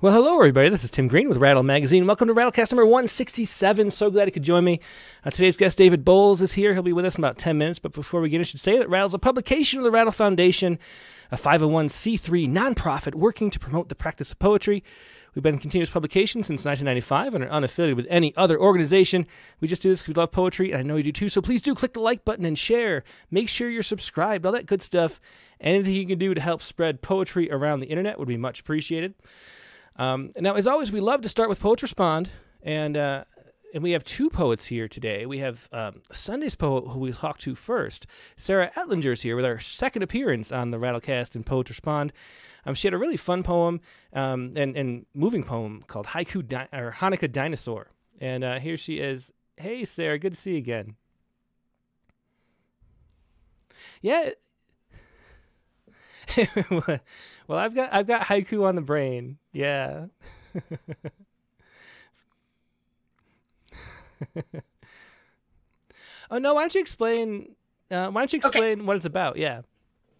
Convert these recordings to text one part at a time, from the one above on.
Well, hello, everybody. This is Tim Green with Rattle Magazine. Welcome to RattleCast number 167. So glad you could join me. Today's guest, David Bowles, is here. He'll be with us in about 10 minutes. But before we get in, I should say that Rattle's a publication of the Rattle Foundation, a 501c3 nonprofit working to promote the practice of poetry. We've been in continuous publication since 1995 and are unaffiliated with any other organization. We just do this because we love poetry, and I know you do too, so please do click the like button and share. Make sure you're subscribed, all that good stuff. Anything you can do to help spread poetry around the internet would be much appreciated. Now, as always, we love to start with Poets Respond, and we have two poets here today. We have Sunday's poet, who we talked to first. Sarah Etlinger is here with our second appearance on the Rattlecast and Poets Respond. She had a really fun poem and moving poem called Haiku or Hanukkah Dinosaur. And here she is. Hey, Sarah, good to see you again. Yeah. Well, I've got haiku on the brain. Yeah. Oh no! Why don't you explain? Okay. What it's about? Yeah.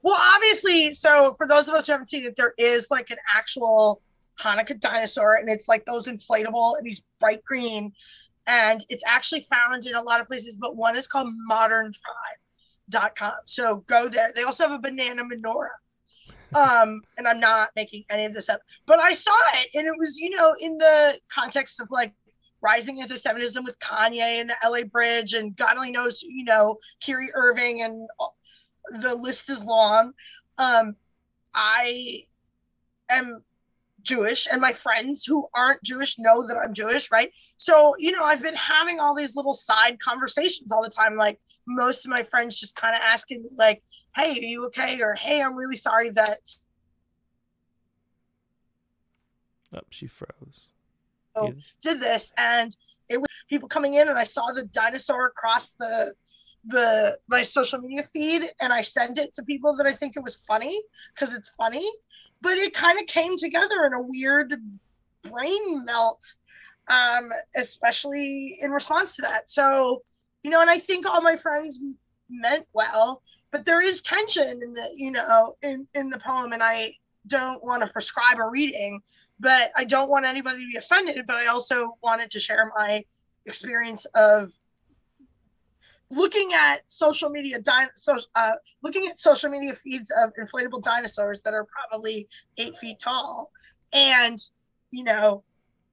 Well, obviously, so for those of us who haven't seen it, there is like an actual Hanukkah dinosaur, and it's like those inflatable, and he's bright green, and it's actually found in a lot of places, but one is called moderntribe.com. So go there. They also have a banana menorah. And I'm not making any of this up, but I saw it, and it was, you know, in the context of like rising anti-Semitism with Kanye and the LA Bridge and God only knows, you know, Kyrie Irving, and the list is long. I am Jewish, and my friends who aren't Jewish know that I'm Jewish, right? So, you know, I've been having all these little side conversations all the time. Like, most of my friends just kind of asking me, like, hey, are you okay? Or, hey, I'm really sorry that... Oh, she froze. So, did this, and it was people coming in, and I saw the dinosaur across my social media feed, and I sent it to people that I think it was funny because it's funny, but it kind of came together in a weird brain melt, especially in response to that. So, you know, and I think all my friends meant well, but there is tension in the, you know, in the poem, and I don't want to prescribe a reading, but I don't want anybody to be offended, but I also wanted to share my experience of looking at social media feeds of inflatable dinosaurs that are probably 8 feet tall, and, you know,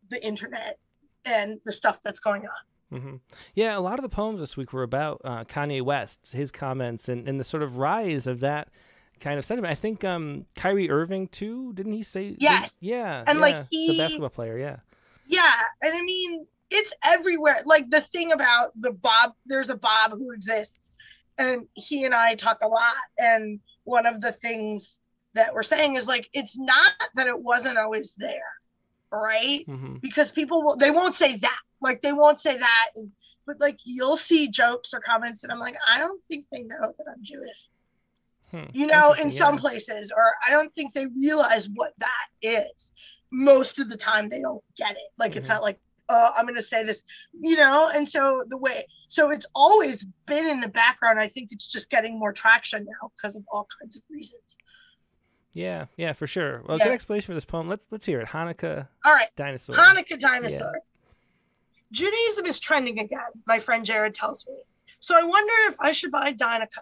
the internet and the stuff that's going on. Mm-hmm. Yeah, a lot of the poems this week were about Kanye West, his comments, and the sort of rise of that kind of sentiment. I think Kyrie Irving too, didn't he say? Yes. Yeah. And yeah, like the basketball player. Yeah. Yeah, and I mean, it's everywhere. Like the thing about the Bob, there's a Bob who exists, and he and I talk a lot. And one of the things that we're saying is like, it's not that it wasn't always there, right? Mm-hmm. Because people will, they won't say that. Like they won't say that, but like you'll see jokes or comments, and I'm like, I don't think they know that I'm Jewish. Hmm. You know, in some places, or I don't think they realize what that is. Most of the time, they don't get it. Like mm-hmm. It's not like, I'm going to say this, you know, and so so it's always been in the background. I think it's just getting more traction now because of all kinds of reasons. Yeah, yeah, for sure. Well, yeah. Good explanation for this poem. Let's hear it. Hanukkah. All right. Dinosaur. Hanukkah dinosaur. Yeah. Judaism is trending again, my friend Jared tells me. So I wonder if I should buy Dinica,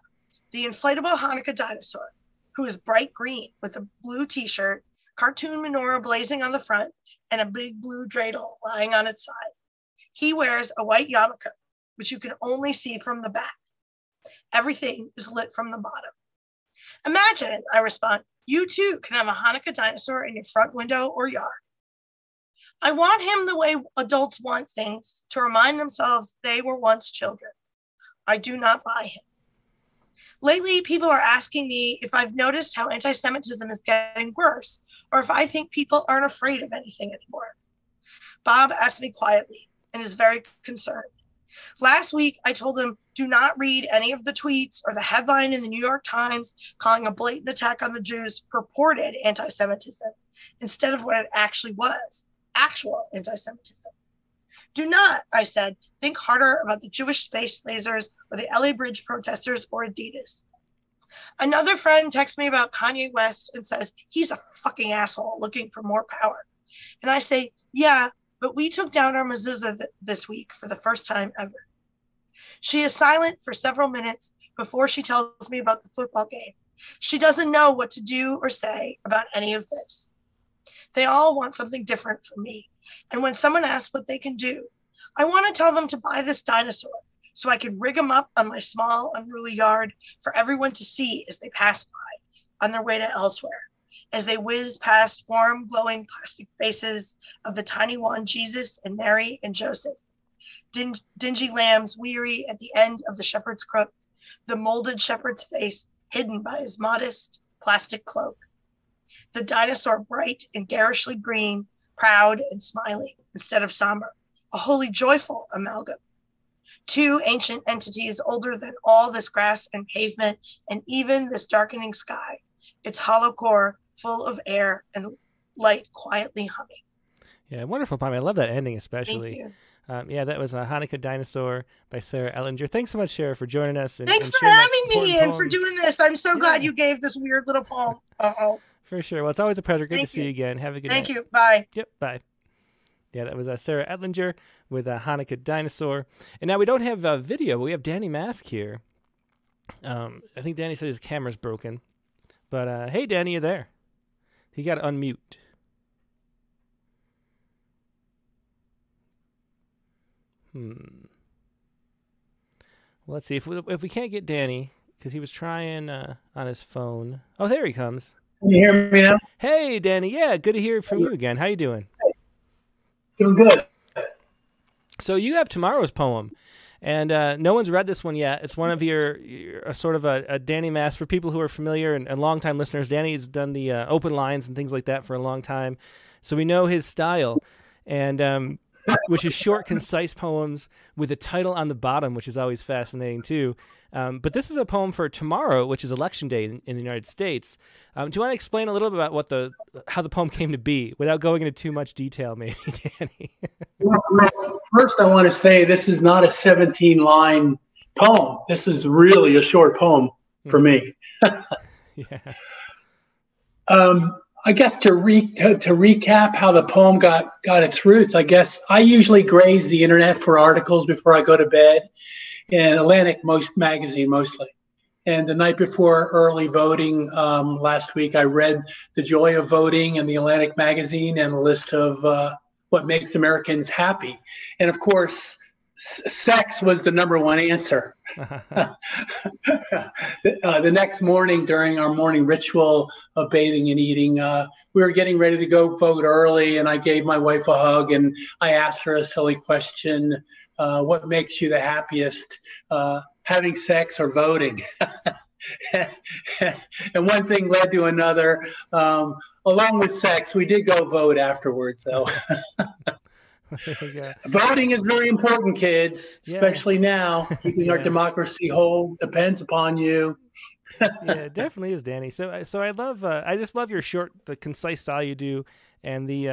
the inflatable Hanukkah dinosaur, who is bright green with a blue t-shirt, cartoon menorah blazing on the front, and a big blue dreidel lying on its side. He wears a white yarmulke, which you can only see from the back. Everything is lit from the bottom. Imagine, I respond, you too can have a Hanukkah dinosaur in your front window or yard. I want him the way adults want things, to remind themselves they were once children. I do not buy him. Lately, people are asking me if I've noticed how anti-Semitism is getting worse, or if I think people aren't afraid of anything anymore. Bob asked me quietly and is very concerned. Last week, I told him, do not read any of the tweets or the headline in the New York Times calling a blatant attack on the Jews purported anti-Semitism, instead of what it actually was, actual anti-Semitism. Do not, I said, think harder about the Jewish space lasers or the LA Bridge protesters or Adidas. Another friend texts me about Kanye West and says he's a fucking asshole looking for more power. And I say, yeah, but we took down our mezuzah this week for the first time ever. She is silent for several minutes before she tells me about the football game. She doesn't know what to do or say about any of this. They all want something different from me. And when someone asks what they can do, I want to tell them to buy this dinosaur so I can rig them up on my small, unruly yard for everyone to see as they pass by on their way to elsewhere, as they whiz past warm, glowing plastic faces of the tiny one Jesus and Mary and Joseph, dingy lambs weary at the end of the shepherd's crook, the molded shepherd's face hidden by his modest plastic cloak, the dinosaur bright and garishly green, proud and smiling instead of somber, a wholly joyful amalgam. Two ancient entities older than all this grass and pavement and even this darkening sky, its hollow core full of air and light quietly humming. Yeah, wonderful poem. I love that ending especially. Thank you. Yeah, that was a Hanukkah Dinosaur by Sarah Etlinger. Thanks so much, Sarah, for joining us. Thanks for having me and for doing this. I'm so glad you gave this weird little poem. For sure. Well, it's always a pleasure. Good to see you again. Have a good night. Thank you. Bye. Yep. Bye. Yeah, that was Sarah Etlinger with a Hanukkah Dinosaur. And now we don't have video, but we have Danny Mask here. I think Danny said his camera's broken. But hey, Danny, you there? You got to unmute. Well, let's see if we can't get Danny because he was trying on his phone. Oh, there he comes. Can you hear me now? Hey, Danny. Yeah, good to hear from you again. How you doing? Doing good. So you have tomorrow's poem, and no one's read this one yet. It's one of your sort of a Danny Mask for people who are familiar and longtime listeners. Danny's done the open lines and things like that for a long time, so we know his style, and which is short, concise poems with a title on the bottom, which is always fascinating too. But this is a poem for tomorrow, which is Election Day in the United States. Do you want to explain a little bit about how the poem came to be without going into too much detail, maybe, Danny? Well, first, I want to say this is not a 17-line poem. This is really a short poem for me. Yeah. I guess to recap how the poem got its roots, I guess I usually graze the internet for articles before I go to bed, and Atlantic magazine mostly. And the night before early voting last week, I read The Joy of Voting and the Atlantic magazine and a list of what makes Americans happy. And of course, sex was the #1 answer. The next morning during our morning ritual of bathing and eating, we were getting ready to go vote early, and I gave my wife a hug and I asked her a silly question, what makes you the happiest, having sex or voting? And one thing led to another. Along with sex, we did go vote afterwards, though. Voting is very important, kids, especially now. Keeping our democracy whole depends upon you. Yeah, it definitely is, Danny. So I love, I just love your the concise style you do, and the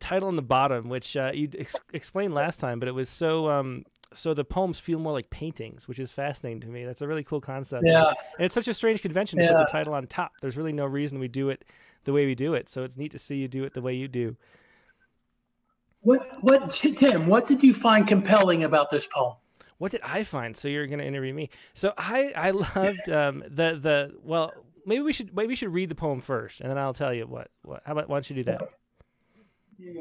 title on the bottom, which you explained last time, but it was so. So the poems feel more like paintings, which is fascinating to me. That's a really cool concept. Yeah. And it's such a strange convention to put the title on top. There's really no reason we do it the way we do it. So it's neat to see you do it the way you do. What, Tim, what did you find compelling about this poem? What did I find? So you're going to interview me. So I loved well, maybe we should read the poem first, and then I'll tell you what. How about, why don't you do that? Yeah.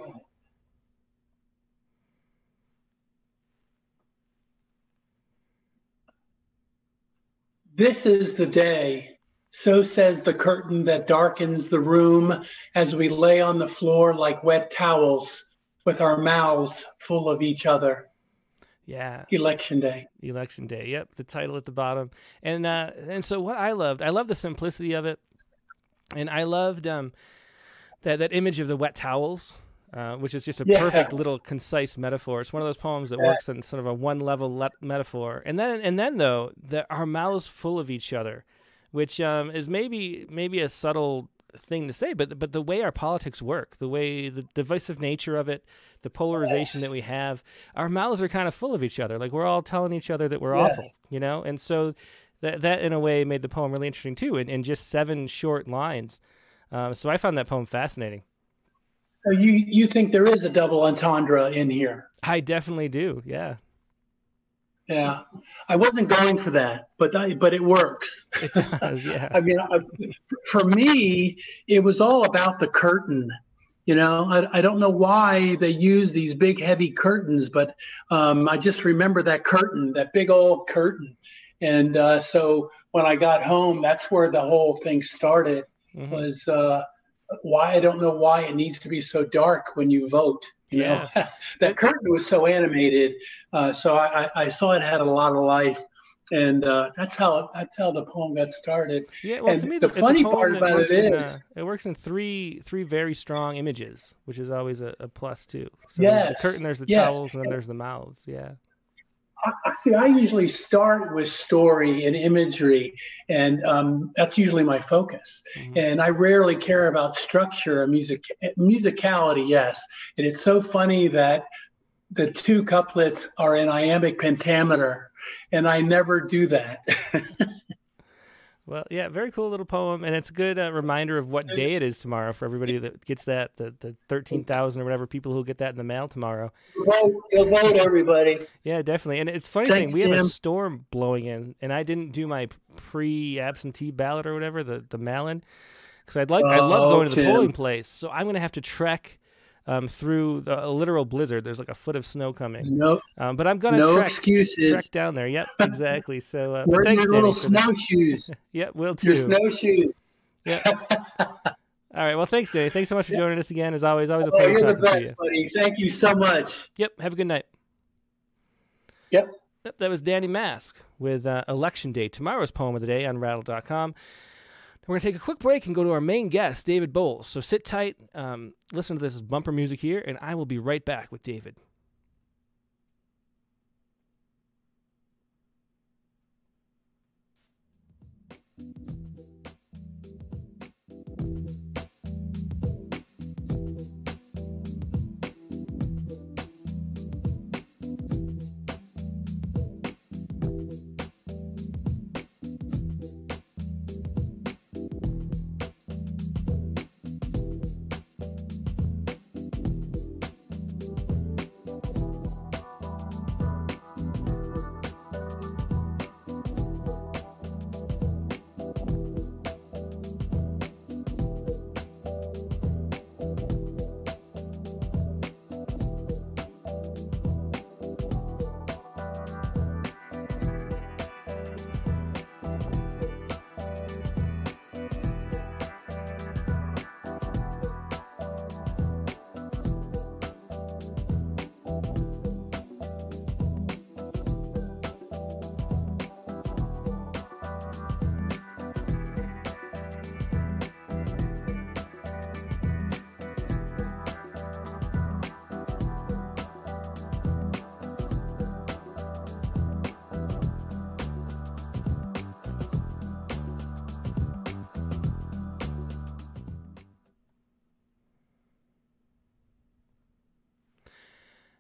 This is the day, so says the curtain that darkens the room as we lay on the floor like wet towels, with our mouths full of each other. Yeah. Election Day. Election Day. Yep. The title at the bottom. And so what I loved the simplicity of it. And I loved that image of the wet towels, which is just a perfect little concise metaphor. It's one of those poems that works in sort of a one-level metaphor. And then though, our mouths full of each other, which is maybe a subtle thing to say, but the way our politics work, the way the divisive nature of it, the polarization that we have, our mouths are kind of full of each other. Like we're all telling each other that we're awful, you know? And so that in a way made the poem really interesting too, in just 7 short lines. So I found that poem fascinating. So you think there is a double entendre in here? I definitely do. Yeah. Yeah, I wasn't going for that, but it works. It does, yeah. I mean, for me, it was all about the curtain. You know, I don't know why they use these big, heavy curtains, but I just remember that curtain, that big old curtain. And so when I got home, that's where the whole thing started. Mm-hmm. Was why I don't know why it needs to be so dark when you vote. You know, yeah. That curtain was so animated, so I saw it had a lot of life, and that's how the poem got started. Yeah, well, and to me, the funny part about it is it works in three very strong images, which is always a plus too. So yes, there's the curtain, there's the towels, and then there's the mouths. Yeah. I usually start with story and imagery, and that's usually my focus. Mm-hmm. And I rarely care about structure or musicality, yes. And it's so funny that the two couplets are in iambic pentameter, and I never do that. Well, yeah, very cool little poem, and it's a good reminder of what day it is tomorrow for everybody that gets that, the 13,000 or whatever people who get that in the mail tomorrow. Go vote, everybody. Yeah, definitely. And it's funny thing, we have a storm blowing in, and I didn't do my pre-absentee ballot or whatever, the mail-in, because I love going to the polling place, so I'm going to have to trek through a literal blizzard. There's like a foot of snow coming. Nope. But I'm gonna trek down there. Yep, exactly. So but thanks, Danny, little snowshoes. Yep, will too. Your snowshoes. Yep. All right. Well, thanks, Danny. Thanks so much for joining us again. As always, always a pleasure talking to you. Buddy. Thank you so much. Yep. Have a good night. Yep. Yep, that was Danny Mask with Election Day, tomorrow's poem of the day on rattle.com. We're going to take a quick break and go to our main guest, David Bowles. So sit tight, listen to this bumper music here, and I will be right back with David.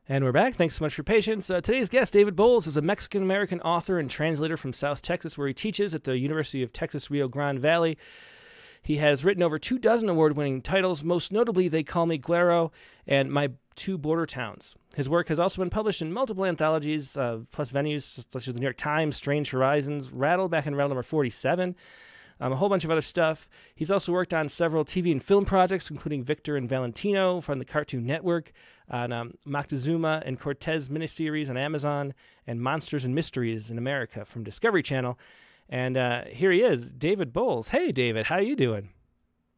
And we're back. Thanks so much for your patience. Today's guest, David Bowles, is a Mexican-American author and translator from South Texas, where he teaches at the University of Texas Rio Grande Valley. He has written over 24 award-winning titles, most notably They Call Me Güero and My Two Border Towns. His work has also been published in multiple anthologies, plus venues such as The New York Times, Strange Horizons, Rattle, back in Rattle number 47, a whole bunch of other stuff. He's also worked on several TV and film projects, including Victor and Valentino from the Cartoon Network, on Moctezuma and Cortez miniseries on Amazon, and Monsters and Mysteries in America from Discovery Channel. And here he is, David Bowles. Hey, David, how you doing?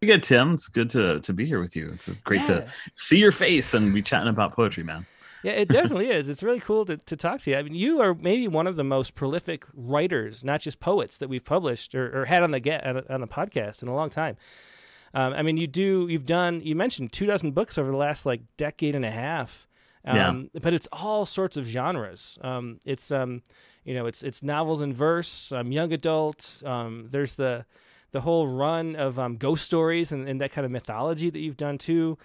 Good, Tim. It's good to be here with you. It's great to see your face and be chatting about poetry, man. Yeah, it definitely is. It's really cool to talk to you. I mean, you are maybe one of the most prolific writers, not just poets, that we've published or had on the podcast in a long time. I mean, you mentioned 24 books over the last like decade and a half, but it's all sorts of genres. You know, it's novels in verse, young adult. There's the whole run of ghost stories and that kind of mythology that you've done too.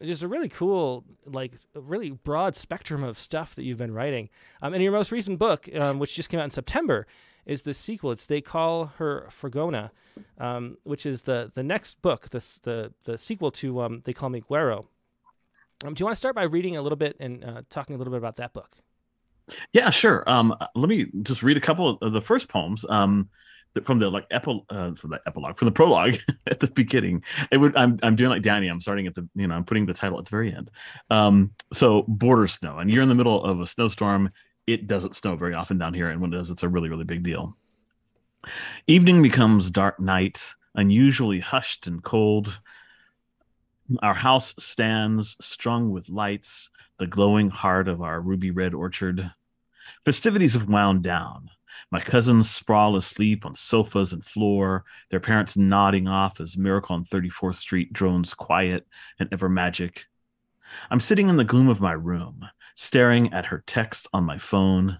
Just a really cool, like, really broad spectrum of stuff that you've been writing. And your most recent book, which just came out in September, is the sequel. It's They Call Her Fregona, which is the next book, the sequel to They Call Me Güero. Do you want to start by reading a little bit and talking a little bit about that book? Yeah, sure. Let me just read a couple of the first poems from the prologue at the beginning. I'm doing like Danny. I'm starting at the, I'm putting the title at the very end. So border snow, and you're in the middle of a snowstorm. It doesn't snow very often down here, and when it does, it's a really, really big deal. Evening becomes dark night, unusually hushed and cold. Our house stands strung with lights, the glowing heart of our ruby red orchard. Festivities have wound down. My cousins sprawl asleep on sofas and floor, their parents nodding off as Miracle on 34th Street drones quiet and ever magic. I'm sitting in the gloom of my room, staring at her text on my phone.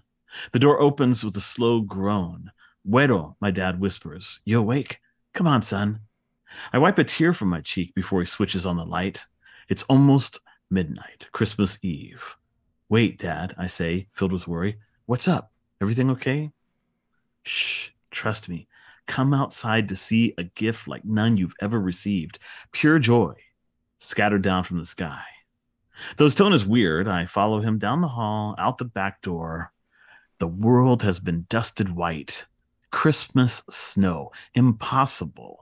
The door opens with a slow groan. Güero, my dad whispers. You awake? Come on, son. I wipe a tear from my cheek before he switches on the light. It's almost midnight, Christmas Eve. Wait, Dad, I say, filled with worry. What's up? Everything okay? Shh, trust me. Come outside to see a gift like none you've ever received. Pure joy, scattered down from the sky. Though his tone is weird, I follow him down the hall, out the back door. The world has been dusted white. Christmas snow. Impossible.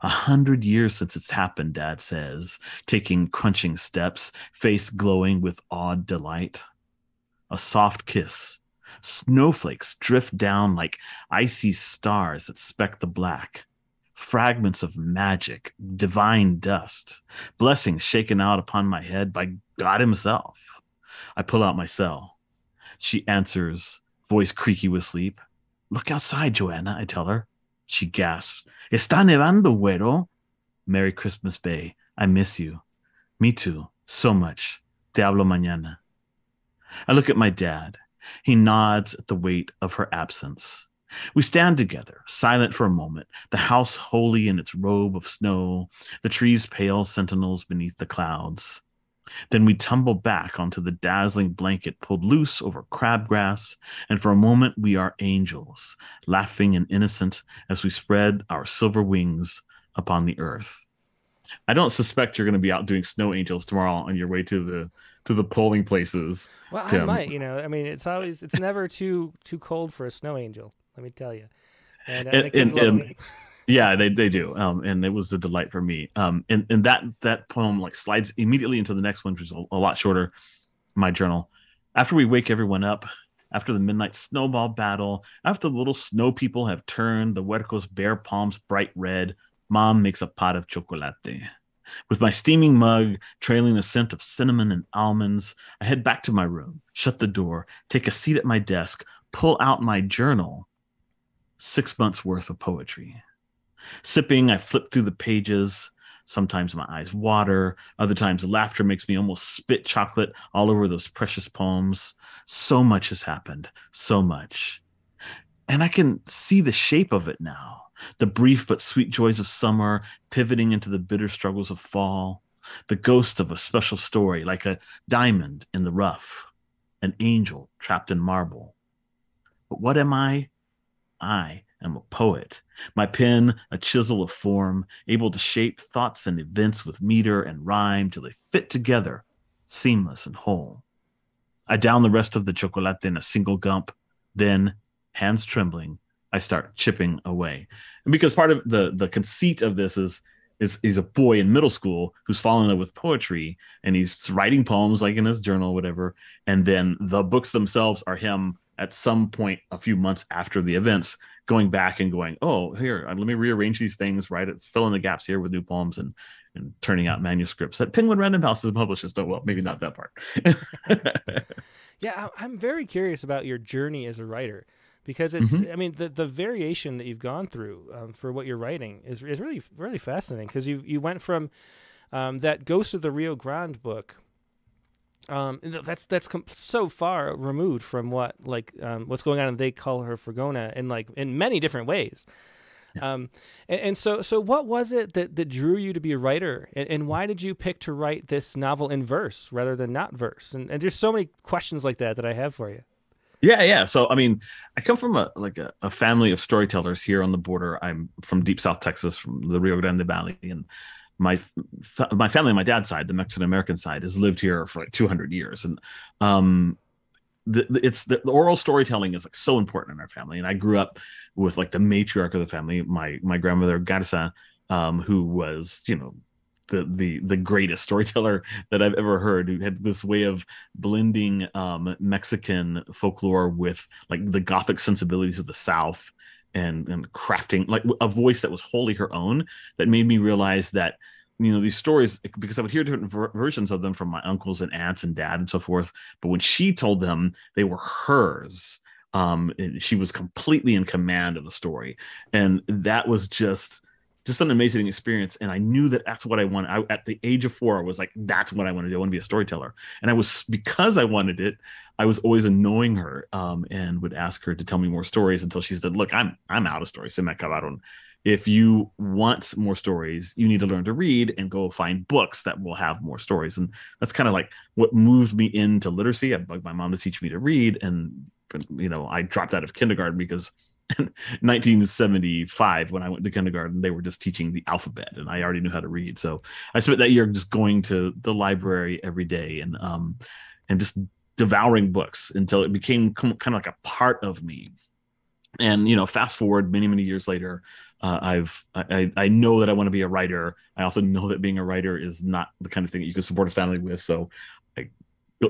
100 years since it's happened, Dad says, taking crunching steps, face glowing with awed delight. A soft kiss. Snowflakes drift down like icy stars that speck the black. Fragments of magic, divine dust, blessings shaken out upon my head by God himself. I pull out my cell. She answers, voice creaky with sleep. Look outside, Joanna, I tell her. She gasps. Está nevando, Güero. Merry Christmas, Bay. I miss you. Me too. So much. Te hablo mañana. I look at my dad. He nods at the weight of her absence. We stand together, silent for a moment, the house holy in its robe of snow, the trees pale sentinels beneath the clouds. Then we tumble back onto the dazzling blanket pulled loose over crabgrass, and for a moment we are angels, laughing and innocent as we spread our silver wings upon the earth. I don't suspect you're going to be out doing snow angels tomorrow on your way to the polling places. Well, Tim. I might, I mean, it's never too cold for a snow angel, let me tell you. And yeah, they do. And it was a delight for me. And that poem like slides immediately into the next one, which is a lot shorter. My journal. After we wake everyone up, after the midnight snowball battle, after the little snow people have turned the huerco's bare palms bright red, Mom makes a pot of chocolate. With my steaming mug trailing the scent of cinnamon and almonds, I head back to my room, shut the door, take a seat at my desk, pull out my journal. 6 months worth of poetry. Sipping, I flip through the pages. Sometimes my eyes water. Other times laughter makes me almost spit chocolate all over those precious poems. So much has happened. So much. And I can see the shape of it now. The brief but sweet joys of summer pivoting into the bitter struggles of fall. The ghost of a special story, like a diamond in the rough. An angel trapped in marble. But what am I? I am a poet. My pen, a chisel of form, able to shape thoughts and events with meter and rhyme till they fit together, seamless and whole. I down the rest of the chocolate in a single gulp. Then, hands trembling, I start chipping away. And because part of the conceit of this is he's a boy in middle school who's fallen in love with poetry, and he's writing poems like in his journal or whatever, and then the books themselves are him at some point a few months after the events going back and going, oh, here, let me rearrange these things, right? Fill in the gaps here with new poems and turning out manuscripts that Penguin Random House is a publisher. So, well, maybe not that part. Yeah. I'm very curious about your journey as a writer, because it's, I mean, the variation that you've gone through for what you're writing is really, really fascinating. Cause you went from that Ghosts of the Rio Grande book, that's so far removed from what what's going on and They Call Her Fregona in in many different ways. Yeah. So what was it that drew you to be a writer, and why did you pick to write this novel in verse rather than not verse? And there's so many questions like that I have for you. Yeah. So, I mean, I come from a family of storytellers here on the border. I'm from deep South Texas, from the Rio Grande Valley, and my family on my dad's side, the Mexican American side, has lived here for like 200 years, and the oral storytelling is like so important in our family. And I grew up with like the matriarch of the family, my grandmother Garza, who was, you know, the greatest storyteller that I've ever heard, who had this way of blending Mexican folklore with like the Gothic sensibilities of the South, and crafting like a voice that was wholly her own, that made me realize that, you know, these stories, because I would hear different versions of them from my uncles and aunts and dad and so forth. But when she told them, they were hers. And she was completely in command of the story. And that was just an amazing experience. And I knew that that's what I wanted. At the age of 4, I was like, that's what I want to do. I want to be a storyteller. And because I wanted it, I was always annoying her, and would ask her to tell me more stories until she said, look, I'm out of stories. Se me acabaron. If you want more stories, you need to learn to read and go find books that will have more stories. And that's kind of like what moved me into literacy. I bugged my mom to teach me to read. And, you know, I dropped out of kindergarten because in 1975, when I went to kindergarten, they were just teaching the alphabet, and I already knew how to read. So I spent that year just going to the library every day and just devouring books until it became kind of like a part of me. And, you know, fast forward many, many years later, I know that I want to be a writer. I also know that being a writer is not the kind of thing that you can support a family with. So I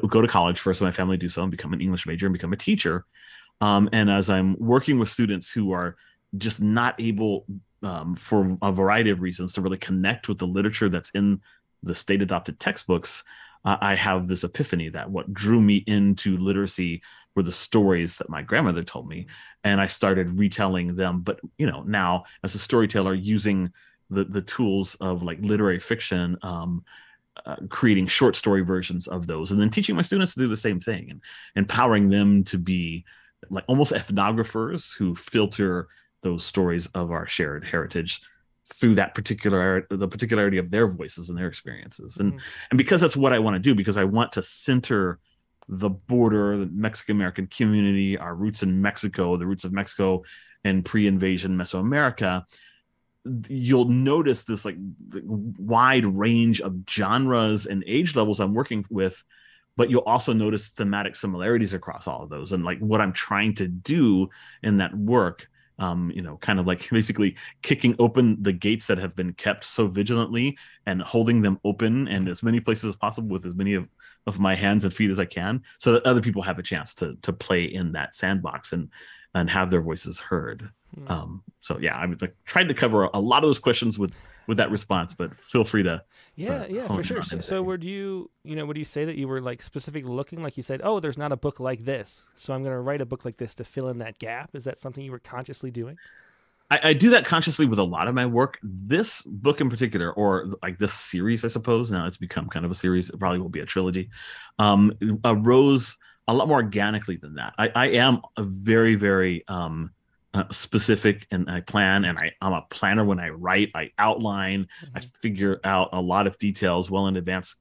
go to college first, and my family do so, and become an English major and become a teacher. And as I'm working with students who are just not able, for a variety of reasons, to really connect with the literature that's in the state-adopted textbooks, I have this epiphany that what drew me into literacy were the stories that my grandmother told me. And I started retelling them. But, you know, now as a storyteller, using the tools of like literary fiction, creating short story versions of those, and then teaching my students to do the same thing, and empowering them to be like almost ethnographers who filter those stories of our shared heritage through the particularity of their voices and their experiences. And and because that's what I want to do, because I want to center the border, the Mexican-American community, our roots in Mexico, the roots of Mexico and pre-invasion Mesoamerica, you'll notice this like wide range of genres and age levels I'm working with, but you'll also notice thematic similarities across all of those. And like what I'm trying to do in that work, you know, kind of like basically kicking open the gates that have been kept so vigilantly and holding them open in as many places as possible with as many of my hands and feet as I can, so that other people have a chance to play in that sandbox and have their voices heard. So yeah, I tried to cover a lot of those questions with that response, but feel free to for sure. So would you say that you were like specifically looking, like you said, oh, there's not a book like this, so I'm going to write a book like this to fill in that gap? Is that something you were consciously doing? I do that consciously with a lot of my work. This book in particular, or like this series, I suppose now it's become kind of a series, it probably will be a trilogy, arose a lot more organically than that. I am a very, very specific, and I plan, and I'm a planner when I write. I outline, I figure out a lot of details well in advance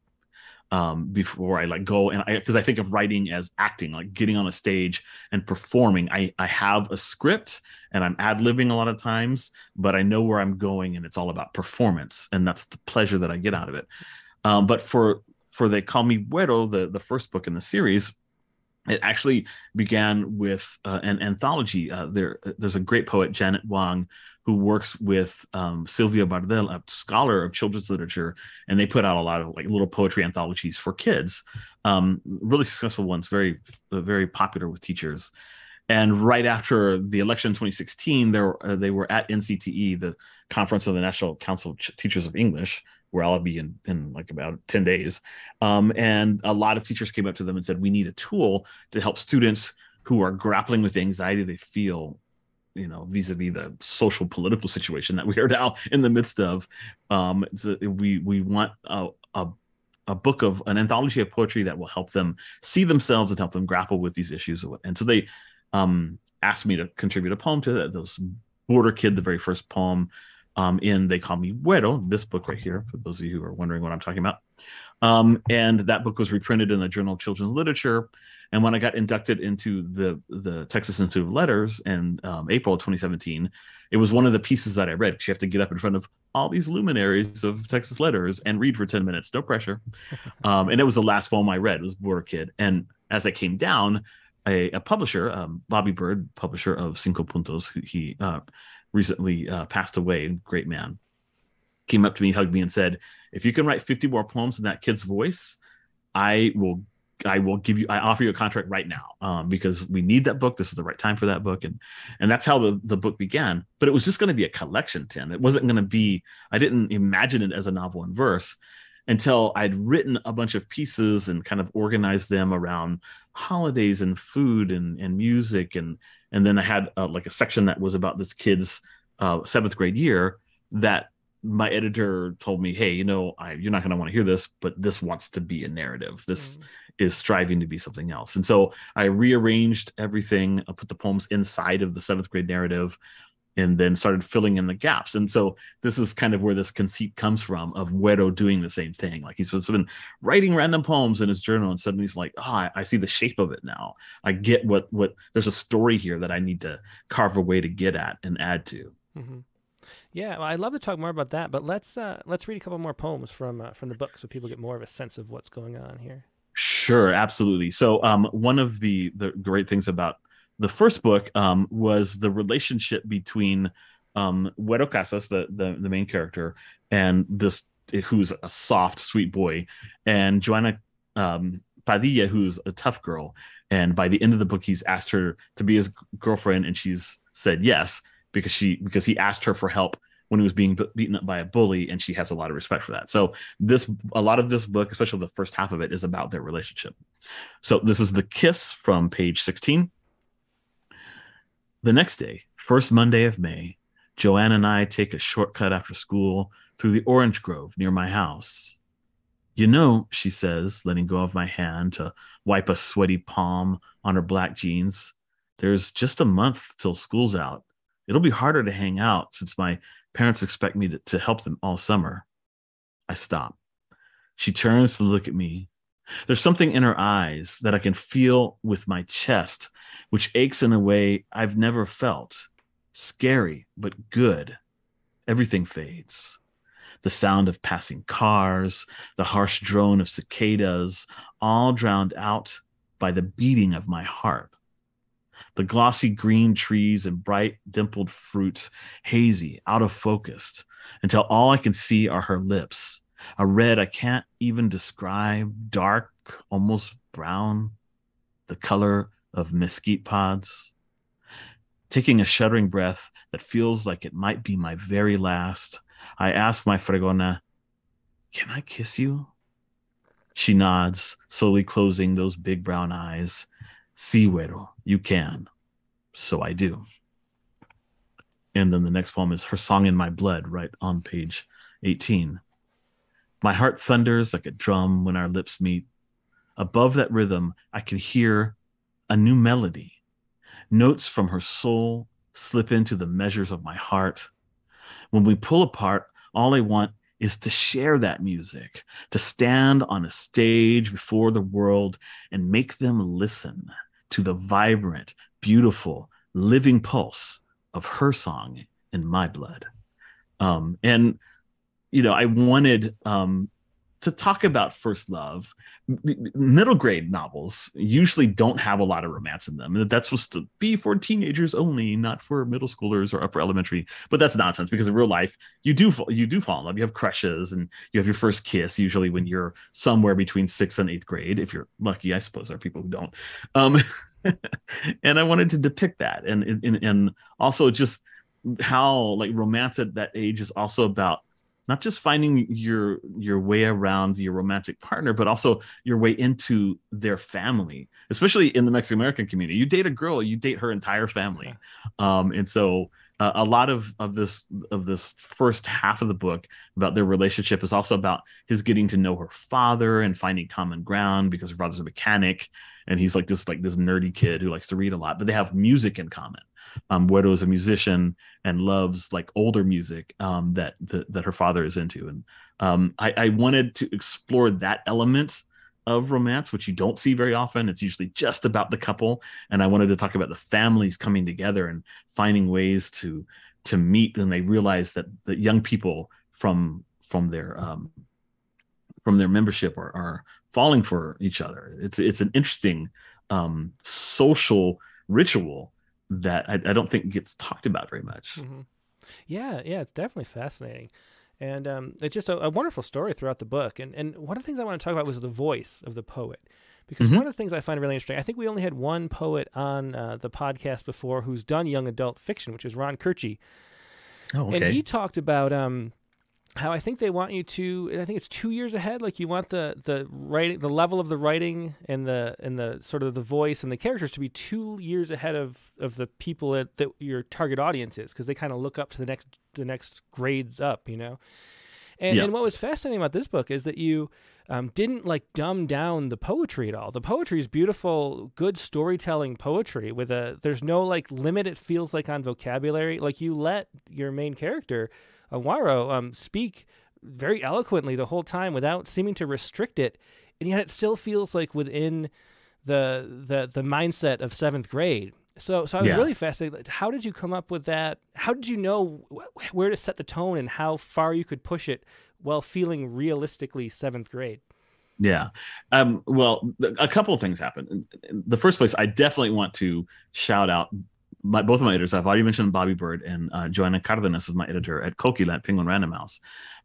before I like go, and because I think of writing as acting, like getting on a stage and performing. I have a script and I'm ad-libbing a lot of times, but I know where I'm going, and it's all about performance, and that's the pleasure that I get out of it. But for They Call Me Güero, the first book in the series, it actually began with an anthology. There's a great poet, Janet Wong, who works with Sylvia Bardell, a scholar of children's literature, and they put out a lot of like little poetry anthologies for kids, really successful ones, very, very popular with teachers. And right after the election in 2016, they were at NCTE, the Conference of the National Council of Teachers of English, where I'll be in like about 10 days. And a lot of teachers came up to them and said, we need a tool to help students who are grappling with the anxiety they feel, you know, vis-a-vis the social political situation that we are now in the midst of. So we want a book of an anthology of poetry that will help them see themselves and help them grapple with these issues. And so they asked me to contribute a poem to that. Those Border Kid, the very first poem, in They Call Me Güero, this book right here, for those of you who are wondering what I'm talking about, And that book was reprinted in the Journal of Children's Literature. And when I got inducted into the Texas Institute of Letters in April 2017, it was one of the pieces that I read. You have to get up in front of all these luminaries of Texas letters and read for 10 minutes, no pressure. And it was the last poem I read, was Border Kid. And as I came down, a publisher, Bobby Bird, publisher of Cinco Puntos, he recently passed away, great man, came up to me, hugged me and said, if you can write 50 more poems in that kid's voice, I will give you, I offer you a contract right now, because we need that book. This is the right time for that book. And that's how the book began, but it was just going to be a collection, Tim. It wasn't going to be, I didn't imagine it as a novel in verse until I'd written a bunch of pieces and kind of organized them around holidays and food and music. And then I had like a section that was about this kid's 7th grade year that my editor told me, hey, you know, you're not going to want to hear this, but this wants to be a narrative. This is striving to be something else. And so I rearranged everything. I put the poems inside of the 7th grade narrative and then started filling in the gaps. And so this is kind of where this conceit comes from of Güero doing the same thing. Like he's been writing random poems in his journal and suddenly he's like, I see the shape of it now. I get what there's a story here that I need to carve a way to get at and add to. Mm-hmm. Yeah, well, I'd love to talk more about that, but let's read a couple more poems from the book so people get more of a sense of what's going on here. Sure, absolutely. So one of the great things about the first book was the relationship between Güero Casas, the main character, and this who's a soft, sweet boy, and Joanna Padilla, who's a tough girl. And by the end of the book, he's asked her to be his girlfriend, and she's said yes. Because he asked her for help when he was being beaten up by a bully, and she has a lot of respect for that. So a lot of this book, especially the first half of it, is about their relationship. So this is The Kiss from page 16. The next day, first Monday of May, Joanne and I take a shortcut after school through the orange grove near my house. You know, she says, letting go of my hand to wipe a sweaty palm on her black jeans, there's just a month till school's out. It'll be harder to hang out since my parents expect me to help them all summer. I stop. She turns to look at me. There's something in her eyes that I can feel with my chest, which aches in a way I've never felt. Scary, but good. Everything fades. The sound of passing cars, the harsh drone of cicadas, all drowned out by the beating of my heart. The glossy green trees and bright dimpled fruit, hazy, out of focus, until all I can see are her lips, a red I can't even describe, dark, almost brown, the color of mesquite pods. Taking a shuddering breath that feels like it might be my very last, I ask my Fregona, can I kiss you? She nods, slowly closing those big brown eyes. Sí, Güero, you can. So I do. And then the next poem is Her Song in My Blood, right on page 18. My heart thunders like a drum when our lips meet. Above that rhythm, I can hear a new melody. Notes from her soul slip into the measures of my heart. When we pull apart, all I want is to share that music, to stand on a stage before the world and make them listen to the vibrant, beautiful, living pulse of her song in my blood. And, you know, I wanted to talk about first love. Middle grade novels usually don't have a lot of romance in them. And that's supposed to be for teenagers only, not for middle schoolers or upper elementary. But that's nonsense, because in real life, you do fall in love. You have crushes and you have your first kiss, usually when you're somewhere between 6th and 8th grade. If you're lucky, I suppose there are people who don't. And I wanted to depict that. And also just how like romance at that age is also about not just finding your way around your romantic partner, but also your way into their family, especially in the Mexican-American community. You date a girl, you date her entire family. And so a lot of this first half of the book about their relationship is also about his getting to know her father and finding common ground, because her father's a mechanic and he's like this nerdy kid who likes to read a lot, but they have music in common. Güero is a musician and loves like older music that her father is into. And I wanted to explore that element of romance, which you don't see very often. It's usually just about the couple. And I wanted to talk about the families coming together and finding ways to meet when they realize that the young people from their membership are falling for each other. It's an interesting social ritual that I don't think gets talked about very much. Mm-hmm. Yeah, it's definitely fascinating. And it's just a wonderful story throughout the book. And one of the things I want to talk about was the voice of the poet, because mm-hmm. one of the things I find really interesting, I think we only had one poet on the podcast before who's done young adult fiction, which is Ron Kirchey. Oh, okay. And he talked about how I think they want you to, I think it's 2 years ahead. Like you want the writing, the level of the writing and the sort of the voice and the characters to be 2 years ahead of the people that your target audience is, because they kind of look up to the next grades up, you know? And what was fascinating about this book is that you didn't like dumb down the poetry at all. The poetry is beautiful, good storytelling poetry there's no like limit, it feels like, on vocabulary. Like you let your main character, Güero, speak very eloquently the whole time without seeming to restrict it, and yet it still feels like within the mindset of seventh grade. So I was really fascinated. How did you come up with that? How did you know where to set the tone and how far you could push it while feeling realistically seventh grade? Yeah. Well, a couple of things happened. In the first place, I definitely want to shout out both of my editors. I've already mentioned Bobby Bird and Joanna Cardenas is my editor at Coquille at Penguin Random House.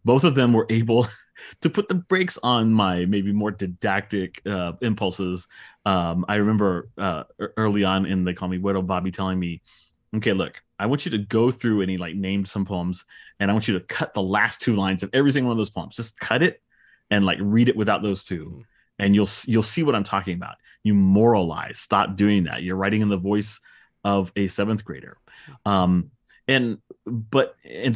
Both of them were able to put the brakes on my maybe more didactic impulses. I remember early on in They Call Me Güero, Bobby telling me, okay, look, I want you to go through and he like named some poems, and I want you to cut the last two lines of every single one of those poems. Just cut it and like read it without those two. And you'll see what I'm talking about. You moralize. Stop doing that. You're writing in the voice of a seventh grader. And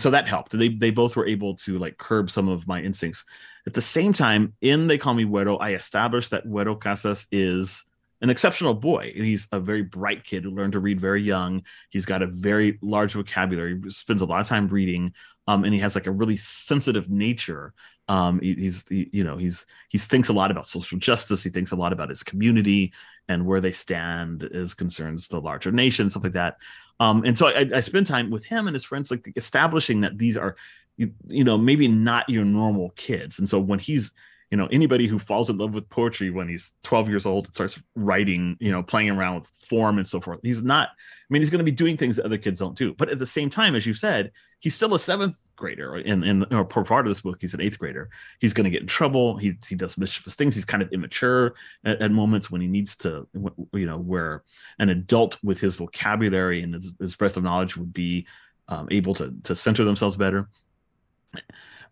so that helped. They both were able to like curb some of my instincts. At the same time, in They Call Me Güero, I established that Güero Casas is an exceptional boy. He's a very bright kid who learned to read very young. He's got a very large vocabulary, spends a lot of time reading, and he has like a really sensitive nature. He thinks a lot about social justice. He thinks a lot about his community and where they stand as concerns the larger nation, stuff like that. And so I spend time with him and his friends, like establishing that these are, maybe not your normal kids. And so when he's, anybody who falls in love with poetry when he's 12 years old and starts writing, playing around with form and so forth, he's going to be doing things that other kids don't do. But at the same time, as you said, he's still a seventh grader. Or part of this book, he's an eighth grader. He's going to get in trouble. He does mischievous things. He's kind of immature at moments when he needs to, where an adult with his vocabulary and his breadth of knowledge would be able to center themselves better.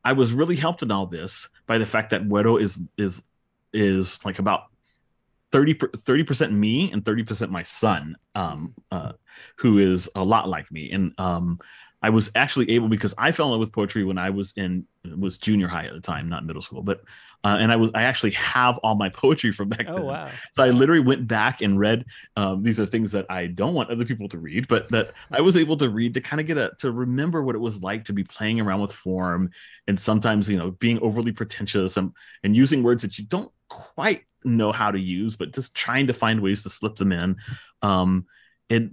I was really helped in all this by the fact that Güero is like about 30% me and 30% my son, who is a lot like me. And I was actually able, because I fell in love with poetry when I was junior high at the time, not middle school, but I actually have all my poetry from back then. Wow. So I literally went back and read. These are things that I don't want other people to read, but that I was able to read to kind of to remember what it was like to be playing around with form and sometimes being overly pretentious and using words that you don't quite know how to use, but just trying to find ways to slip them in. And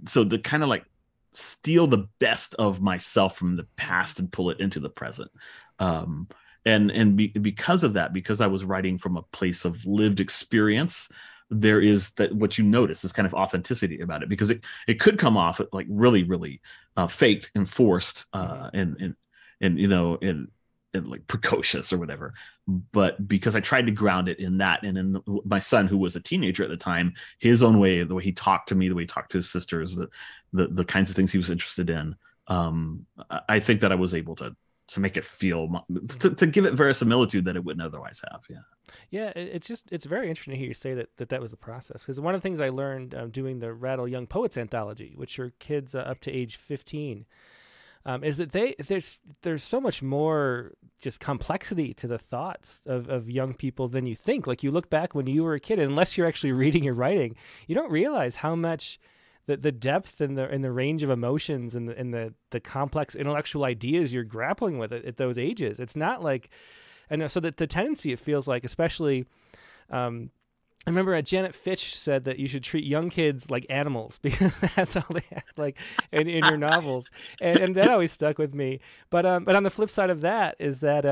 so the kind of like steal the best of myself from the past and pull it into the present. Because of that, because I was writing from a place of lived experience, there is that what you notice, this kind of authenticity about it, because it could come off like really, really faked and forced and like precocious or whatever. But because I tried to ground it in that, and in my son, who was a teenager at the time, his own way, the way he talked to me, the way he talked to his sisters, the kinds of things he was interested in. I think that I was able to make it feel, to give it verisimilitude that it wouldn't otherwise have. Yeah. It's very interesting to hear you say that was the process. Because one of the things I learned doing the Rattle Young Poets Anthology, which are kids up to age 15, is that there's so much more just complexity to the thoughts of young people than you think. Like you look back when you were a kid, and unless you're actually reading or writing, you don't realize how much the depth and the range of emotions and the complex intellectual ideas you're grappling with at those ages. It's not like, and so that the tendency, it feels like, especially, I remember Janet Fitch said that you should treat young kids like animals because that's how they act like in your novels, and that always stuck with me. But on the flip side of that is that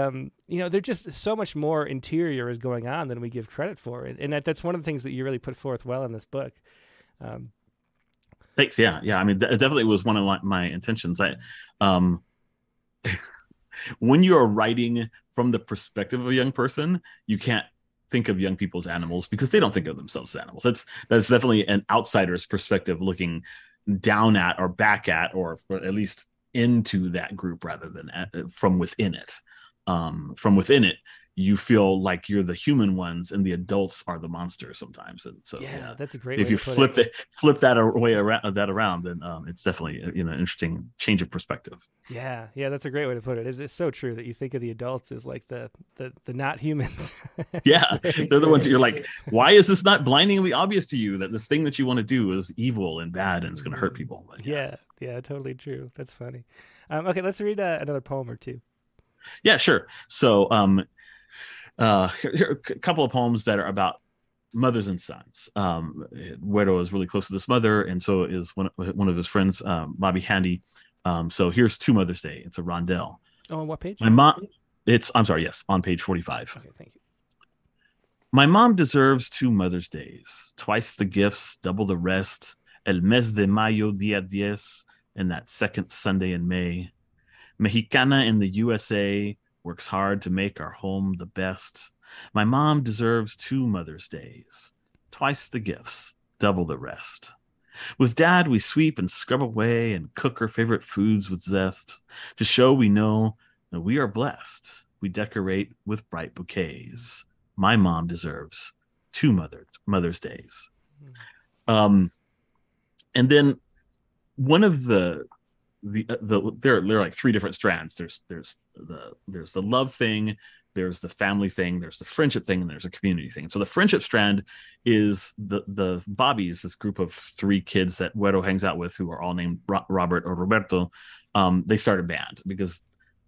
you know, there's just so much more interior is going on than we give credit for, and that's one of the things that you really put forth well in this book. Thanks. Yeah, yeah. I mean, it definitely was one of my intentions. When you are writing from the perspective of a young person, you can't think of young people's animals because they don't think of themselves as animals. That's definitely an outsider's perspective looking down at or back at, or at least into that group rather than from within it. From within it, you feel like you're the human ones and the adults are the monsters sometimes. And so, yeah, that's a great way to put it. If you flip that way around, then it's definitely, you know, an interesting change of perspective. Yeah, yeah, that's a great way to put it. It's so true that you think of the adults as like the not humans. Yeah, they're the ones that you're like, why is this not blindingly obvious to you that this thing that you want to do is evil and bad and it's going to hurt people? But, yeah. Yeah, yeah, totally true. That's funny. Okay, let's read another poem or two. Yeah, sure. So, here are a couple of poems that are about mothers and sons. Güero is really close to this mother, and so is one of his friends, Bobby Handy. So here's to Mother's Day. It's a rondelle. Oh, on what page? My mom. It's. I'm sorry. Yes, on page 45. Okay, thank you. My mom deserves 2 Mother's Days, twice the gifts, double the rest. El mes de mayo, día 10, and that second Sunday in May. Mexicana in the USA. Works hard to make our home the best. My mom deserves 2 Mother's Days, twice the gifts, double the rest. With Dad, we sweep and scrub away and cook her favorite foods with zest to show we know that we are blessed. We decorate with bright bouquets. My mom deserves 2 Mother's Days. And then one of there are like 3 different strands. There's the love thing, there's the family thing, there's the friendship thing, and there's a community thing. So the friendship strand is the Bobbies, this group of 3 kids that Güero hangs out with, who are all named Robert or Roberto. They start a band because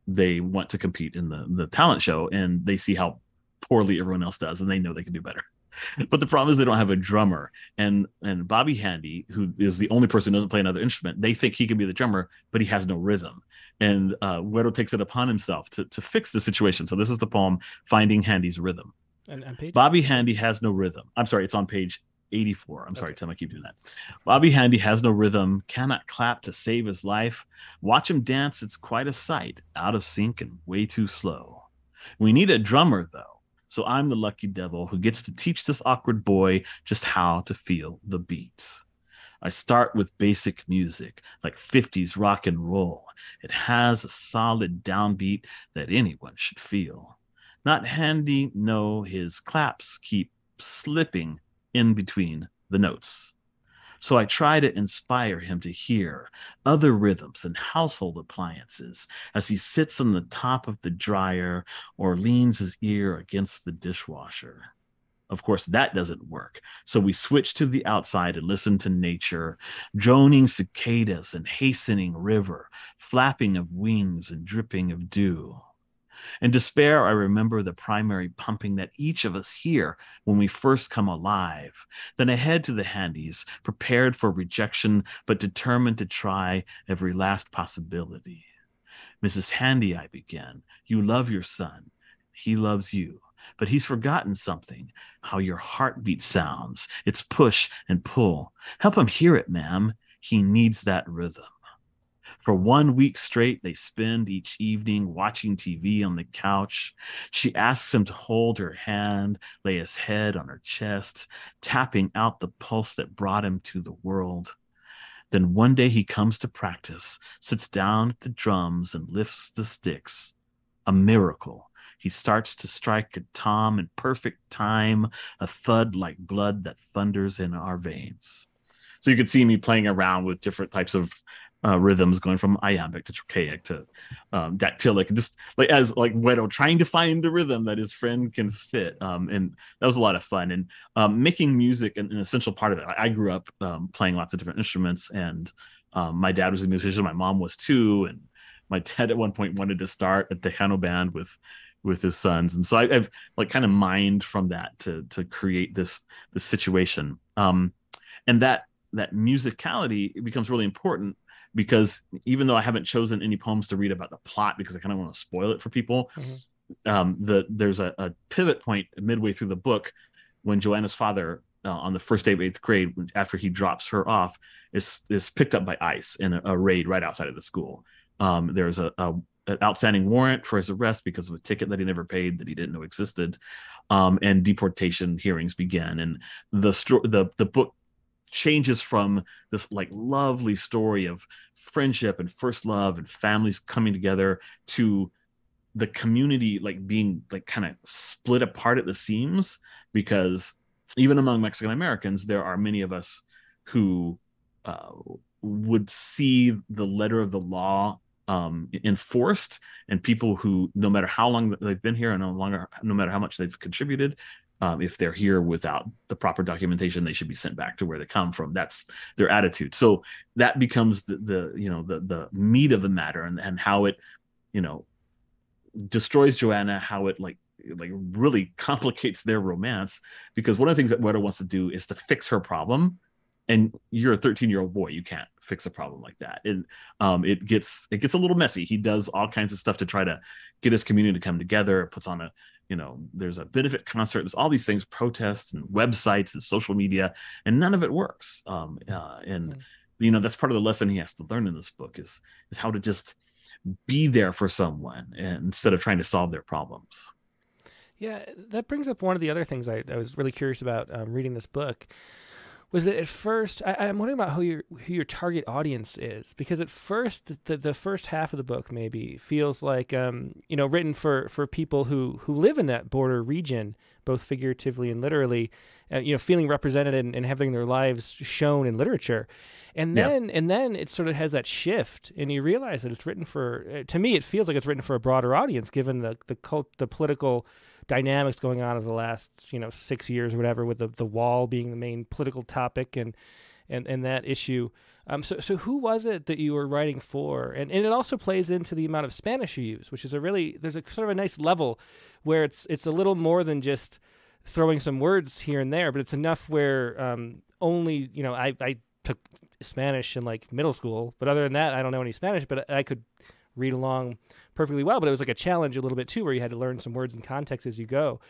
they want to compete in the talent show, and they see how poorly everyone else does, and they know they can do better. But the problem is they don't have a drummer, and Bobby Handy, who is the only person who doesn't play another instrument, they think he can be the drummer, but he has no rhythm. And Güero takes it upon himself to fix the situation. So this is the poem, Finding Handy's Rhythm. And page? Bobby Handy has no rhythm. I'm sorry, it's on page 84. I'm sorry, Tim, I keep doing that. Bobby Handy has no rhythm, cannot clap to save his life. Watch him dance, it's quite a sight, out of sync and way too slow. We need a drummer, though. So I'm the lucky devil who gets to teach this awkward boy just how to feel the beat. I start with basic music, like 50s rock and roll. It has a solid downbeat that anyone should feel. Not handy, no, his claps keep slipping in between the notes. So I try to inspire him to hear other rhythms and household appliances as he sits on the top of the dryer or leans his ear against the dishwasher. Of course, that doesn't work. So we switch to the outside and listen to nature, droning cicadas and hastening river, flapping of wings and dripping of dew. In despair, I remember the primary pumping that each of us hear when we first come alive. Then I head to the Handies, prepared for rejection, but determined to try every last possibility. Mrs. Handy, I begin, you love your son. He loves you, but he's forgotten something, how your heartbeat sounds. It's push and pull. Help him hear it, ma'am. He needs that rhythm. For 1 week straight, they spend each evening watching TV on the couch. She asks him to hold her hand, lay his head on her chest, tapping out the pulse that brought him to the world. Then one day he comes to practice, sits down at the drums and lifts the sticks. A miracle. He starts to strike a tom in perfect time, a thud like blood that thunders in our veins. So you can see me playing around with different types of rhythms going from iambic to trochaic to dactylic, just like as like Güero trying to find a rhythm that his friend can fit. And that was a lot of fun, and making music an essential part of it. I grew up playing lots of different instruments, and my dad was a musician. My mom was too. And my dad at one point wanted to start a Tejano band with his sons. And so I've like kind of mined from that to create this situation. And that musicality, it becomes really important, because even though I haven't chosen any poems to read about the plot because I kind of want to spoil it for people, mm-hmm. There's a pivot point midway through the book when Joanna's father, on the first day of 8th grade, after he drops her off, is picked up by ICE in a raid right outside of the school. There's an outstanding warrant for his arrest because of a ticket that he never paid that he didn't know existed, and deportation hearings begin. And the book changes from this like lovely story of friendship and first love and families coming together to the community like being like kind of split apart at the seams, because even among Mexican Americans, there are many of us who would see the letter of the law enforced, and people who, no matter how long they've been here and no matter how much they've contributed, if they're here without the proper documentation, they should be sent back to where they come from. That's their attitude. So that becomes the meat of the matter, and how it, destroys Joanna, how it like really complicates their romance, because one of the things that Güero wants to do is to fix her problem. And you're a 13-year-old boy, you can't fix a problem like that. And it gets a little messy. He does all kinds of stuff to try to get his community to come together. It puts on a, there's a benefit concert. There's all these things, protests and websites and social media, and none of it works. That's part of the lesson he has to learn in this book is how to just be there for someone instead of trying to solve their problems. Yeah, that brings up one of the other things I was really curious about reading this book. Was that at first, I'm wondering about who your target audience is, because at first the first half of the book maybe feels like written for people who live in that border region, both figuratively and literally, feeling represented and having their lives shown in literature, and then it sort of has that shift, and you realize that it's written for. To me, it feels like it's written for a broader audience, given the political dynamics going on over the last 6 years or whatever, with the wall being the main political topic and that issue. So who was it that you were writing for? And it also plays into the amount of Spanish you use, which is there's a sort of a nice level where it's a little more than just throwing some words here and there, but it's enough where only I took Spanish in like middle school, but other than that I don't know any Spanish, but I could read along perfectly well, but it was like a challenge a little bit too, where you had to learn some words and context as you go.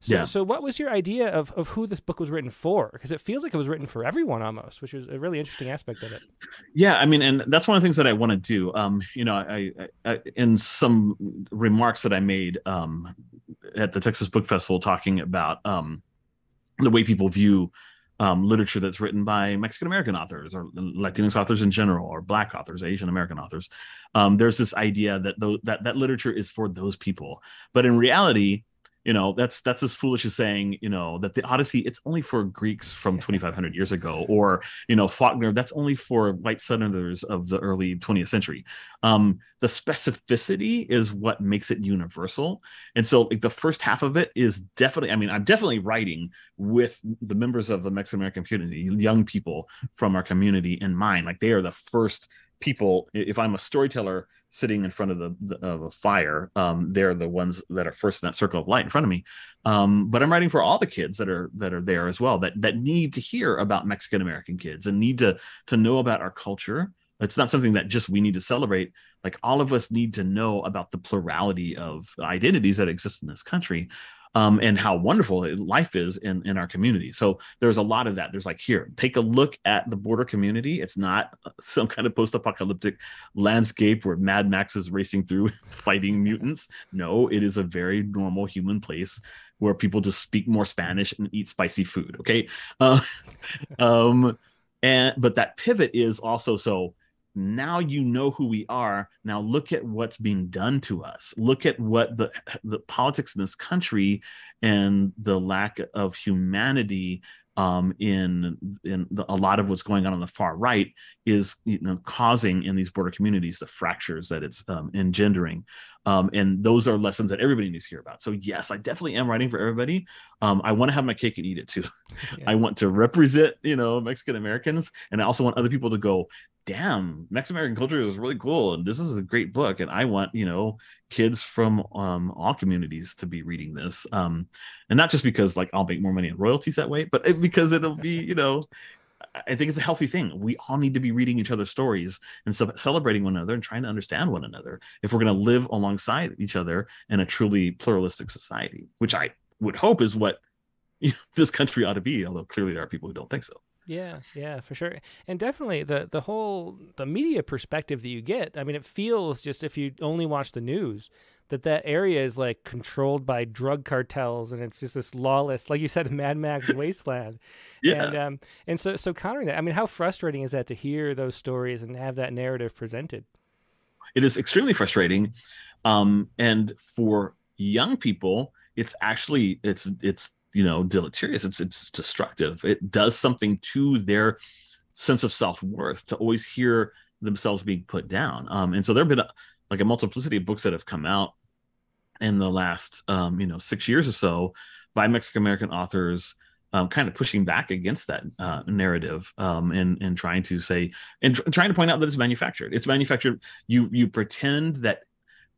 So what was your idea of who this book was written for? Because it feels like it was written for everyone almost, which is a really interesting aspect of it. Yeah, I mean, and that's one of the things that I want to do. I in some remarks that I made at the Texas Book Festival, talking about the way people view literature that's written by Mexican-American authors or Latinx authors in general, or Black authors, Asian-American authors. There's this idea that literature is for those people. But in reality, that's as foolish as saying, that the Odyssey, it's only for Greeks from 2,500 years ago, or, Faulkner, that's only for white Southerners of the early 20th century. The specificity is what makes it universal. And so like the first half of it is definitely, I'm definitely writing with the members of the Mexican-American community, young people from our community in mind. Like they are the first people, if I'm a storyteller sitting in front of a fire, they're the ones that are first in that circle of light in front of me. But I'm writing for all the kids that are there as well, that need to hear about Mexican American kids and need to know about our culture. It's not something that just we need to celebrate. Like all of us need to know about the plurality of identities that exist in this country. And how wonderful life is in our community. So there's a lot of that. There's like, here, take a look at the border community. It's not some kind of post-apocalyptic landscape where Mad Max is racing through fighting mutants. No, it is a very normal human place where people just speak more Spanish and eat spicy food. Okay. But that pivot is also so. Now you know who we are. Now look at what's being done to us. Look at what the politics in this country and the lack of humanity a lot of what's going on the far right is, causing in these border communities the fractures that it's engendering. And those are lessons that everybody needs to hear about. So yes, I definitely am writing for everybody. I want to have my cake and eat it too. Yeah. I want to represent, Mexican Americans. And I also want other people to go, damn, Mexican American culture is really cool. And this is a great book. And I want, kids from all communities to be reading this. And not just because I'll make more money in royalties that way, but because it'll be, I think it's a healthy thing. We all need to be reading each other's stories and celebrating one another and trying to understand one another if we're going to live alongside each other in a truly pluralistic society, which I would hope is what this country ought to be, although clearly there are people who don't think so. Yeah, for sure. And definitely the whole media perspective that you get, it feels just, if you only watch the news, that area is controlled by drug cartels, and it's just this lawless, like you said, Mad Max wasteland. Yeah. And so countering that, how frustrating is that to hear those stories and have that narrative presented? It is extremely frustrating. And for young people, it's actually, it's deleterious. It's destructive. It does something to their sense of self-worth to always hear themselves being put down. And so there have been a multiplicity of books that have come out in the last 6 years or so by Mexican American authors, kind of pushing back against that narrative, and trying to say and trying to point out that it's manufactured. It's manufactured. You pretend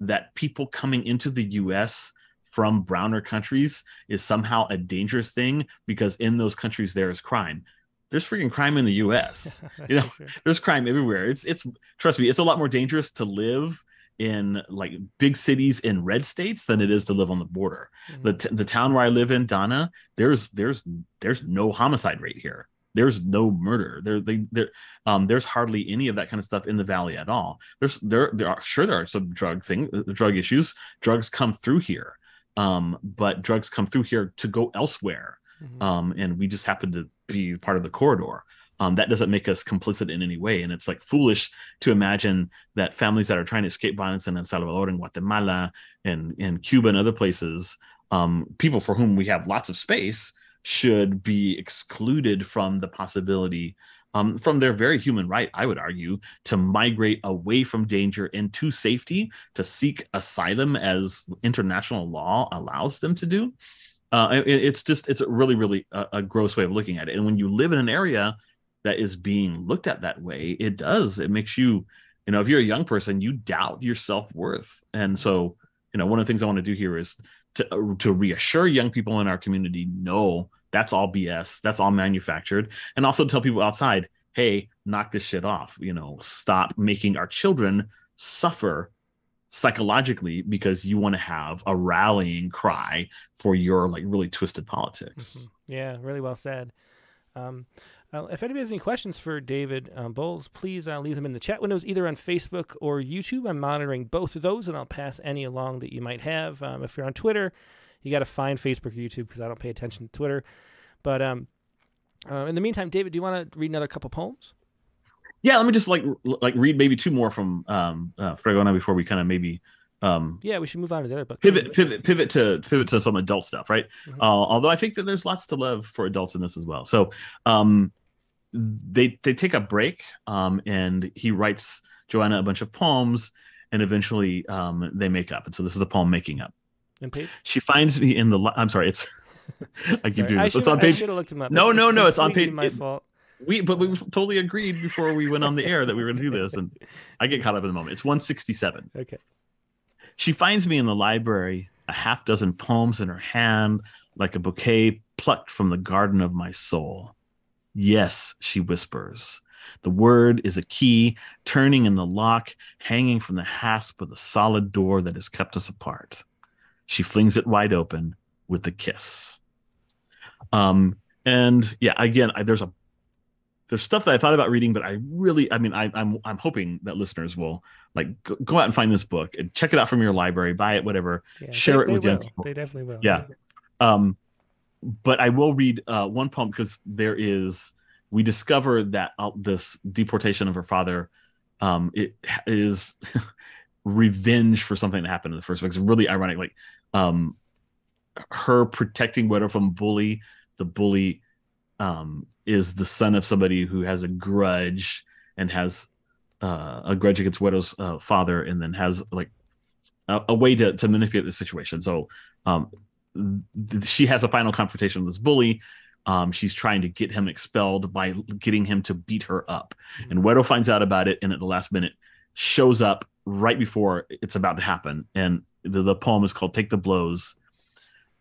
that people coming into the U.S. from browner countries is somehow a dangerous thing because in those countries there is crime. There's freaking crime in the U.S. There's crime everywhere. It's trust me, it's a lot more dangerous to live in big cities in red states than it is to live on the border. Mm-hmm. The town where I live in, Donna, there's no homicide rate here. There's no murder. There's hardly any of that kind of stuff in the valley at all. There are some drug issues. Drugs come through here. But drugs come through here to go elsewhere. Mm-hmm. And we just happen to be part of the corridor. That doesn't make us complicit in any way. And it's foolish to imagine that families that are trying to escape violence in El Salvador and Guatemala and Cuba and other places, people for whom we have lots of space, should be excluded from the possibility, from their very human right, I would argue, to migrate away from danger into safety, to seek asylum as international law allows them to do. It's really, really a gross way of looking at it. And when you live in an area that is being looked at that way, it makes you, if you're a young person, you doubt your self-worth. And so, one of the things I want to do here is to reassure young people in our community, no, that's all BS. That's all manufactured. And also tell people outside, hey, knock this shit off. Stop making our children suffer psychologically because you want to have a rallying cry for your really twisted politics. Mm-hmm. Yeah, really well said. If anybody has any questions for David Bowles, please leave them in the chat windows, either on Facebook or YouTube. I'm monitoring both of those, and I'll pass any along that you might have. If you're on Twitter, you got to find Facebook or YouTube because I don't pay attention to Twitter. But in the meantime, David, do you want to read another couple poems? Yeah, let me just read maybe two more from Fregona before we kind of maybe. Yeah, we should move on to the other book. Pivot to some adult stuff, right? Mm-hmm. Although I think that there's lots to love for adults in this as well. So. They take a break, and he writes Joanna a bunch of poems, and eventually they make up. And so this is a poem, Making Up. And page? She finds me in the. I'm sorry, it's. I keep doing this. It's on page. I should have looked him up. No, it's on page. My fault. But we totally agreed before we went on the air that we were going to do this, and I get caught up in the moment. It's 167. Okay. She finds me in the library, a half dozen poems in her hand, like a bouquet plucked from the garden of my soul. Yes, she whispers. The word is a key, turning in the lock, hanging from the hasp of the solid door that has kept us apart. She flings it wide open with a kiss. And yeah, again, there's stuff that I thought about reading, but I really, I'm hoping that listeners will go out and find this book and check it out from your library, buy it, whatever, share it with young people. They definitely will. Yeah. But I will read one poem because we discover that this deportation of her father, it is revenge for something that happened in the first place. It's really ironic, her protecting Güero from bully. The bully is the son of somebody who has a grudge and has a grudge against Güero's father, and then has like a way to manipulate the situation. So she has a final confrontation with this bully. She's trying to get him expelled by getting him to beat her up. Mm-hmm. And Güero finds out about it, and at the last minute shows up right before it's about to happen. And the poem is called Take the Blows.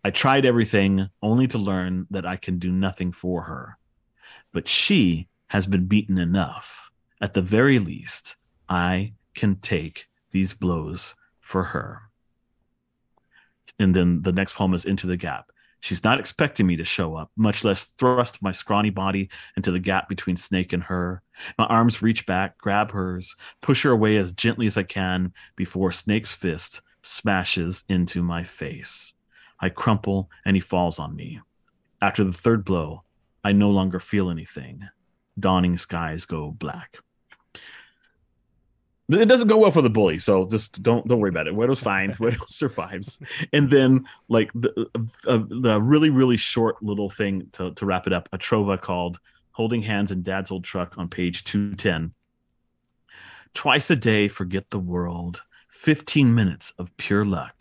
I tried everything only to learn that I can do nothing for her. But she has been beaten enough. At the very least, I can take these blows for her. And then the next poem is Into the Gap. She's not expecting me to show up, much less thrust my scrawny body into the gap between Snake and her. My arms reach back, grab hers, push her away as gently as I can before Snake's fist smashes into my face. I crumple and he falls on me. After the third blow, I no longer feel anything. Dawning skies go black. It doesn't go well for the bully, so just don't worry about it. Güero fine. Güero survives. And then, like, the really, really short little thing to wrap it up, a trova called Holding Hands in Dad's Old Truck on page 210. Twice a day, forget the world. 15 minutes of pure luck.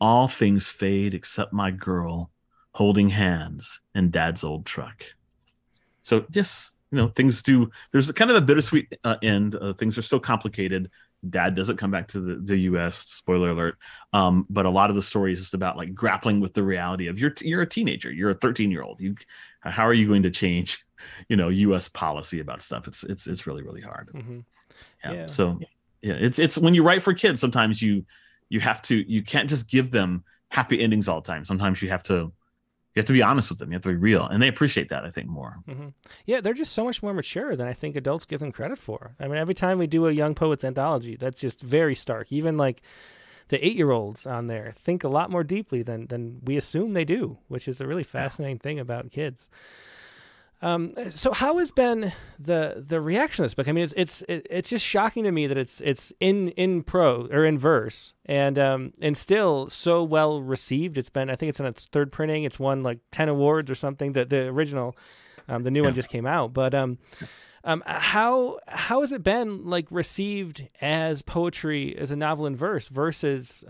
All things fade except my girl. Holding hands in Dad's old truck. So, yes. You know, things do. There's kind of a bittersweet end. Things are still complicated. Dad doesn't come back to the U.S. Spoiler alert. But a lot of the story is just about like grappling with the reality of you're a teenager. You're a 13-year-old. How are you going to change, you know, U.S. policy about stuff? It's really, really hard. Mm-hmm. Yeah. So yeah, it's when you write for kids, sometimes you have to. You can't just give them happy endings all the time. Sometimes you have to. You have to be honest with them. You have to be real. And they appreciate that, I think, more. Mm-hmm. Yeah, they're just so much more mature than I think adults give them credit for. I mean, every time we do a Young Poets anthology, that's just very stark. Even, like, the 8-year-olds on there think a lot more deeply than we assume they do, which is a really fascinating thing about kids. So how has been the reaction to this book? I mean, it's just shocking to me that it's in prose or in verse and still so well received. It's been, I think it's in its third printing. It's won like 10 awards or something. The original, the new one just came out, but, how has it been like received as poetry, as a novel in verse versus,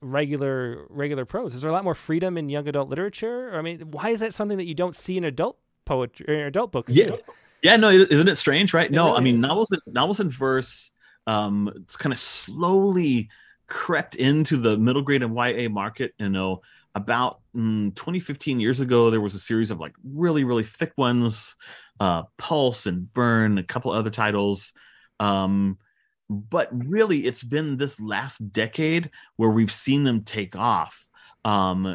regular prose? Is there a lot more freedom in young adult literature? I mean, why is that something that you don't see in adult poetry or adult books? No, isn't it strange, right? I mean, novels in verse it's kind of slowly crept into the middle grade and YA market. You know, about 15 years ago, there was a series of like really, really thick ones, Pulse and Burn, a couple other titles, but really it's been this last decade where we've seen them take off,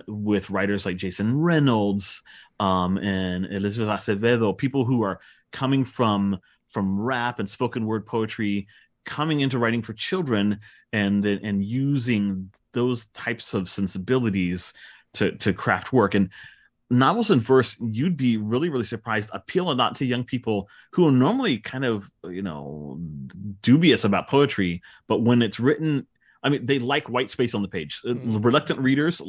with writers like Jason Reynolds and Elizabeth Acevedo, people who are coming from rap and spoken word poetry, coming into writing for children, and using those types of sensibilities to craft work. And novels in verse, you'd be really, really surprised, appeal a lot to young people who are normally kind of, you know, dubious about poetry. But when it's written, I mean, they like white space on the page. Mm. Reluctant readers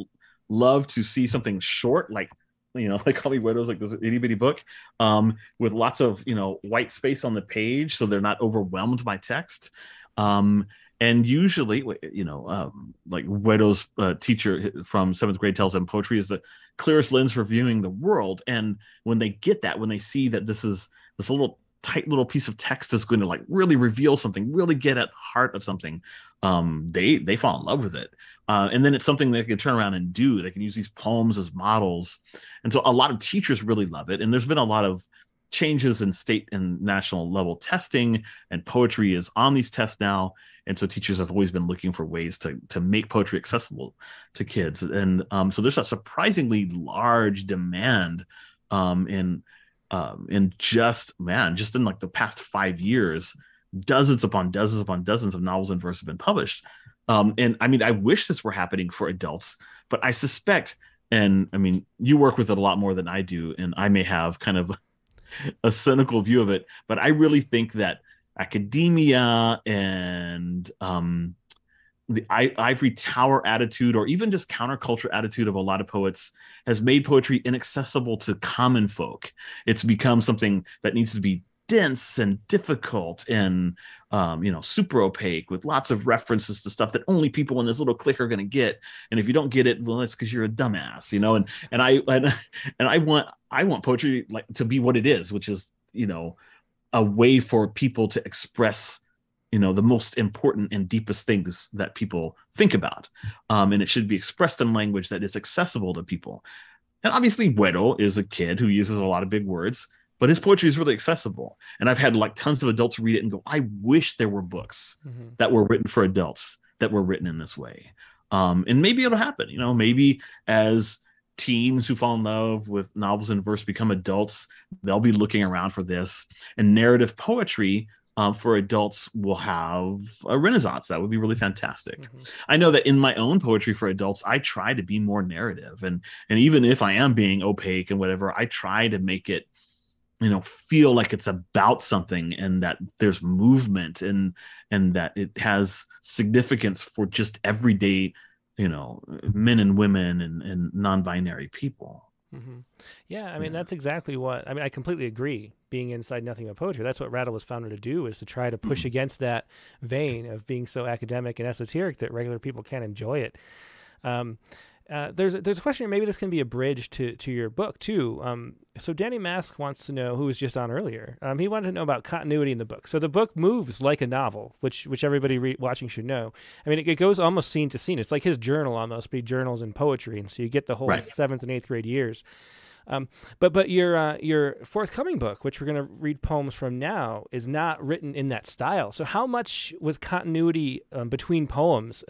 love to see something short, like, you know, like Call Me Güero's, like this itty bitty book, with lots of, you know, white space on the page, so they're not overwhelmed by text. And usually, you know, like Güero's teacher from 7th grade tells them poetry is the clearest lens for viewing the world. And when they get that, when they see that this is this little tight little piece of text is going to like really reveal something, really get at the heart of something, they fall in love with it. And then it's something they can turn around and do. They can use these poems as models. And so a lot of teachers really love it. And there's been a lot of changes in state and national level testing, and poetry is on these tests now. And so teachers have always been looking for ways to make poetry accessible to kids. And so there's a surprisingly large demand in like the past 5 years, dozens upon dozens upon dozens of novels in verse have been published. And I mean, I wish this were happening for adults, but I suspect, and I mean, you work with it a lot more than I do, and I may have kind of a cynical view of it, but I really think that academia and the ivory tower attitude, or even just counterculture attitude of a lot of poets, has made poetry inaccessible to common folk. It's become something that needs to be dense and difficult and super opaque, with lots of references to stuff that only people in this little clique are going to get. And if you don't get it, well, that's because you're a dumbass, And I want poetry like to be what it is, which is a way for people to express the most important and deepest things that people think about, and it should be expressed in language that is accessible to people. And obviously, Güero is a kid who uses a lot of big words, but his poetry is really accessible. And I've had like tons of adults read it and go, I wish there were books that were written for adults that were written in this way. And maybe it'll happen, maybe as teens who fall in love with novels and verse become adults, they'll be looking around for this. And narrative poetry for adults will have a renaissance. That would be really fantastic. Mm-hmm. I know that in my own poetry for adults, I try to be more narrative. And even if I am being opaque and whatever, I try to make it feel like it's about something, and that there's movement, and that it has significance for just everyday, men and women and non-binary people. Mm-hmm. Yeah, I mean, that's exactly what, I completely agree. Being inside Nothing But Poetry, that's what Rattle was founded to do, is to try to push against that vein of being so academic and esoteric that regular people can't enjoy it. There's a question, maybe this can be a bridge to your book too. So Danny Mask wants to know, who was just on earlier, he wanted to know about continuity in the book. So the book moves like a novel, which everybody watching should know. I mean, it goes almost scene to scene. It's like his journal almost, but he journals in poetry. And so you get the whole 7th and 8th grade years. But your forthcoming book, which we're going to read poems from now, is not written in that style. So how much was continuity between poems,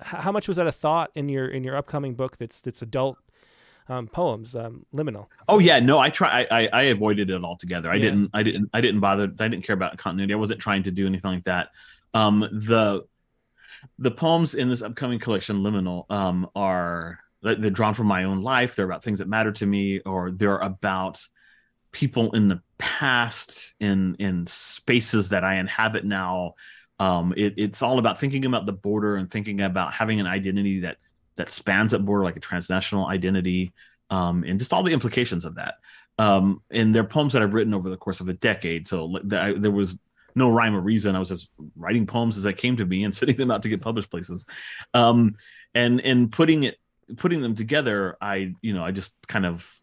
how much was that a thought in your upcoming book that's adult poems, Liminal? Oh yeah, no, I avoided it altogether. Yeah. I didn't bother. I didn't care about continuity. I wasn't trying to do anything like that. The poems in this upcoming collection, Liminal, are, they're drawn from my own life. They're about things that matter to me, or they're about people in the past, in spaces that I inhabit now. It's all about thinking about the border and thinking about having an identity that spans that border, like a transnational identity, and just all the implications of that. And they're poems that I've written over the course of a decade. So there was no rhyme or reason. I was just writing poems as I came to me and sending them out to get published places. And putting them together, I just kind of,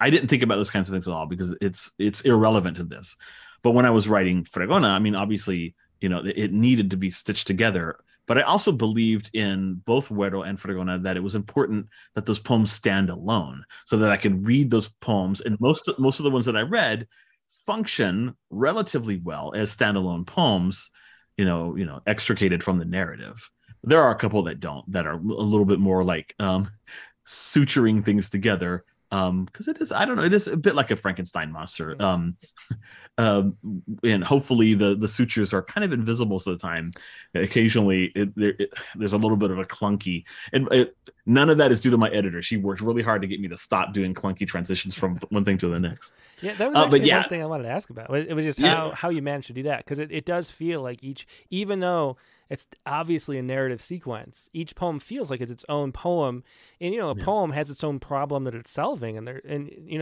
I didn't think about those kinds of things at all, because it's irrelevant to this. But when I was writing Fregona, obviously, it needed to be stitched together. But I also believed in both Güero and Fregona that it was important that those poems stand alone, so that I could read those poems. And most of the ones that I read function relatively well as standalone poems, extricated from the narrative. There are a couple that don't, that are a little bit more like suturing things together. Because it is, it is a bit like a Frankenstein monster. And hopefully the sutures are kind of invisible to the time. Occasionally there's a little bit of a clunky, and none of that is due to my editor. She worked really hard to get me to stop doing clunky transitions from one thing to the next. Yeah, that was actually one thing I wanted to ask about. It was just how you managed to do that, because it does feel like even though it's obviously a narrative sequence, each poem feels like it's its own poem, and poem has its own problem that it's solving,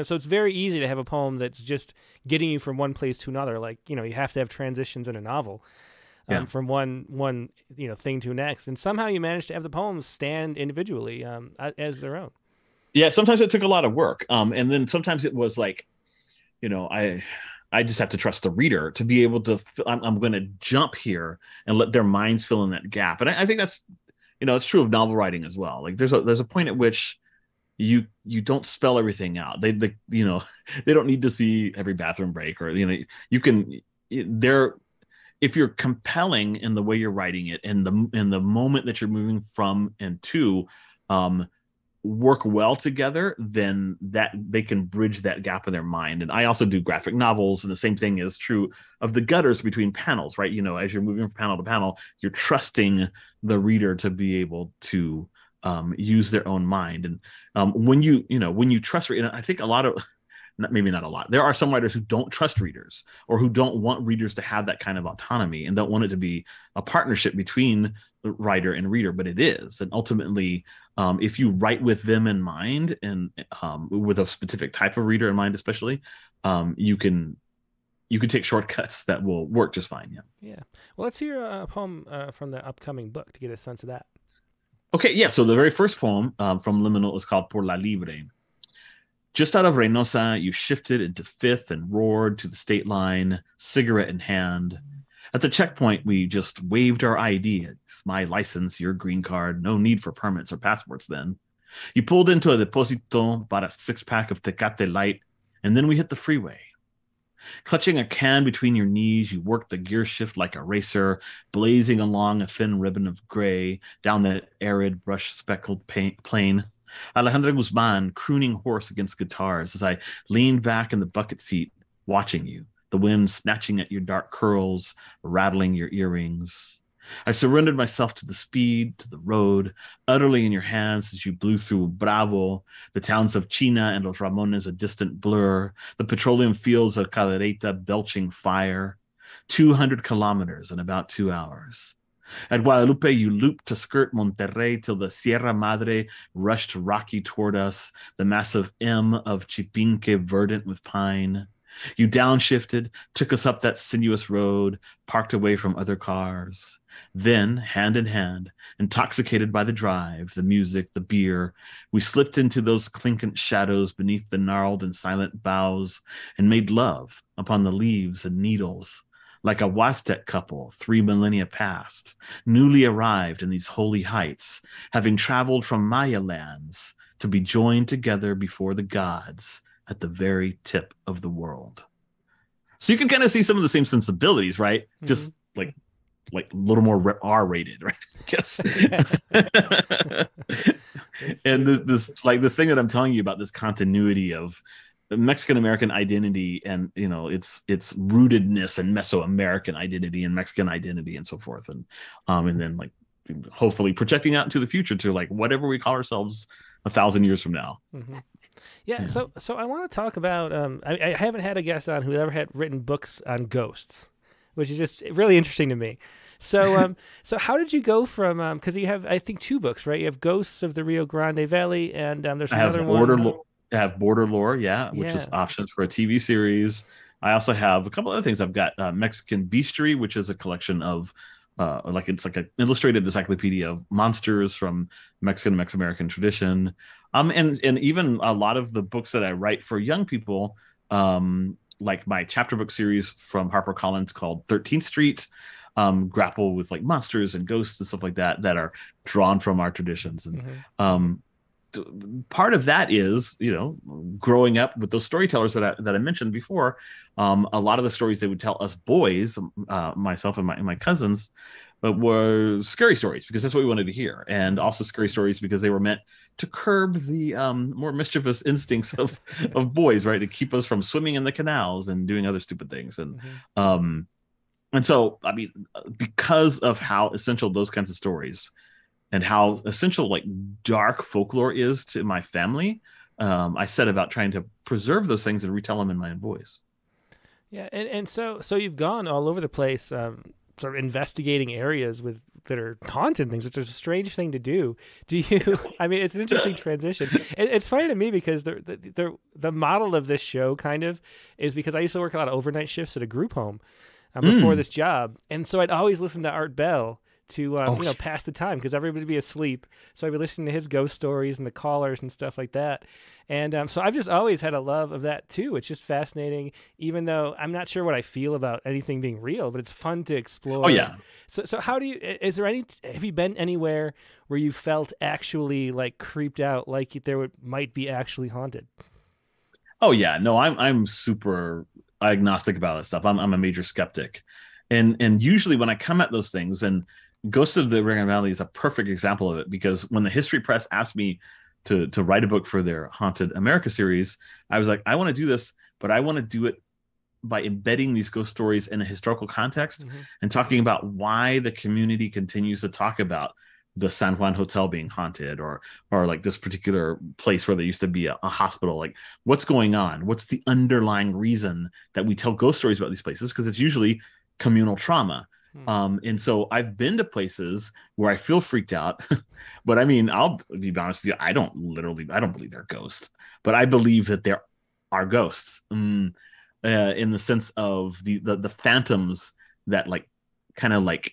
so it's very easy to have a poem that's just getting you from one place to another. Like, you have to have transitions in a novel, from one thing to next, and somehow you manage to have the poems stand individually as their own. Yeah, sometimes it took a lot of work, and then sometimes it was like, I just have to trust the reader to be able to, I'm going to jump here and let their minds fill in that gap. And I think that's, it's true of novel writing as well. Like there's a point at which you don't spell everything out. They don't need to see every bathroom break, or, if you're compelling in the way you're writing it, and in the moment that you're moving from and to, work well together, then that they can bridge that gap in their mind. And I also do graphic novels, and the same thing is true of the gutters between panels, right? As you're moving from panel to panel, you're trusting the reader to be able to use their own mind. And when you trust, I think a lot of maybe not a lot. There are some writers who don't trust readers or who don't want readers to have that kind of autonomy and don't want it to be a partnership between the writer and reader, but it is. And ultimately, if you write with them in mind and with a specific type of reader in mind, especially, you can take shortcuts that will work just fine. Yeah. Well, let's hear a poem from the upcoming book to get a sense of that. Okay, yeah, so the very first poem from Liminal is called Por la Libre. Just out of Reynosa, you shifted into Fifth and roared to the state line, cigarette in hand. At the checkpoint, we just waved our IDs, my license, your green card, no need for permits or passports then. You pulled into a Deposito, bought a six-pack of Tecate Light, and then we hit the freeway. Clutching a can between your knees, you worked the gear shift like a racer, blazing along a thin ribbon of gray down that arid, brush-speckled plain. Alejandro Guzman crooning hoarse against guitars as I leaned back in the bucket seat, watching you, the wind snatching at your dark curls, rattling your earrings. I surrendered myself to the speed, to the road, utterly in your hands as you blew through Bravo, the towns of China and Los Ramones a distant blur, the petroleum fields of Cadereyta belching fire, 200 kilometers in about 2 hours. At Guadalupe, you looped to skirt Monterrey till the Sierra Madre rushed rocky toward us, the massive M of Chipinque verdant with pine. You downshifted, took us up that sinuous road, parked away from other cars. Then, hand in hand, intoxicated by the drive, the music, the beer, we slipped into those clinkant shadows beneath the gnarled and silent boughs and made love upon the leaves and needles, like a Huastec couple 3 millennia past, newly arrived in these holy heights, having traveled from Maya lands to be joined together before the gods, at the very tip of the world. So you can kind of see some of the same sensibilities, right? Mm-hmm. Just like a little more R-rated, right? I guess. And this thing that I'm telling you about, this continuity of Mexican American identity and, you know, its rootedness and Mesoamerican identity and Mexican identity and so forth, and then like hopefully projecting out into the future to like whatever we call ourselves 1,000 years from now. Mm-hmm. Yeah, so I want to talk about, I haven't had a guest on who ever had written books on ghosts, which is just really interesting to me. So so how did you go from, because you have, I think, 2 books, right? You have Ghosts of the Rio Grande Valley, and there's another one. I have Border Lore, which is options for a TV series. I also have a couple other things. I've got Mexican Bestiary, which is a collection of, it's like an illustrated encyclopedia of monsters from Mexican and Mex-American tradition. And even a lot of the books that I write for young people, like my chapter book series from HarperCollins called 13th Street, grapple with like monsters and ghosts and stuff like that, that are drawn from our traditions. And part of that is, you know, growing up with those storytellers that I mentioned before. A lot of the stories they would tell us boys, myself and my cousins, were scary stories because that's what we wanted to hear, and also scary stories because they were meant to curb the more mischievous instincts of boys, right? To keep us from swimming in the canals and doing other stupid things. And and so, I mean, because of how essential those kinds of stories and how essential like dark folklore is to my family, I set about trying to preserve those things and retell them in my own voice. Yeah, and so you've gone all over the place, sort of investigating areas that are haunted things, which is a strange thing to do. Do you? I mean, it's an interesting transition. It's funny to me because the model of this show kind of is because I used to work a lot of overnight shifts at a group home before this job, and so I'd always listen to Art Bell to you know, pass the time because everybody would be asleep. So I'd be listening to his ghost stories and the callers and stuff like that. And so I've just always had a love of that too. It's just fascinating, even though I'm not sure what I feel about anything being real, but it's fun to explore. Oh yeah. So how do you, have you been anywhere where you felt actually like creeped out, like there might be actually haunted? Oh yeah. No, I'm super agnostic about that stuff. I'm a major skeptic. And usually when I come at those things, and Ghosts of the Rio Grande Valley is a perfect example of it, because when the history press asked me to write a book for their Haunted America series, I was like, I want to do this, but I want to do it by embedding these ghost stories in a historical context and talking about why the community continues to talk about the San Juan Hotel being haunted, or like this particular place where there used to be a hospital. Like, what's going on? What's the underlying reason that we tell ghost stories about these places? Because it's usually communal trauma. And so I've been to places where I feel freaked out, but I mean, I'll be honest with you, I don't believe they're ghosts, but I believe that there are ghosts in the sense of the phantoms that kind of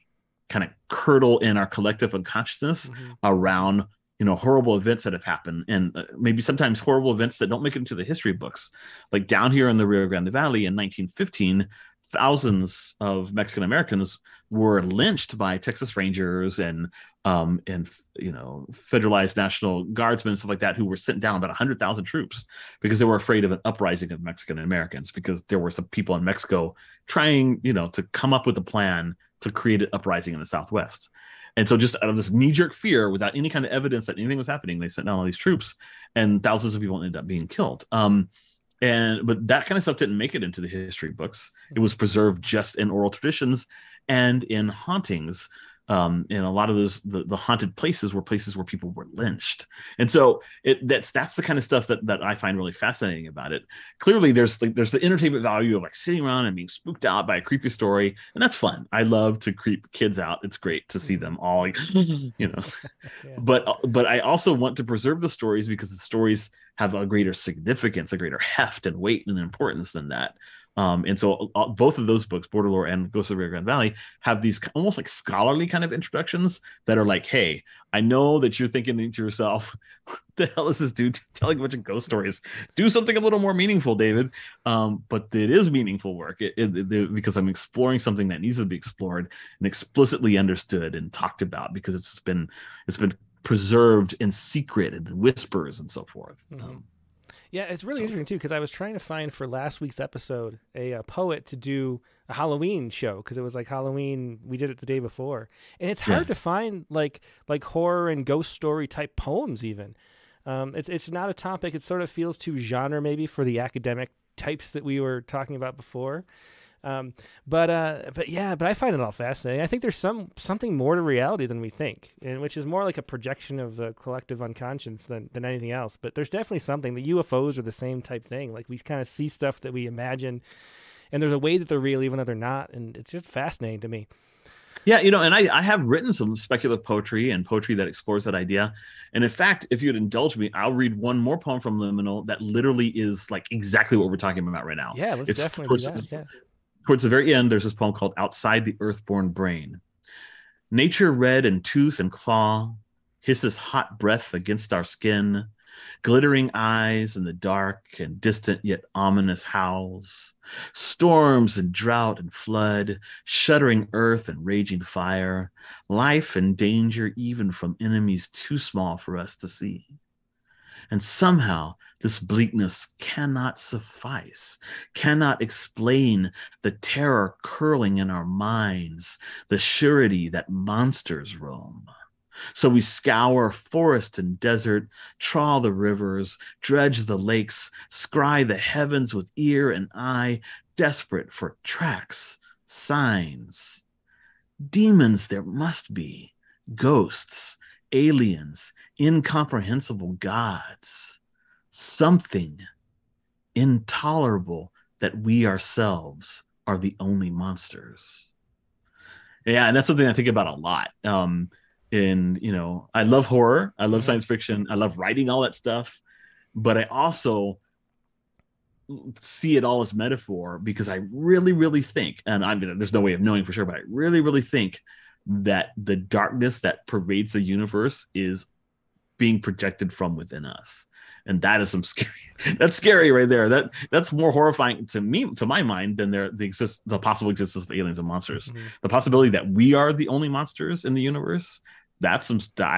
curdle in our collective unconsciousness around, horrible events that have happened, and maybe sometimes horrible events that don't make it into the history books. Like down here in the Rio Grande Valley in 1915, thousands of Mexican Americans were lynched by Texas Rangers and federalized National Guardsmen, stuff like that, who were sent down, about 100,000 troops, because they were afraid of an uprising of Mexican Americans, because there were some people in Mexico trying, to come up with a plan to create an uprising in the Southwest. And so just out of this knee-jerk fear, without any kind of evidence that anything was happening, they sent down all these troops, and thousands of people ended up being killed. But that kind of stuff didn't make it into the history books. It was preserved just in oral traditions and in hauntings. And a lot of those, the haunted places were places where people were lynched. And so that's the kind of stuff that I find really fascinating about it. Clearly, there's the entertainment value of sitting around and being spooked out by a creepy story, and that's fun. I love to creep kids out. It's great to see them all, Yeah. But I also want to preserve the stories, because the stories have a greater significance, a greater heft and weight and importance than that. And so both of those books, Border Lore and Ghosts of the Rio Grande Valley, have these almost like scholarly kind of introductions that are like, hey, I know that you're thinking to yourself, what the hell is this dude telling a bunch of ghost stories? Do something a little more meaningful, David. But it is meaningful work because I'm exploring something that needs to be explored and explicitly understood and talked about, because it's been preserved in secret and whispers and so forth. Yeah, it's really interesting, too, because I was trying to find for last week's episode a poet to do a Halloween show, because it was like Halloween. We did it the day before. And it's hard to find like horror and ghost story type poems even. It's not a topic. It sort of feels too genre maybe for the academic types that we were talking about before. But I find it all fascinating. I think there's something more to reality than we think, and which is more like a projection of the collective unconscious than anything else. But there's definitely something. The UFOs are the same type thing. Like, we kind of see stuff that we imagine, and there's a way that they're real even though they're not. And it's just fascinating to me. Yeah, and I have written some speculative poetry and poetry that explores that idea. And in fact, if you'd indulge me, I'll read one more poem from Liminal that literally is like exactly what we're talking about right now. Yeah, it's definitely do that. Yeah. Towards the very end, there's this poem called Outside the Earthborn Brain. Nature red in tooth and claw hisses hot breath against our skin, glittering eyes in the dark and distant yet ominous howls. Storms and drought and flood, shuddering earth and raging fire, life and danger even from enemies too small for us to see. And somehow this bleakness cannot suffice, cannot explain the terror curling in our minds, the surety that monsters roam. So we scour forest and desert, trawl the rivers, dredge the lakes, scry the heavens with ear and eye, desperate for tracks, signs. Demons there must be, ghosts, aliens, incomprehensible gods, something intolerable that we ourselves are the only monsters. Yeah, and that's something I think about a lot. I love horror, I love science fiction, I love writing all that stuff, but I also see it all as metaphor, because I really, really think, and there's no way of knowing for sure, but I really, really think that the darkness that pervades the universe is being projected from within us. And that is that's scary right there. That's more horrifying to me, to my mind, than the possible existence of aliens and monsters. Mm-hmm. The possibility that we are the only monsters in the universe, I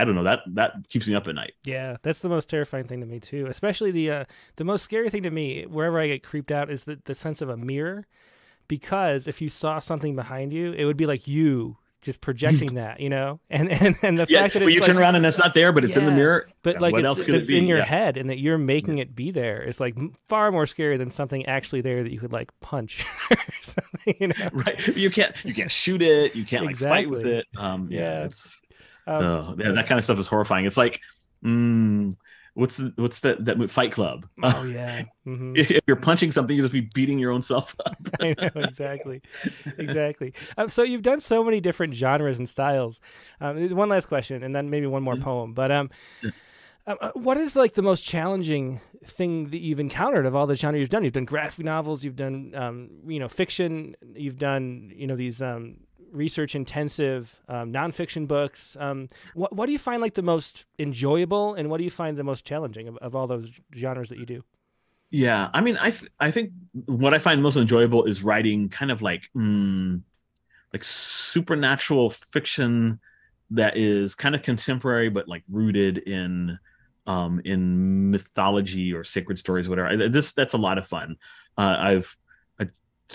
don't know, that keeps me up at night. Yeah, that's the most terrifying thing to me too. Especially the most scary thing to me, wherever I get creeped out, is the sense of a mirror. Because if you saw something behind you, it would be like you just projecting that, and the fact that it's, you turn around and it's not there, but it's in the mirror. But like, what else could it be? It's in your head, and that you're making it be there. It's like far more scary than something actually there that you could like punch or something. Right? You can't shoot it. You can't like fight with it. Yeah. Yeah, that kind of stuff is horrifying. It's like, what's that Fight Club? Oh yeah. Mm-hmm. If you're punching something, you'll just be beating your own self up. I know, exactly. So you've done so many different genres and styles. One last question, and then maybe one more poem. But what is like the most challenging thing that you've encountered of all the genre you've done? You've done graphic novels, you've done fiction, you've done these research-intensive nonfiction books. What do you find like the most enjoyable, and what do you find the most challenging of all those genres that you do? Yeah, I mean, I think what I find most enjoyable is writing kind of like supernatural fiction that is kind of contemporary, but like rooted in mythology or sacred stories, whatever. That's a lot of fun. I've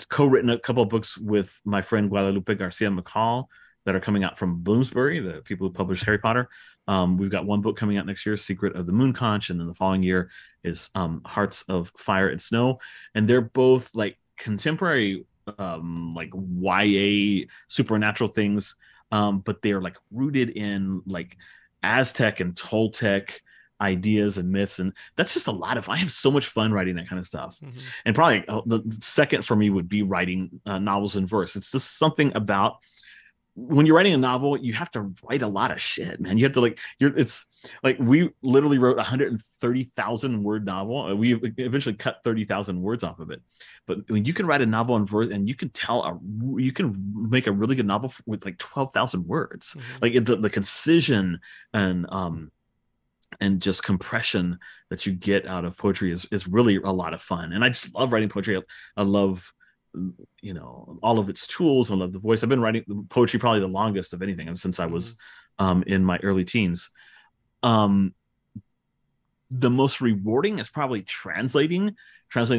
co-written a couple of books with my friend Guadalupe Garcia McCall that are coming out from Bloomsbury, the people who publish Harry Potter. We've got one book coming out next year, Secret of the Moon Conch, and then the following year is Hearts of Fire and Snow, and they're both like contemporary, like YA supernatural things, but they're like rooted in like Aztec and Toltec ideas and myths, and that's just a lot of fun. I have so much fun writing that kind of stuff. Mm-hmm. And probably the second for me would be writing novels in verse. It's just something about when you're writing a novel, you have to write a lot of shit, man. You have to like it's like we literally wrote 130,000 word novel. We eventually cut 30,000 words off of it. But when you can write a novel in verse, and you can make a really good novel with like 12,000 words. Mm-hmm. Like the concision and just compression that you get out of poetry is really a lot of fun. And I just love writing poetry. I love, all of its tools. I love the voice. I've been writing poetry probably the longest of anything since I was in my early teens. The most rewarding is probably translating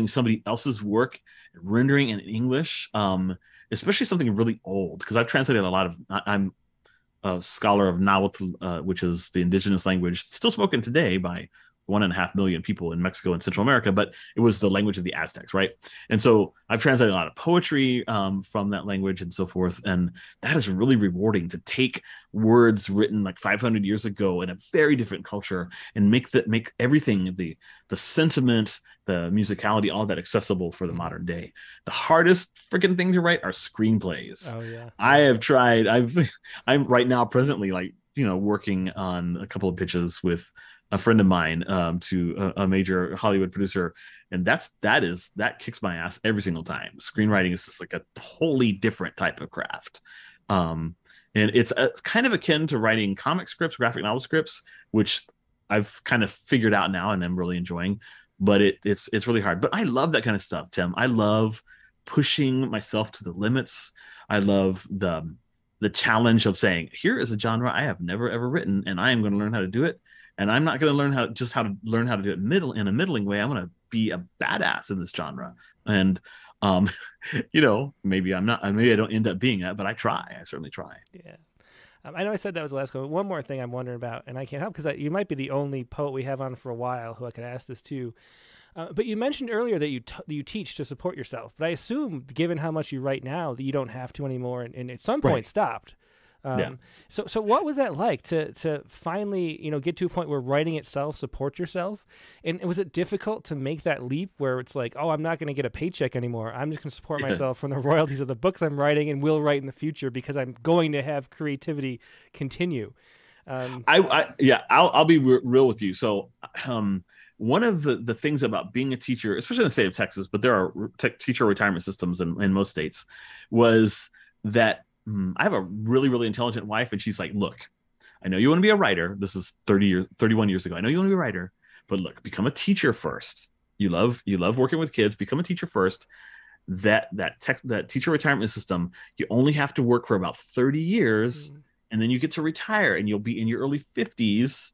somebody else's work, rendering in English, especially something really old, because I've translated a lot of, I'm a scholar of Nahuatl, which is the indigenous language still spoken today by 1.5 million people in Mexico and Central America, but it was the language of the Aztecs, right? And so I've translated a lot of poetry from that language and so forth, and that is really rewarding to take words written like 500 years ago in a very different culture and make everything, the sentiment, the musicality, all that accessible for the modern day. The hardest freaking thing to write are screenplays. Oh yeah, I have tried. I'm right now presently like working on a couple of pitches with a friend of mine to a major Hollywood producer. And that kicks my ass every single time. Screenwriting is just like a totally different type of craft. And it's kind of akin to writing comic scripts, graphic novel scripts, which I've kind of figured out now and I'm really enjoying, but it's really hard. But I love that kind of stuff, Tim. I love pushing myself to the limits. I love the challenge of saying, here is a genre I have never, ever written, and I am going to learn how to do it. And I'm not going to learn how to do it in a middling way. I want to be a badass in this genre. And, maybe I'm not, maybe I don't end up being that, but I try. I certainly try. Yeah. I know I said that was the last one. One more thing I'm wondering about, and I can't help, because you might be the only poet we have on for a while who I could ask this to. But you mentioned earlier that you teach to support yourself. But I assume, given how much you write now, that you don't have to anymore, and at some point stopped. Yeah. So what was that like to finally, get to a point where writing itself supports yourself? And was it difficult to make that leap where it's like, oh, I'm not going to get a paycheck anymore. I'm just going to support myself from the royalties of the books I'm writing and will write in the future, because I'm going to have creativity continue. I'll be real with you. So, one of the things about being a teacher, especially in the state of Texas, but there are teacher retirement systems in most states, was that I have a really, really intelligent wife, and she's like, look, I know you want to be a writer. This is 31 years ago. I know you want to be a writer, but look, become a teacher first. You love working with kids, become a teacher first. That teacher retirement system, you only have to work for about 30 years, and then you get to retire, and you'll be in your early 50s,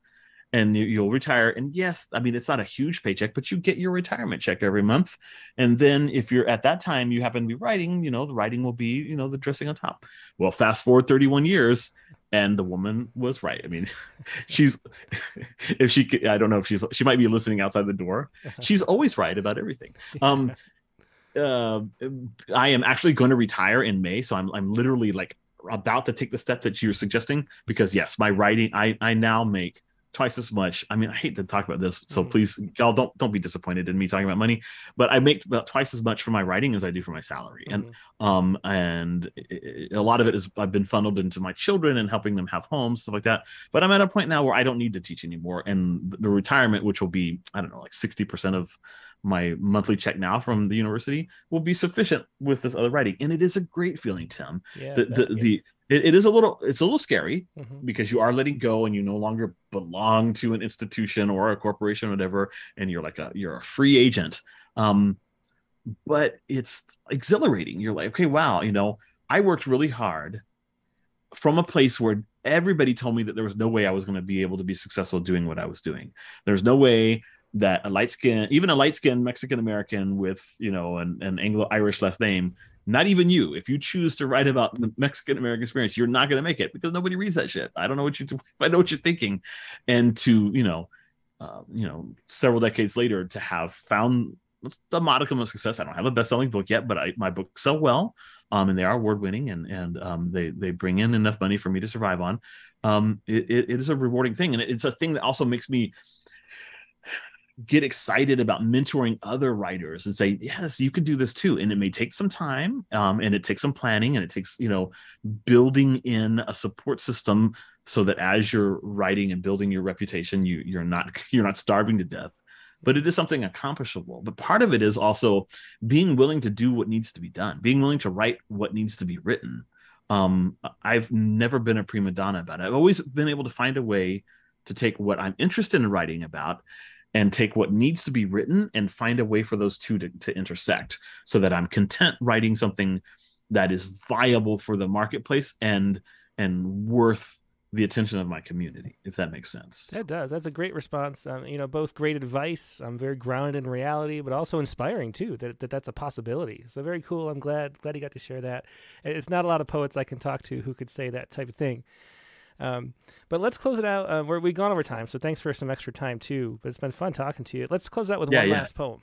and you'll retire. And yes, I mean, it's not a huge paycheck, but you get your retirement check every month. And then if you're at that time, you happen to be writing, the writing will be, the dressing on top. Well, fast forward 31 years and the woman was right. I mean, I don't know if she might be listening outside the door. She's always right about everything. I am actually going to retire in May. So I'm literally like about to take the steps that you were suggesting, because yes, my writing, I now make twice as much. I mean, I hate to talk about this, so please, y'all don't be disappointed in me talking about money, but I make about twice as much for my writing as I do for my salary. Mm-hmm. And a lot of it is I've been funneled into my children and helping them have homes, stuff like that. But I'm at a point now where I don't need to teach anymore. And the retirement, which will be, I don't know, like 60% of my monthly check now from the university, will be sufficient with this other writing. And it is a great feeling, Tim. Yeah, it is a little scary, mm-hmm. because you are letting go and you no longer belong to an institution or a corporation or whatever, and you're a free agent. But it's exhilarating. You're like, okay, wow, I worked really hard from a place where everybody told me that there was no way I was going to be able to be successful doing what I was doing. There's no way that even a light-skinned Mexican American with an Anglo-Irish last name, not even you, if you choose to write about the Mexican American experience, you're not going to make it, because nobody reads that shit. I don't know what you do. I know what you're thinking. And to several decades later, to have found the modicum of success. I don't have a best-selling book yet, but my books sell well, and they are award-winning, and they bring in enough money for me to survive on. It is a rewarding thing, and it's a thing that also makes me get excited about mentoring other writers and say, yes, you can do this too. And it may take some time, and it takes some planning, and it takes, building in a support system so that as you're writing and building your reputation, you're not starving to death. But it is something accomplishable. But part of it is also being willing to do what needs to be done, being willing to write what needs to be written. I've never been a prima donna about it. I've always been able to find a way to take what I'm interested in writing about and take what needs to be written and find a way for those two to intersect, so that I'm content writing something that is viable for the marketplace and worth the attention of my community, if that makes sense. That does. That's a great response. Both great advice. I'm very grounded in reality, but also inspiring too, that's a possibility. So very cool. I'm glad you got to share that. It's not a lot of poets I can talk to who could say that type of thing. But let's close it out. We've gone over time, so thanks for some extra time too, but it's been fun talking to you. Let's close out with one last poem.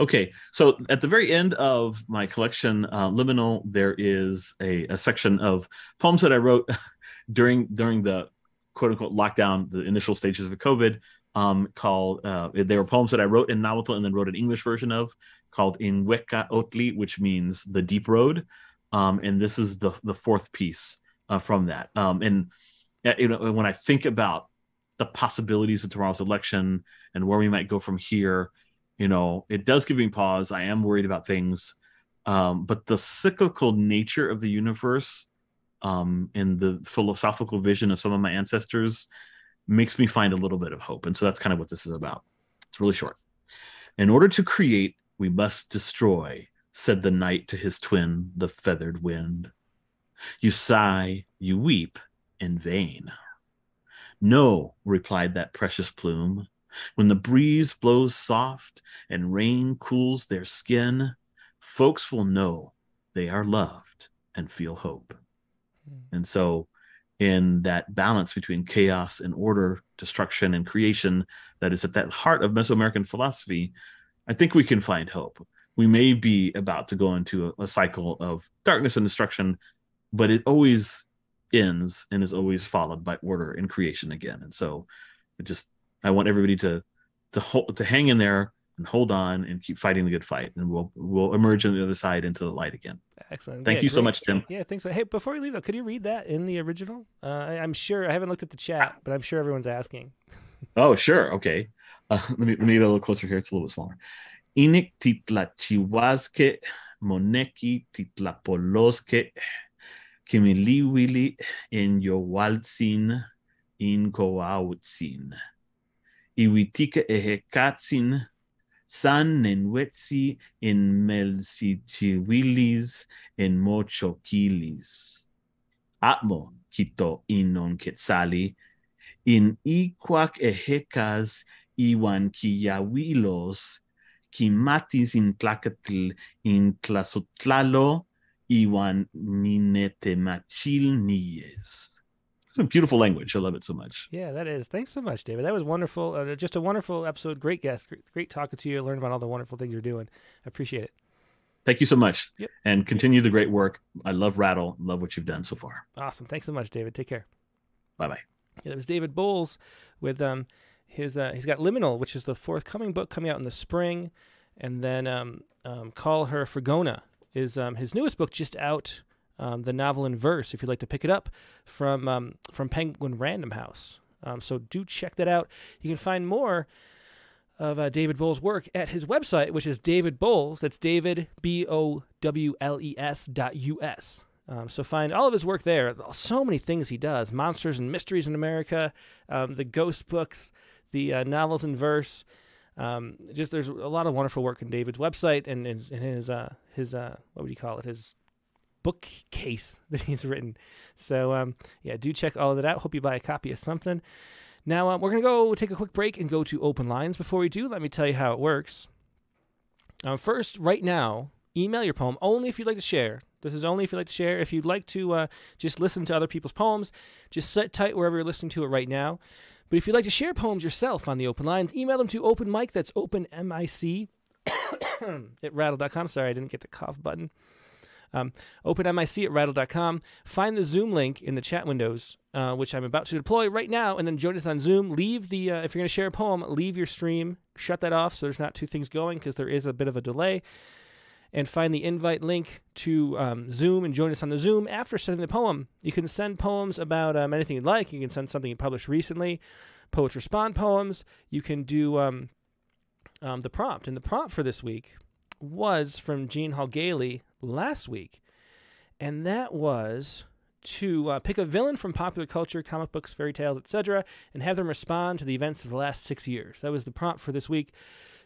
Okay, so at the very end of my collection, Liminal, there is a section of poems that I wrote during the quote-unquote lockdown, the initial stages of COVID, called, they were poems that I wrote in Nahuatl and then wrote an English version of, called In Hueca Otli, which means the deep road, and this is the fourth piece from that. When I think about the possibilities of tomorrow's election and where we might go from here, it does give me pause. I am worried about things, but the cyclical nature of the universe and the philosophical vision of some of my ancestors makes me find a little bit of hope. And so that's kind of what this is about. It's really short. In order to create, we must destroy, said the night to his twin, the feathered wind. You sigh, you weep, in vain. No, replied that precious plume, when the breeze blows soft and rain cools their skin, folks will know they are loved and feel hope. And so in that balance between chaos and order, destruction and creation, that is at that heart of Mesoamerican philosophy, I think we can find hope. We may be about to go into a cycle of darkness and destruction, but it always ends and is always followed by order and creation again. And so I want everybody to hang in there and hold on and keep fighting the good fight, and we'll emerge on the other side into the light again. Excellent. Thank you so much, Tim. Yeah, thanks. Hey, before we leave though, could you read that in the original? I'm sure I haven't looked at the chat, but I'm sure everyone's asking. Oh, sure. Okay. Let me get a little closer here. It's a little bit smaller. Inik titlachiwaske moneki titlapoloske Kimiliwili in Yowaltzin in Kowautsin. Iwitika ehekatsin san nenwetsi in Melsichiwilis in Mochokilis. Atmo kito inon ketzali in ikwak ehekas iwan kiyawilos kimatis in tlakatl in tlasotlalo Iwan Ninete Machil Niyes. Beautiful language. I love it so much. Yeah, that is. Thanks so much, David. That was wonderful. Just a wonderful episode. Great guest. Great talking to you. Learned about all the wonderful things you're doing. I appreciate it. Thank you so much. Yep. And continue the great work. I love Rattle. Love what you've done so far. Awesome. Thanks so much, David. Take care. Bye-bye. Yeah, it was David Bowles with his he's got Liminal, which is the forthcoming book coming out in the spring. And then Call Her Fregona is his newest book just out, the novel in verse, if you'd like to pick it up from Penguin Random House. So do check that out. You can find more of David Bowles' work at his website, which is David Bowles. That's David, BOWLES.US. So find all of his work there. So many things he does. Monsters and Mysteries in America, the ghost books, the novels in verse. Just there's a lot of wonderful work in David's website and in his what would you call it, his bookcase that he's written. So yeah, do check all of that out. Hope you buy a copy of something. Now, we're going to go take a quick break and go to open lines. Before we do, let me tell you how it works. First, right now, email your poem only if you'd like to share. This is only if you'd like to share. If you'd like to just listen to other people's poems, just sit tight wherever you're listening to it right now. But if you'd like to share poems yourself on the open lines, email them to openmic, that's openmic, at rattle.com. Sorry, I didn't get the cough button. Openmic at rattle.com. Find the Zoom link in the chat windows, which I'm about to deploy right now, and then join us on Zoom. Leave the if you're going to share a poem, leave your stream, shut that off so there's not two things going, because there is a bit of a delay. And find the invite link to Zoom and join us on the Zoom after sending the poem. You can send poems about anything you'd like. You can send something you published recently, poets respond poems. You can do the prompt, and the prompt for this week was from Jeanine Hall Gailey last week, and that was to pick a villain from popular culture, comic books, fairy tales, etc., and have them respond to the events of the last 6 years. That was the prompt for this week.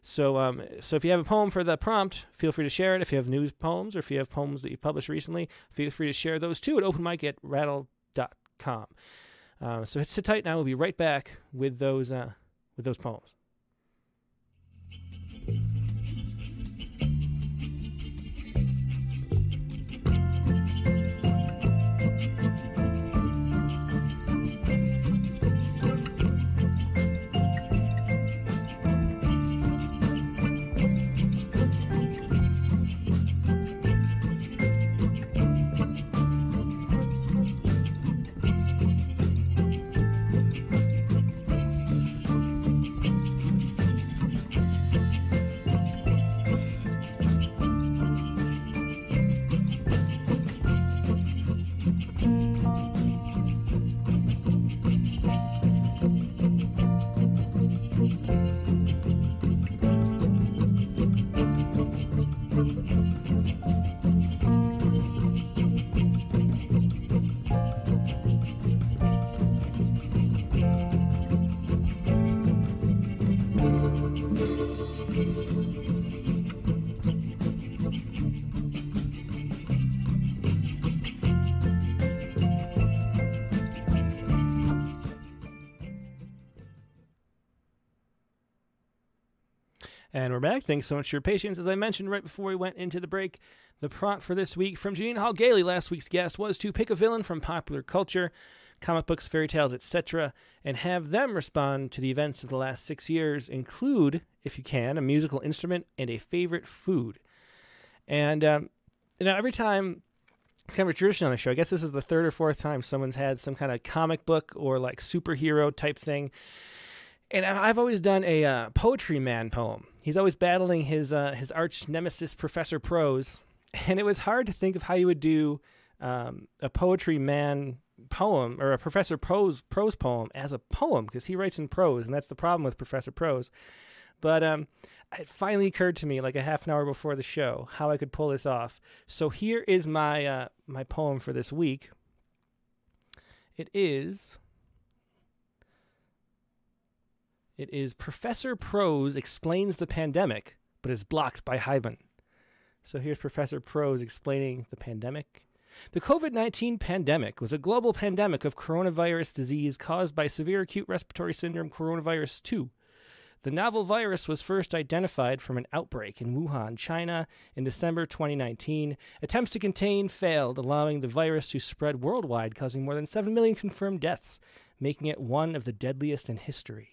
So, so if you have a poem for the prompt, feel free to share it. If you have news poems or if you have poems that you've published recently, feel free to share those too at openmic at rattle.com. So sit tight now. We'll be right back with those poems. And we're back. Thanks so much for your patience. As I mentioned right before we went into the break, the prompt for this week from Jeanine Hall Gailey, last week's guest, was to pick a villain from popular culture, comic books, fairy tales, etc., and have them respond to the events of the last 6 years. Include, if you can, a musical instrument and a favorite food. And you know, every time, it's kind of a tradition on the show. I guess this is the third or fourth time someone's had some kind of comic book or like superhero type thing. And I've always done a Poetry Man poem. He's always battling his arch nemesis, Professor Prose. And it was hard to think of how you would do a Poetry Man poem or a Professor Prose poem as a poem, because he writes in prose, and that's the problem with Professor Prose. But it finally occurred to me like a half an hour before the show how I could pull this off. So here is my, my poem for this week. It is Professor Prose explains the pandemic, but is blocked by Hyben. So here's Professor Prose explaining the pandemic. The COVID-19 pandemic was a global pandemic of coronavirus disease caused by severe acute respiratory syndrome coronavirus 2. The novel virus was first identified from an outbreak in Wuhan, China, in December 2019. Attempts to contain failed, allowing the virus to spread worldwide, causing more than 7 million confirmed deaths, making it one of the deadliest in history.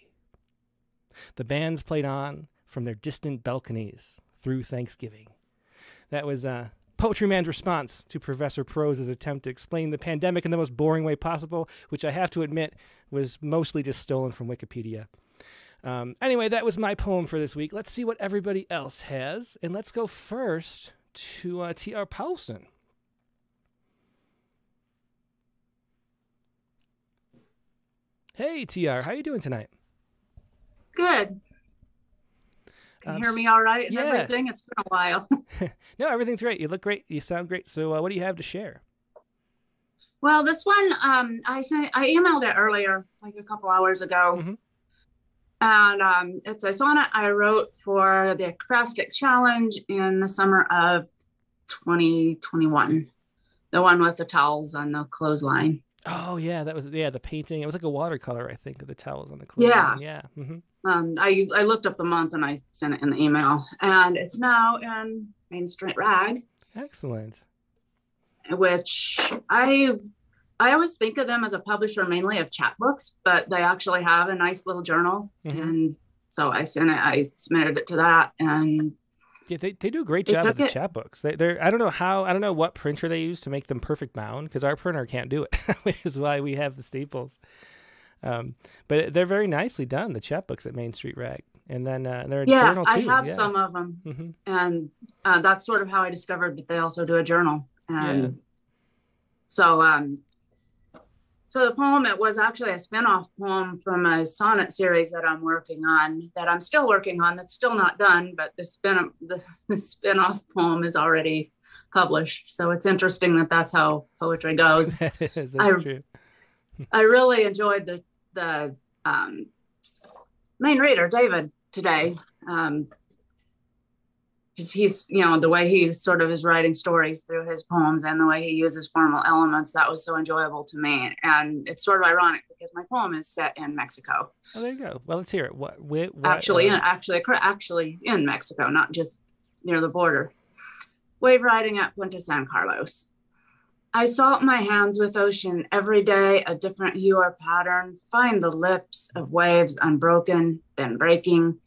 The bands played on from their distant balconies through Thanksgiving. That was Poetry Man's response to Professor Prose's attempt to explain the pandemic in the most boring way possible, which I have to admit was mostly just stolen from Wikipedia. Anyway, that was my poem for this week. Let's see what everybody else has, and let's go first to T.R. Paulson. Hey, TR, how you doing tonight? Good. Can you hear me all right and everything? It's been a while. No, everything's great. You look great. You sound great. So what do you have to share? Well, this one, I emailed it earlier, like a couple hours ago. Mm-hmm. And it's a sonnet I wrote for the Acrostic Challenge in the summer of 2021. The one with the towels on the clothesline. Oh yeah, that was the painting. It was like a watercolor, I think, of the towels on the clothes. Yeah, yeah. Mm-hmm. I looked up the month and I sent it in the email, and it's now in Main Street Rag. Excellent. Which I always think of them as a publisher mainly of chapbooks, but they actually have a nice little journal, mm-hmm. and so I submitted it to that, and yeah, they do a great job with the chapbooks. They're I don't know what printer they use to make them perfect bound, because our printer can't do it, which is why we have the staples. But they're very nicely done, the chapbooks at Main Street Rag, and then they're a journal too. I have some of them, mm-hmm. and that's sort of how I discovered that they also do a journal. And so the poem, it was actually a spinoff poem from a sonnet series that I'm working on, that I'm still working on, that's still not done, but the spinoff poem is already published. So it's interesting that that's how poetry goes. That is, that's true. I really enjoyed the main reader, David, today. Because he's, you know, the way he sort of is writing stories through his poems and the way he uses formal elements, that was so enjoyable to me. And it's sort of ironic because my poem is set in Mexico. Oh, there you go. Well, let's hear it. Actually in Mexico, not just near the border. Wave riding at Punta San Carlos. I salt my hands with ocean every day, a different hue or pattern. Find the lips of waves unbroken, then breaking.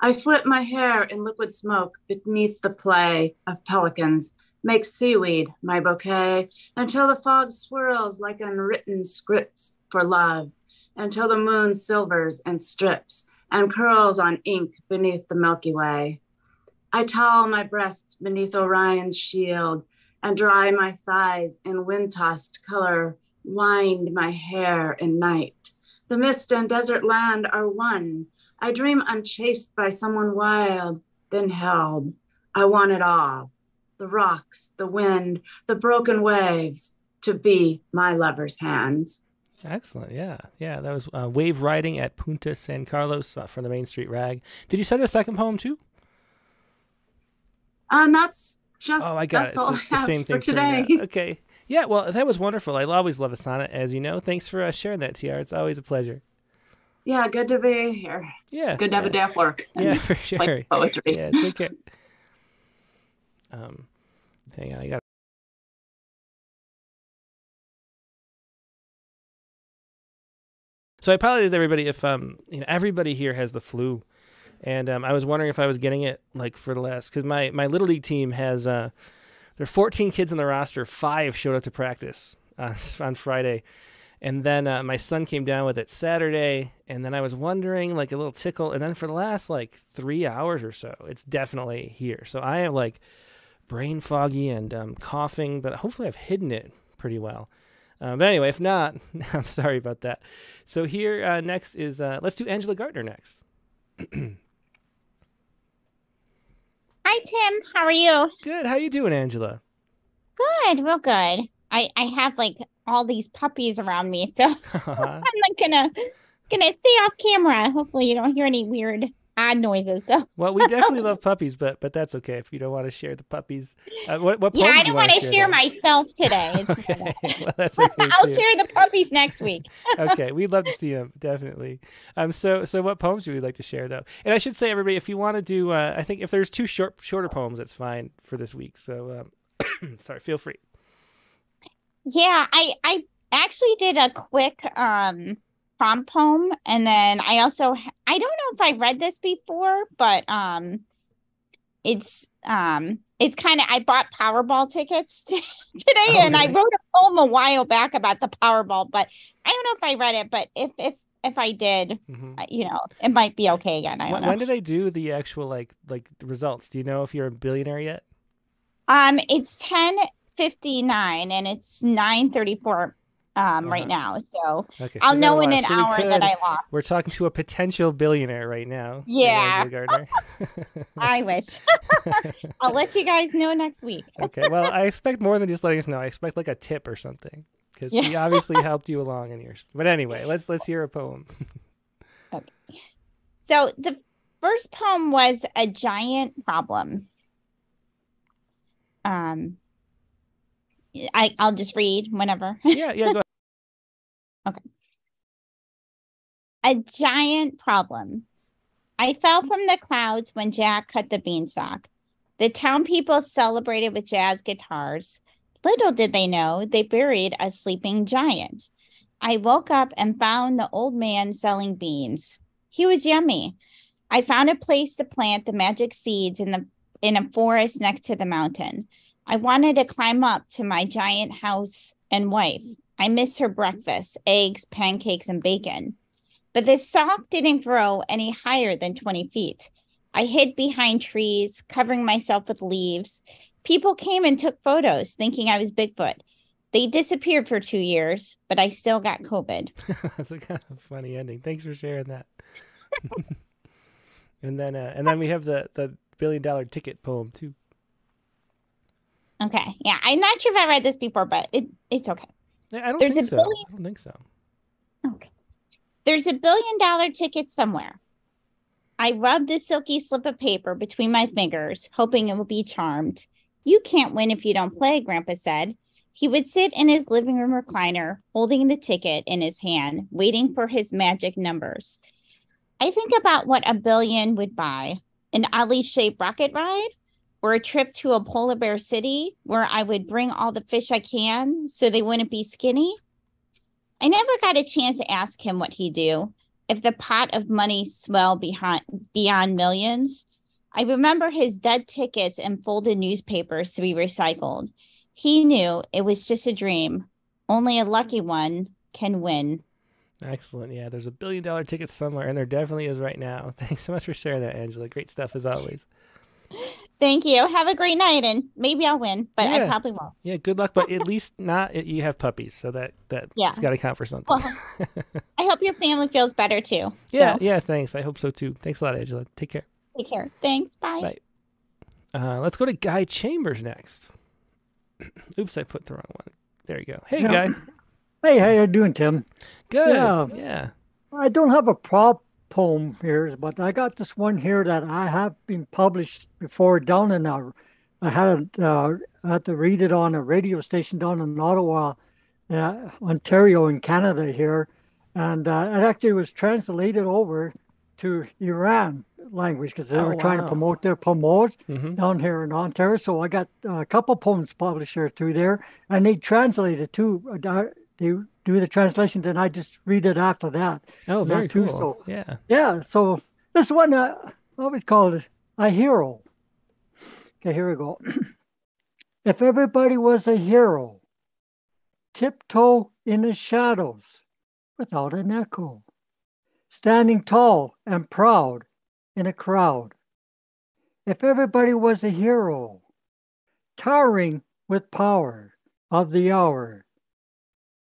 I flip my hair in liquid smoke beneath the play of pelicans, make seaweed my bouquet, until the fog swirls like unwritten scripts for love, until the moon silvers and strips and curls on ink beneath the Milky Way. I towel my breasts beneath Orion's shield and dry my thighs in wind-tossed color, wind my hair in night. The mist and desert land are one. I dream I'm chased by someone wild, then held. I want it all, the rocks, the wind, the broken waves, to be my lover's hands. Excellent, yeah. Yeah, that was Wave Riding at Punta San Carlos from the Main Street Rag. Did you send a second poem too? That's just, oh, I got that's it. All it's I the have same thing for today. Okay, yeah, well, that was wonderful. I always love a sonnet, as you know. Thanks for sharing that, TR. It's always a pleasure. Yeah, good to be here. Yeah. Good to have a day off work. Yeah, for sure. Like poetry. Yeah, take care. Hang on, I got So I apologize, everybody, if you know, everybody here has the flu. And I was wondering if I was getting it like for the last, because my Little League team has there are 14 kids on the roster, 5 showed up to practice on Friday. And then my son came down with it Saturday, and then I was wondering, like a little tickle. And then for the last like 3 hours or so, it's definitely here. So I am like brain foggy and coughing, but hopefully I've hidden it pretty well. But anyway, if not, I'm sorry about that. So here next is, let's do Angela Gardner next. Hi, Tim. How are you? Good. How are you doing, Angela? Good. Real good. I have like all these puppies around me, so I'm not gonna stay off camera. Hopefully you don't hear any weird odd noises. So. Well, we definitely love puppies, but that's okay if you don't want to share the puppies. What yeah, I don't want to share myself today. Okay. Well, that's okay. I'll share the puppies next week. Okay, we'd love to see them, definitely. So what poems would you like to share though? And I should say, everybody, if you want to do, I think if there's two shorter poems, that's fine for this week. So sorry, feel free. Yeah, I actually did a quick prompt poem, and then I also I don't know if I read this before, but it's kind of, I bought Powerball tickets today, and really? I wrote a poem a while back about the Powerball, but I don't know if I read it, but if I did, mm-hmm. You know, it might be okay again. I don't know. When did I do the actual like results? Do you know if you're a billionaire yet? It's 10:59 and it's 9:34 right now. So okay, I'll know in an hour that I lost. We're talking to a potential billionaire right now. Yeah. I wish. I'll let you guys know next week. Okay. Well, I expect more than just letting us know. I expect like a tip or something, because yeah. We obviously helped you along in yours. But anyway, let's hear a poem. Okay. So the first poem was A Giant Problem. I'll just read whenever. Yeah, go ahead. Okay. A giant problem. I fell from the clouds when Jack cut the beanstalk. The town people celebrated with jazz guitars. Little did they know they buried a sleeping giant. I woke up and found the old man selling beans. He was yummy. I found a place to plant the magic seeds in a forest next to the mountain. I wanted to climb up to my giant house and wife. I missed her breakfast, eggs, pancakes, and bacon. But the stalk didn't grow any higher than 20 feet. I hid behind trees, covering myself with leaves. People came and took photos, thinking I was Bigfoot. They disappeared for 2 years, but I still got COVID. That's a kind of funny ending. Thanks for sharing that. and then we have the $1 billion ticket poem, too. Okay. Yeah. I'm not sure if I read this before, but it's okay. Yeah, I don't think so. Okay. There's a $1 billion ticket somewhere. I rubbed the silky slip of paper between my fingers, hoping it would be charmed. You can't win if you don't play, Grandpa said. He would sit in his living room recliner, holding the ticket in his hand, waiting for his magic numbers. I think about what $1 billion would buy. An oddly shaped rocket ride? Or a trip to a polar bear city where I would bring all the fish I can so they wouldn't be skinny? I never got a chance to ask him what he'd do if the pot of money swelled beyond millions. I remember his dead tickets and folded newspapers to be recycled. He knew it was just a dream. Only a lucky one can win. Excellent. Yeah, there's a $1 billion ticket somewhere, and there definitely is right now. Thanks so much for sharing that, Angela. Great stuff as always. Thank you. Have a great night, and maybe I'll win, but yeah. I probably won't. Yeah, good luck, but at least you have puppies, so that's got to count for something. Well, I hope your family feels better, too. Yeah, so. Yeah, thanks. I hope so, too. Thanks a lot, Angela. Take care. Take care. Thanks. Bye. Bye. Let's go to Guy Chambers next. Oops, I put the wrong one. There you go. Hey, yeah. Guy. Hey, how you doing, Tim? Good. Yeah. I don't have a problem. Poem here, but I got this one here that I have been published before down in I had to read it on a radio station down in Ottawa, Ontario in Canada here, and it actually was translated over to Iran language because they were trying to promote their pomos down here in Ontario. So I got a couple poems published here through there, and they translate it too. They do the translation, then I just read it after that. Oh, very cool. So, yeah. So this one I always called it A Hero. Okay, here we go. If everybody was a hero, tiptoe in the shadows without an echo, standing tall and proud in a crowd. If everybody was a hero, towering with power of the hour.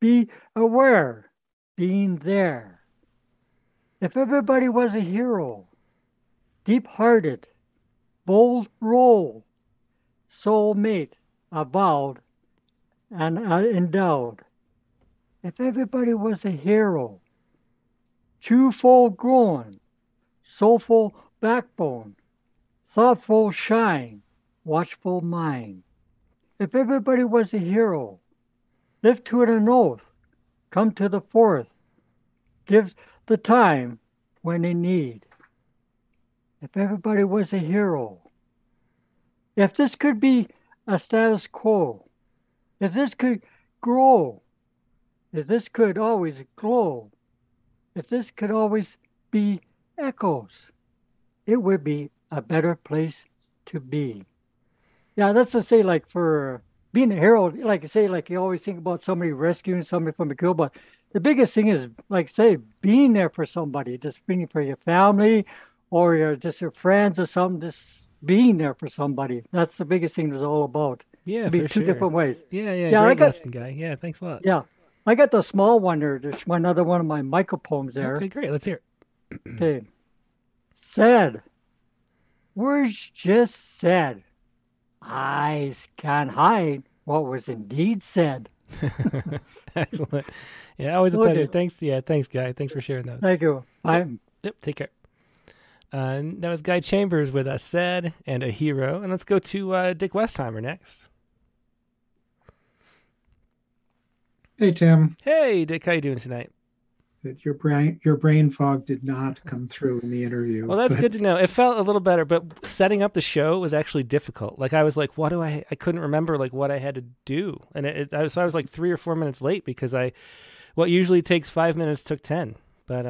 Be aware, being there. If everybody was a hero, deep-hearted, bold role, soulmate, avowed, and endowed. If everybody was a hero, two-fold grown, soulful backbone, thoughtful shine, watchful mind. If everybody was a hero, live to it an oath, come to the fourth, give the time when in need. If everybody was a hero, if this could be a status quo, if this could grow, if this could always glow, if this could always be echoes, it would be a better place to be. Yeah, that's to say, like, for being a hero, like you say, like you always think about somebody rescuing somebody from a kill, but the biggest thing is, like, say, being there for somebody, just being for your family or your just your friends or something, just being there for somebody. That's the biggest thing it's all about. Yeah, for sure. Two different ways. Yeah, great lesson, guy. Yeah, thanks a lot. Yeah, I got the small one there. There's one other one of my micro poems there. Okay, great. Let's hear it. Okay. Sad. Words just said. Eyes can't hide what was indeed said. Excellent. Yeah, always a pleasure. Thanks. Yeah, thanks, Guy. Thanks for sharing those. Thank you. Bye. Yep, take care. That was Guy Chambers with A Sad and A Hero. And let's go to Dick Westheimer next. Hey, Tim. Hey, Dick. How you doing tonight? That your brain fog did not come through in the interview. Well, that's good to know. It felt a little better, but setting up the show was actually difficult. Like, I was like, what do I couldn't remember, like, what I had to do. And I was like 3 or 4 minutes late because what usually takes 5 minutes took 10. But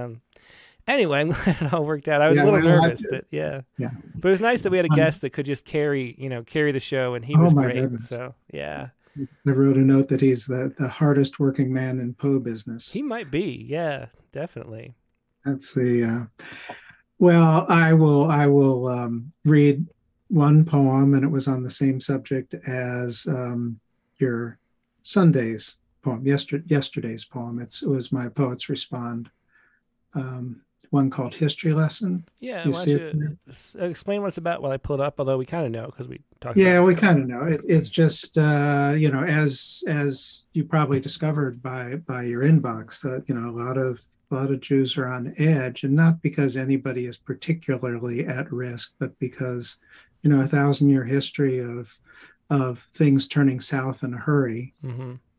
anyway, I'm glad it all worked out. I was a little nervous. Yeah. But it was nice that we had a guest that could just carry the show, and he was great. Goodness. So, yeah. I wrote a note that he's the hardest working man in Poe business. He might be. Yeah, definitely. That's the, well, I will read one poem, and it was on the same subject as your Sunday's poem, yesterday's poem. It was my Poets Respond, one called History Lesson. Yeah, why don't you explain what it's about while I pull it up, although we kind of know because we talked about it. Yeah, we kind of know. It's just, as you probably discovered by your inbox, that, a lot of Jews are on edge, and not because anybody is particularly at risk, but because, a 1,000-year history of things turning south in a hurry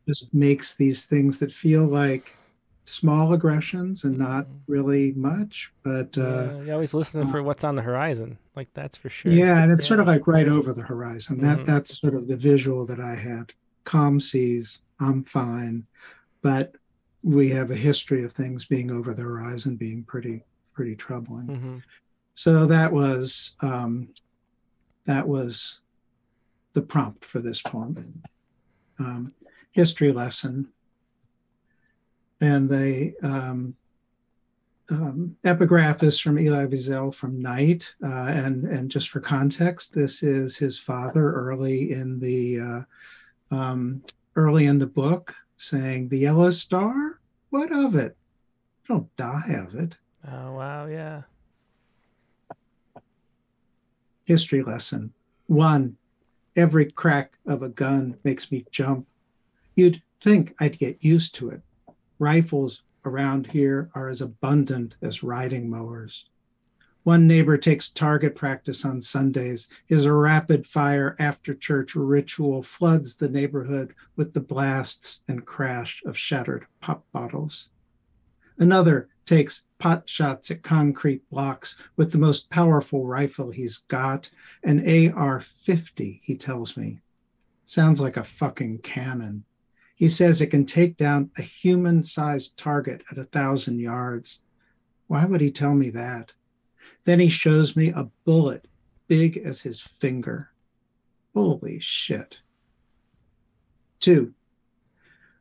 just makes these things that feel like small aggressions and not really much, but you always listen for what's on the horizon, like, that's for sure. Yeah, and it's sort of like right over the horizon. That's sort of the visual that I had. Calm seas, I'm fine, but we have a history of things being over the horizon being pretty troubling. So that was the prompt for this poem, History Lesson. And the epigraph is from Elie Wiesel from Night. And just for context, this is his father early in the book saying, "The yellow star, what of it? You don't die of it." Oh, wow, yeah. History lesson. 1, every crack of a gun makes me jump. You'd think I'd get used to it. Rifles around here are as abundant as riding mowers. One neighbor takes target practice on Sundays. His rapid-fire after-church ritual floods the neighborhood with the blasts and crash of shattered pop bottles. Another takes pot shots at concrete blocks with the most powerful rifle he's got, an AR-50, he tells me. Sounds like a fucking cannon. He says it can take down a human-sized target at 1,000 yards. Why would he tell me that? Then he shows me a bullet big as his finger. Holy shit. 2,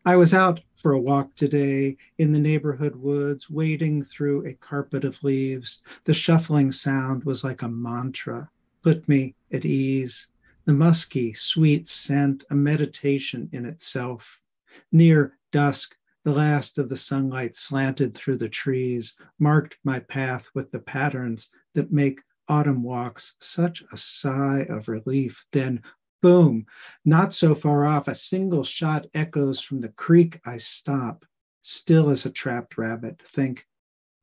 I was out for a walk today in the neighborhood woods, wading through a carpet of leaves. The shuffling sound was like a mantra, put me at ease. The musky, sweet scent, a meditation in itself. Near dusk, the last of the sunlight slanted through the trees, marked my path with the patterns that make autumn walks such a sigh of relief. Then, boom, not so far off, a single shot echoes from the creek. I stop, still as a trapped rabbit, think,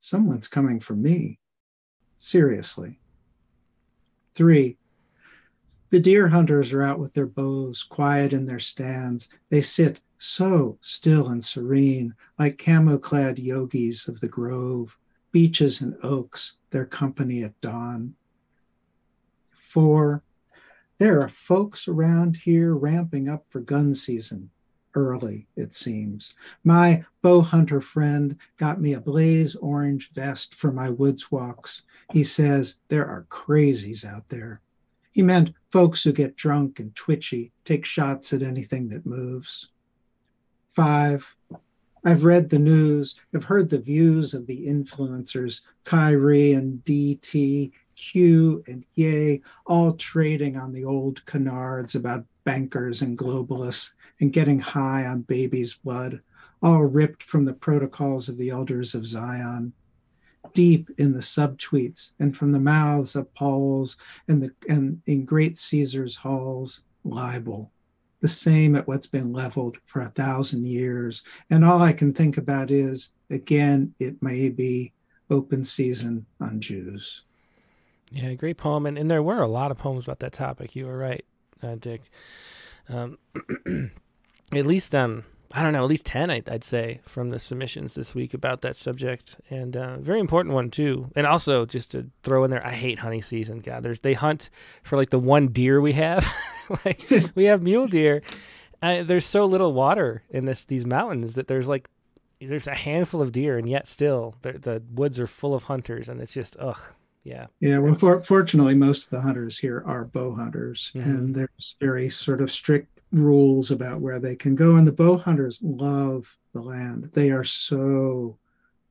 someone's coming for me. Seriously. 3, the deer hunters are out with their bows, quiet in their stands. They sit so still and serene, like camo-clad yogis of the grove, beeches and oaks, their company at dawn. 4, there are folks around here ramping up for gun season, early, it seems. My bow hunter friend got me a blaze orange vest for my woods walks. He says there are crazies out there. He meant folks who get drunk and twitchy, take shots at anything that moves. 5, I've read the news, have heard the views of the influencers, Kyrie and DT, Q and Ye, all trading on the old canards about bankers and globalists and getting high on baby's blood, all ripped from the protocols of the elders of Zion. Deep in the subtweets and from the mouths of Pauls and in great Caesar's halls, libel, the same at what's been leveled for 1,000 years. And all I can think about is, again, it may be open season on Jews. Yeah, great poem. And there were a lot of poems about that topic. You were right, Dick. At least, I don't know, at least 10, I'd say, from the submissions this week about that subject. And very important one, too. And also, just to throw in there, I hate hunting season. God, they hunt for, like, the one deer we have. Like, we have mule deer. There's so little water in these mountains that there's a handful of deer, and yet still the woods are full of hunters, and it's just, ugh. Yeah. Yeah. Well, fortunately, most of the hunters here are bow hunters, mm-hmm. and there's very sort of strict rules about where they can go. And the bow hunters love the land; they are so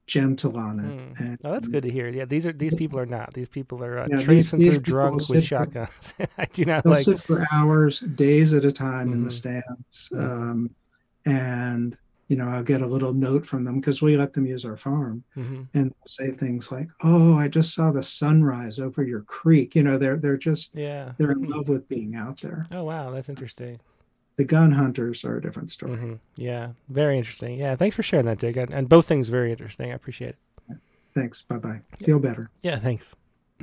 gentle on it. Mm. And, oh, that's good to hear. Yeah, these people are not. These people are traipsing through drunk with shotguns. I do not like. They'll sit for hours, days at a time, mm-hmm. in the stands, mm-hmm. And. You know, I'll get a little note from them because we let them use our farm, mm-hmm. and say things like, "Oh, I just saw the sunrise over your creek." You know, they're just they're in love with being out there. Oh wow, that's interesting. The gun hunters are a different story. Mm-hmm. Yeah, very interesting. Yeah, thanks for sharing that, Dick. And both things very interesting. I appreciate it. Thanks. Bye bye. Yeah. Feel better. Yeah. Thanks.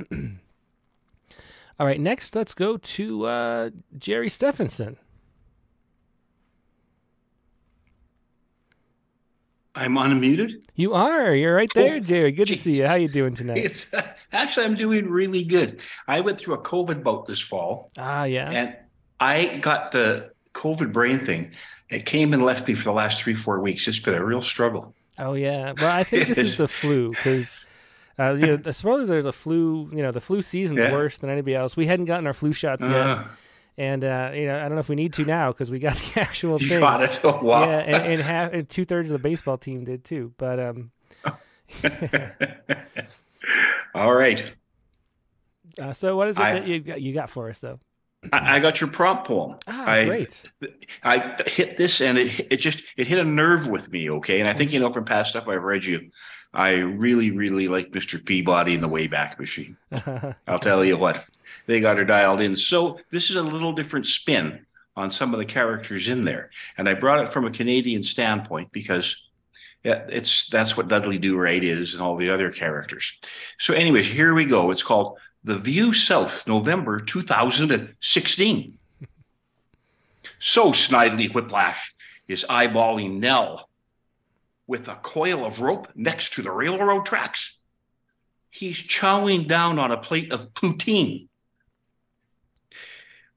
All right. Next, let's go to Jerry Stephenson. I'm unmuted. You are. You're right there, Jerry. Good to see you. How are you doing tonight? Actually, I'm doing really good. I went through a COVID bout this fall. Ah, yeah. And I got the COVID brain thing. It came and left me for the last 3-4 weeks. It's been a real struggle. Oh, yeah. Well, I think this is the flu because you know, supposedly there's a flu. You know, the flu season's worse than anybody else. We hadn't gotten our flu shots yet. And, you know, I don't know if we need to now because we got the actual thing. You got it. Oh, wow. Yeah, and 2/3 of the baseball team did too. But, all right. So what is it that you got for us, though? I got your prompt poem. Ah, great. I hit this and it hit a nerve with me, okay? And I think, you know, from past stuff I've read you, I really, really like Mr. Peabody and the Wayback Machine. I'll tell you what. They got her dialed in. So this is a little different spin on some of the characters in there. And I brought it from a Canadian standpoint because that's what Dudley Do-Right is and all the other characters. So anyways, here we go. It's called The View South, November 2016. So Snidely Whiplash is eyeballing Nell with a coil of rope next to the railroad tracks. He's chowing down on a plate of poutine,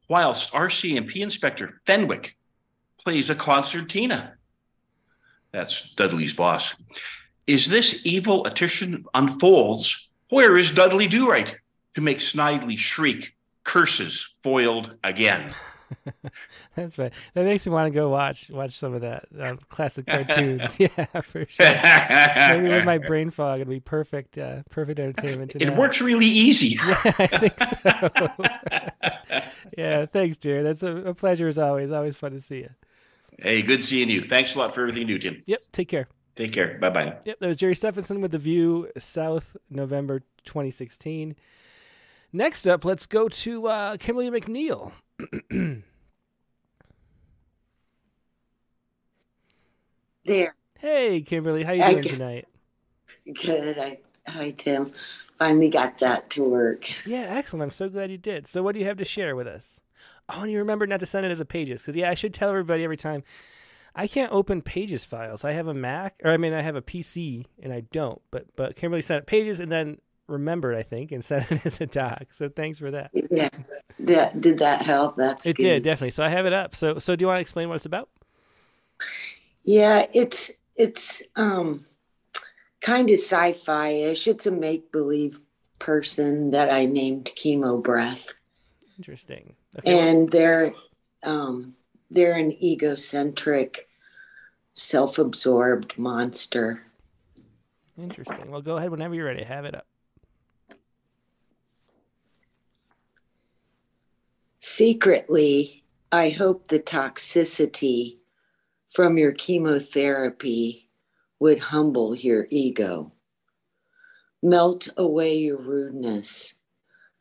whilst RCMP Inspector Fenwick plays a concertina. That's Dudley's boss. As this evil attrition unfolds, where is Dudley Do-Right to make Snidely shriek, curses foiled again? That's right. That makes me want to go watch some of that classic cartoons. Yeah, for sure. Maybe with my brain fog, it'd be perfect, perfect entertainment. It works really easy. Yeah, I think so. Yeah, thanks, Jerry. That's a pleasure as always. Always fun to see you. Hey, good seeing you. Thanks a lot for everything you do, Tim. Yep. Take care. Take care. Bye bye. Yep. That was Jerry Stephenson with The View South, November 2016. Next up, let's go to Kimberly McNeil. There. Hey, Kimberly, how you doing tonight? Good. Hi, Tim. Finally got that to work. Yeah, excellent. I'm so glad you did. So what do you have to share with us? Oh, and you remember not to send it as a pages because, yeah, I should tell everybody every time. I can't open pages files. I have a Mac, or I mean I have a PC, and I don't. But Kimberly sent it pages and then remembered, I think, and sent it as a doc. So thanks for that. Yeah. Did that help? It did, definitely. So I have it up. So do you want to explain what it's about? Yeah, it's kind of sci-fi-ish. It's a make-believe person that I named Chemo Breath. Interesting. Okay. And they're an egocentric, self-absorbed monster. Interesting. Well, go ahead whenever you're ready. Have it up. Secretly, I hope the toxicity from your chemotherapy would humble your ego, melt away your rudeness,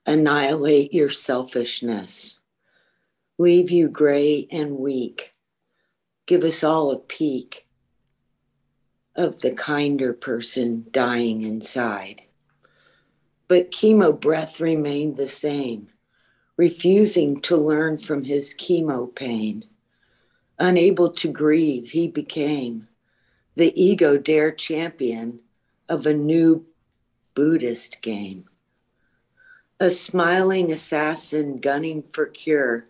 annihilate your selfishness, leave you gray and weak, give us all a peek of the kinder person dying inside. But chemo breath remained the same, refusing to learn from his chemo pain. Unable to grieve, he became the ego dare champion of a new Buddhist game. A smiling assassin gunning for cure,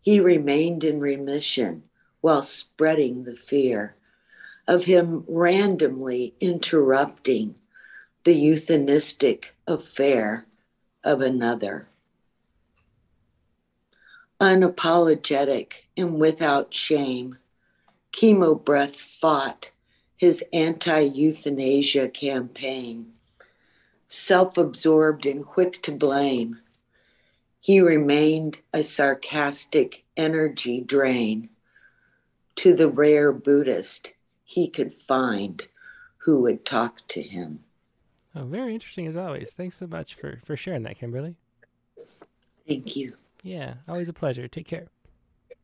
he remained in remission while spreading the fear of him randomly interrupting the euthanistic affair of another. Unapologetic and without shame, chemo breath fought his anti-euthanasia campaign. Self-absorbed and quick to blame, he remained a sarcastic energy drain to the rare Buddhist he could find who would talk to him. Oh, very interesting as always. Thanks so much for sharing that, Kimberly. Thank you. Yeah, always a pleasure. Take care. It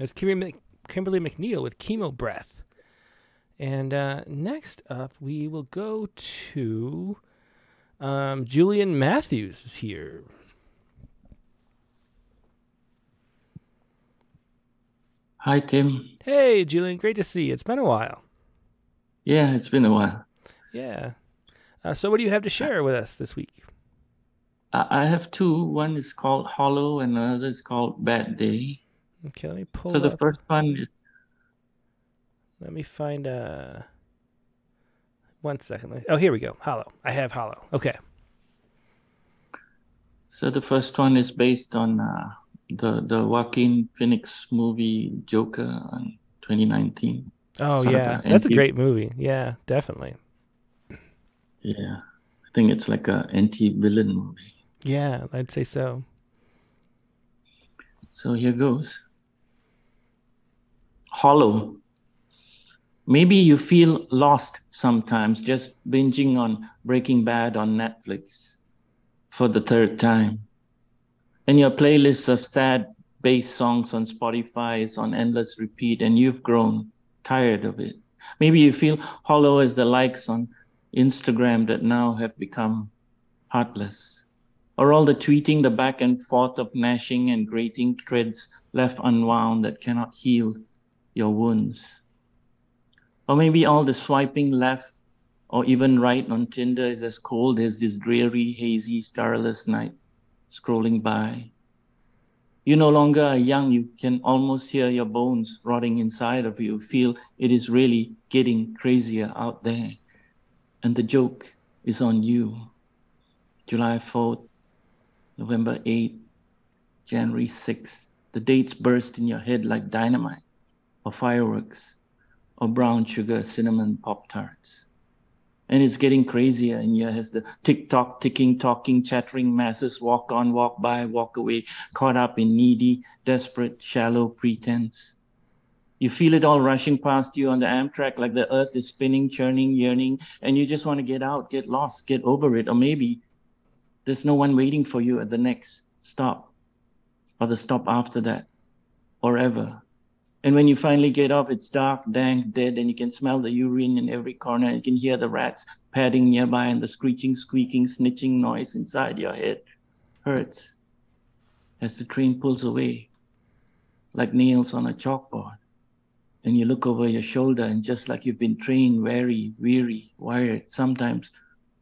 was Kimberly McNeil with Chemo Breath. And next up, we will go to Julian Matthews is here. Hi, Tim. Hey, Julian. Great to see you. It's been a while. Yeah, it's been a while. Yeah. So what do you have to share with us this week? I have two. One is called Hollow and another is called Bad Day. Okay, let me pull up. So the first one is... Let me find a... 1 second. Oh, here we go. Hollow. I have Hollow. Okay. So the first one is based on the Joaquin Phoenix movie Joker in 2019. Oh, yeah. That's a great movie. Yeah, definitely. Yeah. I think it's like an anti-villain movie. Yeah, I'd say so. So here goes. Hollow. Maybe you feel lost sometimes just binging on Breaking Bad on Netflix for the third time. And your playlist of sad bass songs on Spotify is on endless repeat and you've grown tired of it. Maybe you feel hollow as the likes on Instagram that now have become heartless. Or all the tweeting, the back and forth of gnashing and grating threads left unwound that cannot heal your wounds. Or maybe all the swiping left or even right on Tinder is as cold as this dreary, hazy, starless night scrolling by. You no longer are young. You can almost hear your bones rotting inside of you. Feel it is really getting crazier out there. And the joke is on you. July 4th, November 8th, January 6th. The dates burst in your head like dynamite or fireworks. Or brown sugar, cinnamon Pop-Tarts. And it's getting crazier in here as the tick-tock, ticking, talking, chattering masses walk on, walk by, walk away, caught up in needy, desperate, shallow pretense. You feel it all rushing past you on the Amtrak like the earth is spinning, churning, yearning, and you just want to get out, get lost, get over it, or maybe there's no one waiting for you at the next stop or the stop after that or ever. And when you finally get off, it's dark, dank, dead, and you can smell the urine in every corner. You can hear the rats padding nearby and the screeching, squeaking, snitching noise inside your head hurts as the train pulls away like nails on a chalkboard. And you look over your shoulder and just like you've been trained, wary, weary, wired, sometimes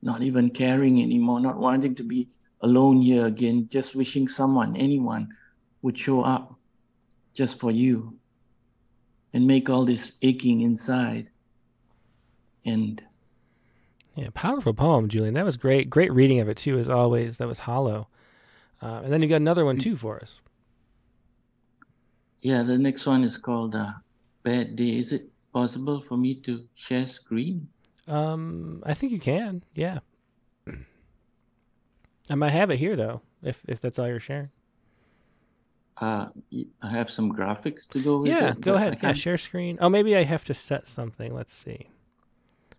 not even caring anymore, not wanting to be alone here again, just wishing someone, anyone would show up just for you. And make all this aching inside end. Yeah, powerful poem, Julian. That was great. Great reading of it, too, as always. That was Hollow. And then you got another one too for us. Yeah, the next one is called Bad Day. Is it possible for me to share screen? I think you can, yeah. I might have it here though, if that's all you're sharing. I have some graphics to go with. Yeah, go ahead. Yeah, share screen. Oh, maybe I have to set something. Let's see.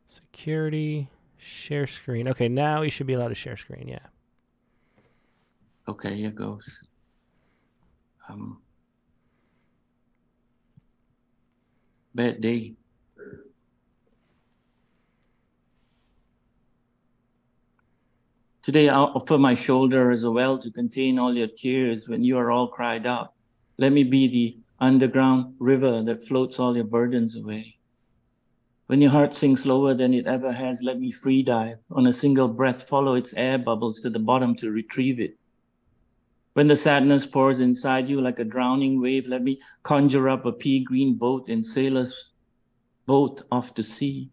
Security, share screen. Okay, now you should be allowed to share screen, yeah. Okay, here it goes. Bad day. Today I offer my shoulder as a well to contain all your tears when you are all cried out. Let me be the underground river that floats all your burdens away. When your heart sinks lower than it ever has, let me free dive. On a single breath, follow its air bubbles to the bottom to retrieve it. When the sadness pours inside you like a drowning wave, let me conjure up a pea-green boat and sailor's boat off to sea.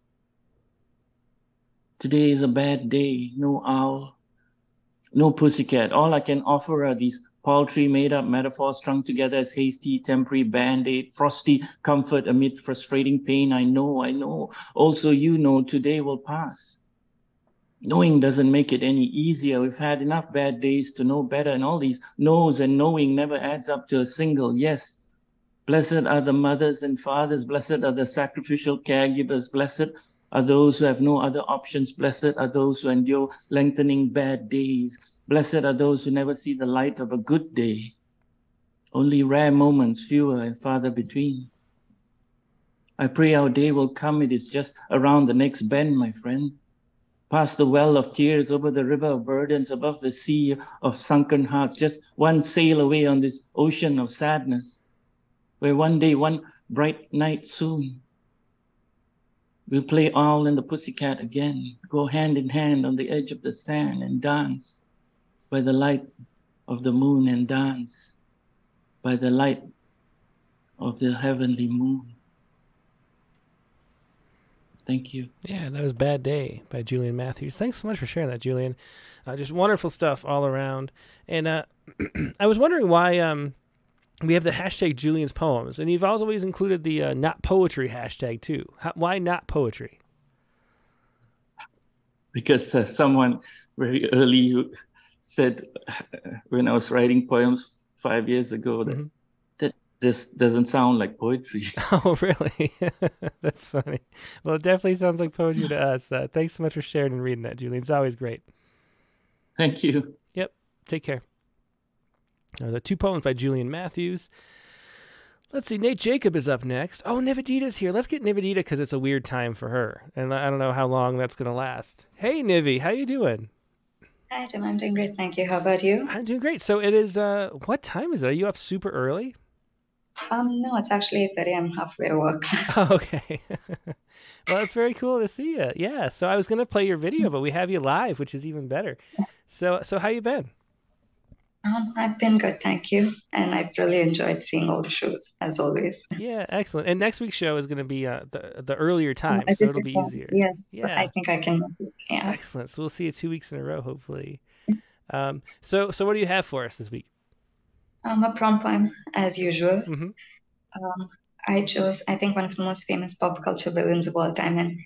Today is a bad day, no owl, no pussycat. All I can offer are these paltry made-up metaphors strung together as hasty, temporary band-aid, frosty comfort amid frustrating pain. I know. Also, you know, today will pass. Knowing doesn't make it any easier. We've had enough bad days to know better, and all these no's and knowing never adds up to a single yes. Blessed are the mothers and fathers. Blessed are the sacrificial caregivers. Blessed are those who have no other options. Blessed are those who endure lengthening bad days. Blessed are those who never see the light of a good day. Only rare moments, fewer and farther between. I pray our day will come. It is just around the next bend, my friend. Past the well of tears, over the river of burdens, above the sea of sunken hearts, just one sail away on this ocean of sadness, where one day, one bright night soon, we'll play owl and the pussycat again, go hand in hand on the edge of the sand and dance by the light of the moon and dance by the light of the heavenly moon. Thank you. Yeah, that was Bad Day by Julian Matthews. Thanks so much for sharing that, Julian. Just wonderful stuff all around. And I was wondering why we have the hashtag Julian's Poems, and you've always included the Not Poetry hashtag too. Why Not Poetry? Because someone very early said when I was writing poems 5 years ago that this doesn't sound like poetry. Oh, really? That's funny. Well, it definitely sounds like poetry to us. Thanks so much for sharing and reading that, Julian. It's always great. Thank you. Yep. Take care. The two poems by Julian Matthews. Let's see. Nate Jacob is up next. Oh, Nivedita's here. Let's get Nivedita because it's a weird time for her, and I don't know how long that's going to last. Hey, Nivi, how you doing? Hi, Tim. I'm doing great. Thank you. How about you? I'm doing great. So it is, what time is it? Are you up super early? No, it's actually 8:30. I'm halfway at work. Oh, okay. Well, it's very cool to see you. Yeah. So I was going to play your video, but we have you live, which is even better. So how you been? I've been good, thank you. And I've really enjoyed seeing all the shows, as always. Yeah, excellent. And next week's show is going to be the earlier time, so it'll be easier. Yes, yeah. So I think I can. Yeah. Excellent. So we'll see you 2 weeks in a row, hopefully. So what do you have for us this week? A prompt poem, as usual. I chose, I think, one of the most famous pop culture villains of all time, and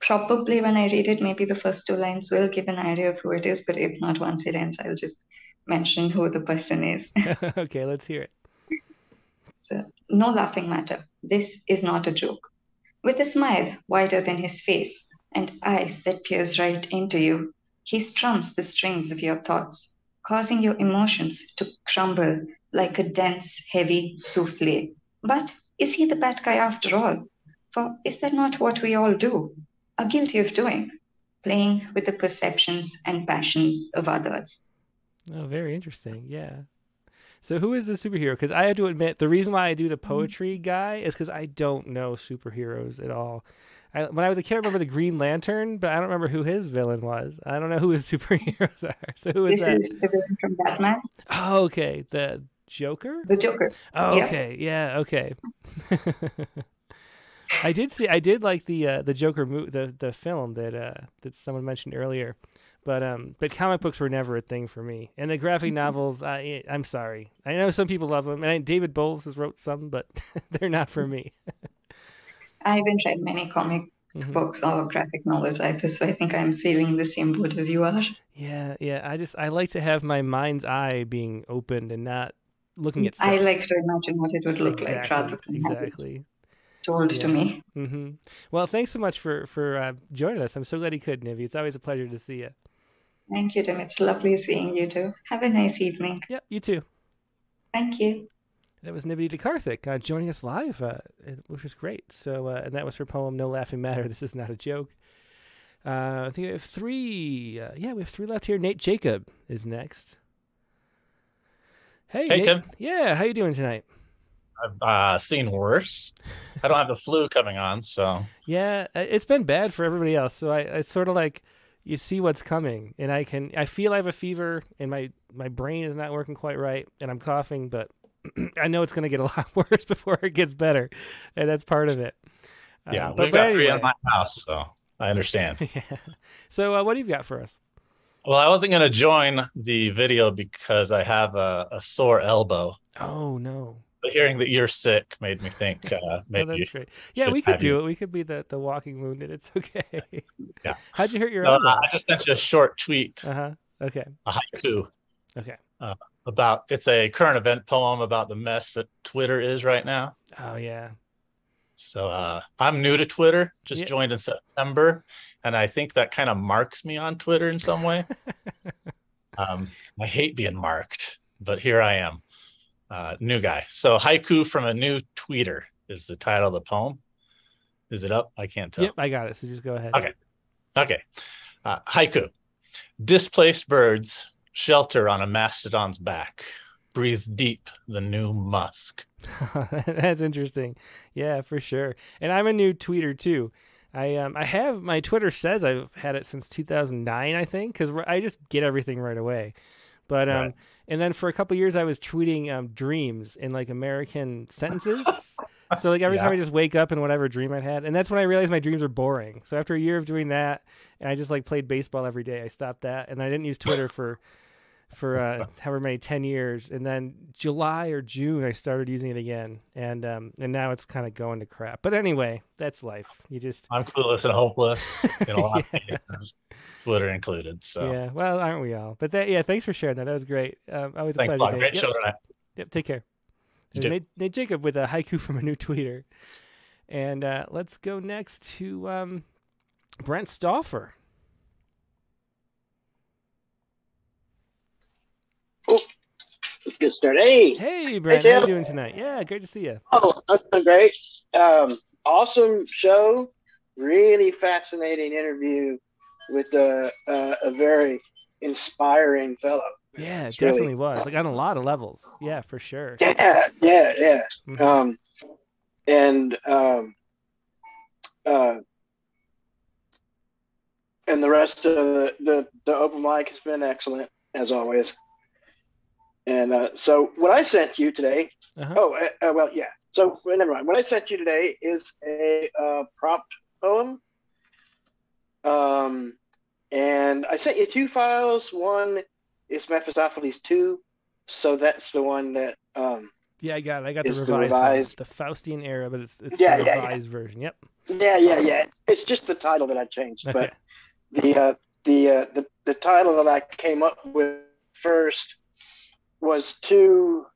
probably when I read it, maybe the first two lines will give an idea of who it is, but if not, once it ends, I'll just mention who the person is. Okay, let's hear it. So, no laughing matter. This is not a joke. With a smile wider than his face and eyes that peers right into you, he strums the strings of your thoughts, causing your emotions to crumble like a dense, heavy souffle. But is he the bad guy after all? For is that not what we all do, are guilty of doing, playing with the perceptions and passions of others? Oh, very interesting. Yeah. So who is the superhero? Because I have to admit, the reason why I do the poetry guy is because I don't know superheroes at all. When I was a kid, I remember the Green Lantern, but I don't remember who his villain was. I don't know who his superheroes are. So who is that? This is the villain from Batman. Oh, okay. The Joker? The Joker. Oh, yeah. Okay. Yeah, okay. I did like the Joker, the film that someone mentioned earlier. But comic books were never a thing for me. And the graphic novels, I'm sorry. I know some people love them, and David Bowles has wrote some, but they're not for me. I haven't read many comic books or graphic novels either, so I think I'm sailing the same boat as you are. Yeah, yeah. I like to have my mind's eye being opened and not looking at stuff. I like to imagine what it would look like rather than have it told to me. Well, thanks so much for joining us. I'm so glad you could, Nivi. It's always a pleasure to see you. Thank you, Tim. It's lovely seeing you too. Have a nice evening. Yep, you too. Thank you. That was Nivedita Karthik joining us live, which was great. So, and that was her poem, No Laughing Matter. This is not a joke. I think we have three. Yeah, we have three left here. Nate Jacob is next. Hey, Nate. Tim. Yeah, how you doing tonight? I've seen worse. I don't have the flu coming on, so. Yeah, it's been bad for everybody else. So it's sort of like, you see what's coming, and I feel I have a fever, and my brain is not working quite right, and I'm coughing, but I know it's going to get a lot worse before it gets better, and that's part of it. Yeah, we've got three at my house, so I understand. Yeah. So what do you got for us? Well, I wasn't going to join the video because I have a sore elbow. Oh, no. But hearing that you're sick made me think maybe. Oh, that's great. Yeah, we could do it. We could be the walking wounded. It's okay. Yeah. How'd you hurt your elbow? I just sent you a short tweet. Uh-huh. Okay. A haiku. Okay. About it's a current event poem about the mess that Twitter is right now. Oh yeah. So I'm new to Twitter, just joined in September, and I think that kind of marks me on Twitter in some way. I hate being marked, but here I am, new guy. So haiku from a new tweeter is the title of the poem. Is it up? I can't tell. Yep, I got it. So just go ahead. Okay. Okay. Haiku. Displaced birds. Shelter on a mastodon's back. Breathe deep the new musk. That's interesting. Yeah, for sure. And I'm a new tweeter too. I have my Twitter says I've had it since 2009, I think, because I just get everything right away. But right. And then for a couple of years I was tweeting dreams in like American sentences. So like every time I just wake up in whatever dream I had, and that's when I realized my dreams are boring. So after a year of doing that, and I just like played baseball every day, I stopped that, and I didn't use Twitter for however many 10 years. And then July or June I started using it again, and now it's kind of going to crap. But anyway, that's life. You just I'm clueless and hopeless in a lot of cases, Twitter included. So yeah, well, aren't we all? But that thanks for sharing that. That was great. Always a pleasure. Great show tonight. Yep, take care. Nate Jacob with a haiku from a new tweeter. And let's go next to Brent Stauffer. Oh, let's get started. Hey. Hey, Brent. How are you doing tonight? Yeah, great to see you. Oh, I'm doing great. Awesome show. Really fascinating interview with a very inspiring fellow. Yeah, it definitely was. Like on a lot of levels. Yeah, for sure. Yeah. Mm-hmm. And the rest of the open mic has been excellent as always. And so what I sent you today, never mind. What I sent you today is a prompt poem. And I sent you two files. One is Mephistopheles 2, so that's the one that I got. I got the revised, the Faustian era, but it's the revised version. Yep. Yeah. It's just the title that I changed, but the title that I came up with first was too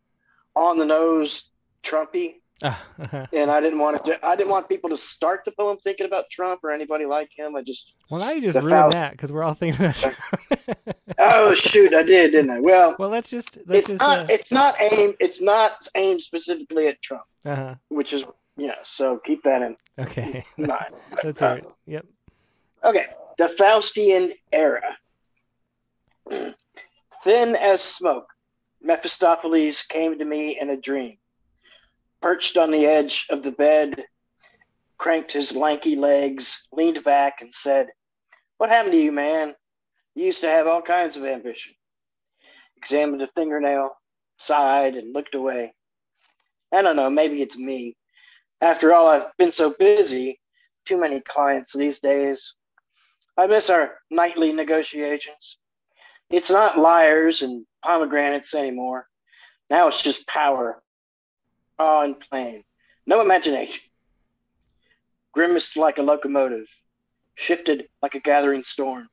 on the nose Trumpy, and I didn't want people to start the poem thinking about Trump or anybody like him. I just ruined that because we're all thinking about Trump. Oh shoot, I did, didn't I? Well, it's not aimed specifically at Trump, which is so keep that in mind. That's all right. Yep. Okay, the Faustian era. Thin as smoke, Mephistopheles came to me in a dream. Perched on the edge of the bed, cranked his lanky legs, leaned back and said, "What happened to you, man? You used to have all kinds of ambition." Examined a fingernail, sighed, and looked away. "I don't know, maybe it's me. After all, I've been so busy, too many clients these days. I miss our nightly negotiations. It's not liars and pomegranates anymore. Now it's just power, raw and plain. No imagination. Grimaced like a locomotive, shifted like a gathering storm.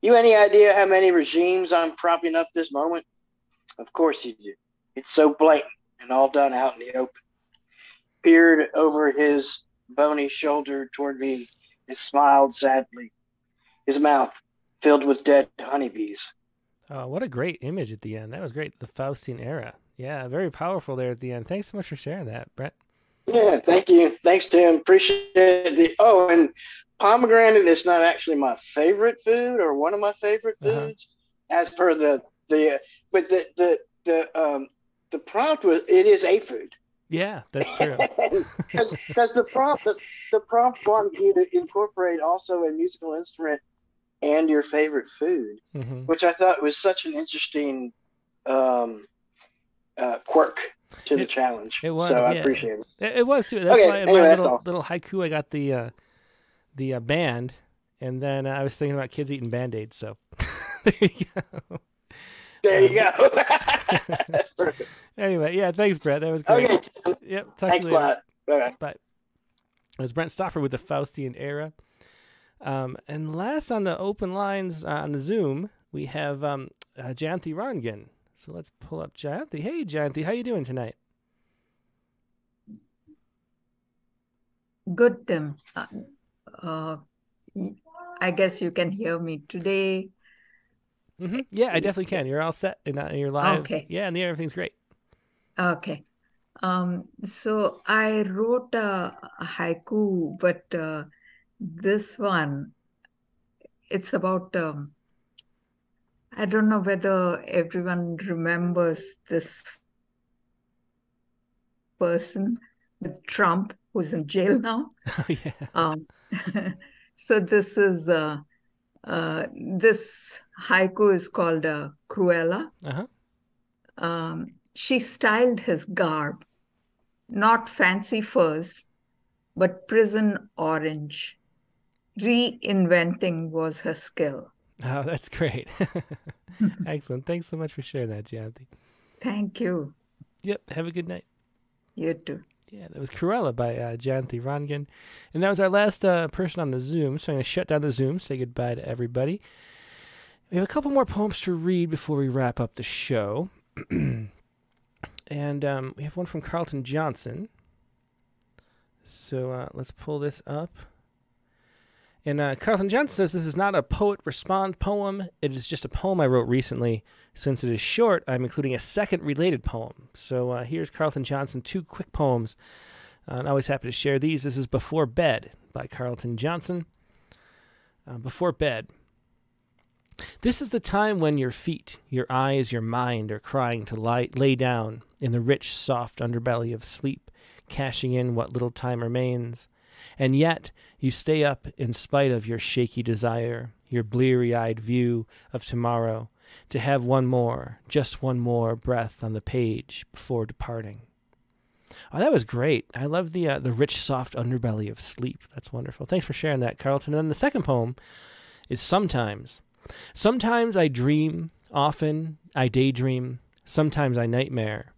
You any idea how many regimes I'm propping up this moment? Of course you do. It's so blatant and all done out in the open. Peered over his bony shoulder toward me and smiled sadly, his mouth filled with dead honeybees. Oh, what a great image at the end. That was great. The Faustian era. Yeah, very powerful there at the end. Thanks so much for sharing that, Brett. Yeah, thank you. Thanks, Tim. Appreciate it. Oh, and pomegranate is not actually my favorite food or one of my favorite foods, as per the prompt was it is a food. Yeah, that's true. Because the prompt wanted you to incorporate also a musical instrument and your favorite food, which I thought was such an interesting quirk to the challenge. It was, so I appreciate it. It was too. That's okay, why anyway, my little haiku, I got the band, and then I was thinking about kids eating Band-Aids. So there you go. There you go. Anyway, yeah, thanks, Brett. That was great. Okay. Yep. Talk to you later. Thanks a lot. Bye. Bye. It was Brent Stauffer with the Faustian Era. And last on the open lines on the Zoom, we have Jayanthi Rangan. So let's pull up Jayanthi. Hey, Jayanthi, how you doing tonight? Good, Tim. I guess you can hear me today. Mm-hmm. Yeah, I definitely can. You're all set and you're live. Okay. Yeah, and everything's great. Okay. So I wrote a haiku, but this one, it's about, I don't know whether everyone remembers this person with Trump who's in jail now. Oh, yeah. So this is, this haiku is called Cruella. She styled his garb, not fancy furs, but prison orange. Reinventing was her skill. Oh, that's great. Excellent. Thanks so much for sharing that, Jayanthi. Thank you. Yep. Have a good night. You too. Yeah, that was Cruella by Jayanthi Rangan. And that was our last person on the Zoom. So I'm going to shut down the Zoom, say goodbye to everybody. We have a couple more poems to read before we wrap up the show. And we have one from Carlton Johnson. So let's pull this up. And Carlton Johnson says, this is not a poet respond poem. It is just a poem I wrote recently. Since it is short, I'm including a second related poem. So here's Carlton Johnson, two quick poems. I'm always happy to share these. This is Before Bed by Carlton Johnson. Before Bed. This is the time when your feet, your eyes, your mind are crying to lay down in the rich, soft underbelly of sleep, cashing in what little time remains. And yet you stay up in spite of your shaky desire, your bleary-eyed view of tomorrow, to have one more, just one more breath on the page before departing. Oh, that was great. I love the rich, soft underbelly of sleep. That's wonderful. Thanks for sharing that, Carlton. And then the second poem is Sometimes. Sometimes I dream, often I daydream, sometimes I nightmare.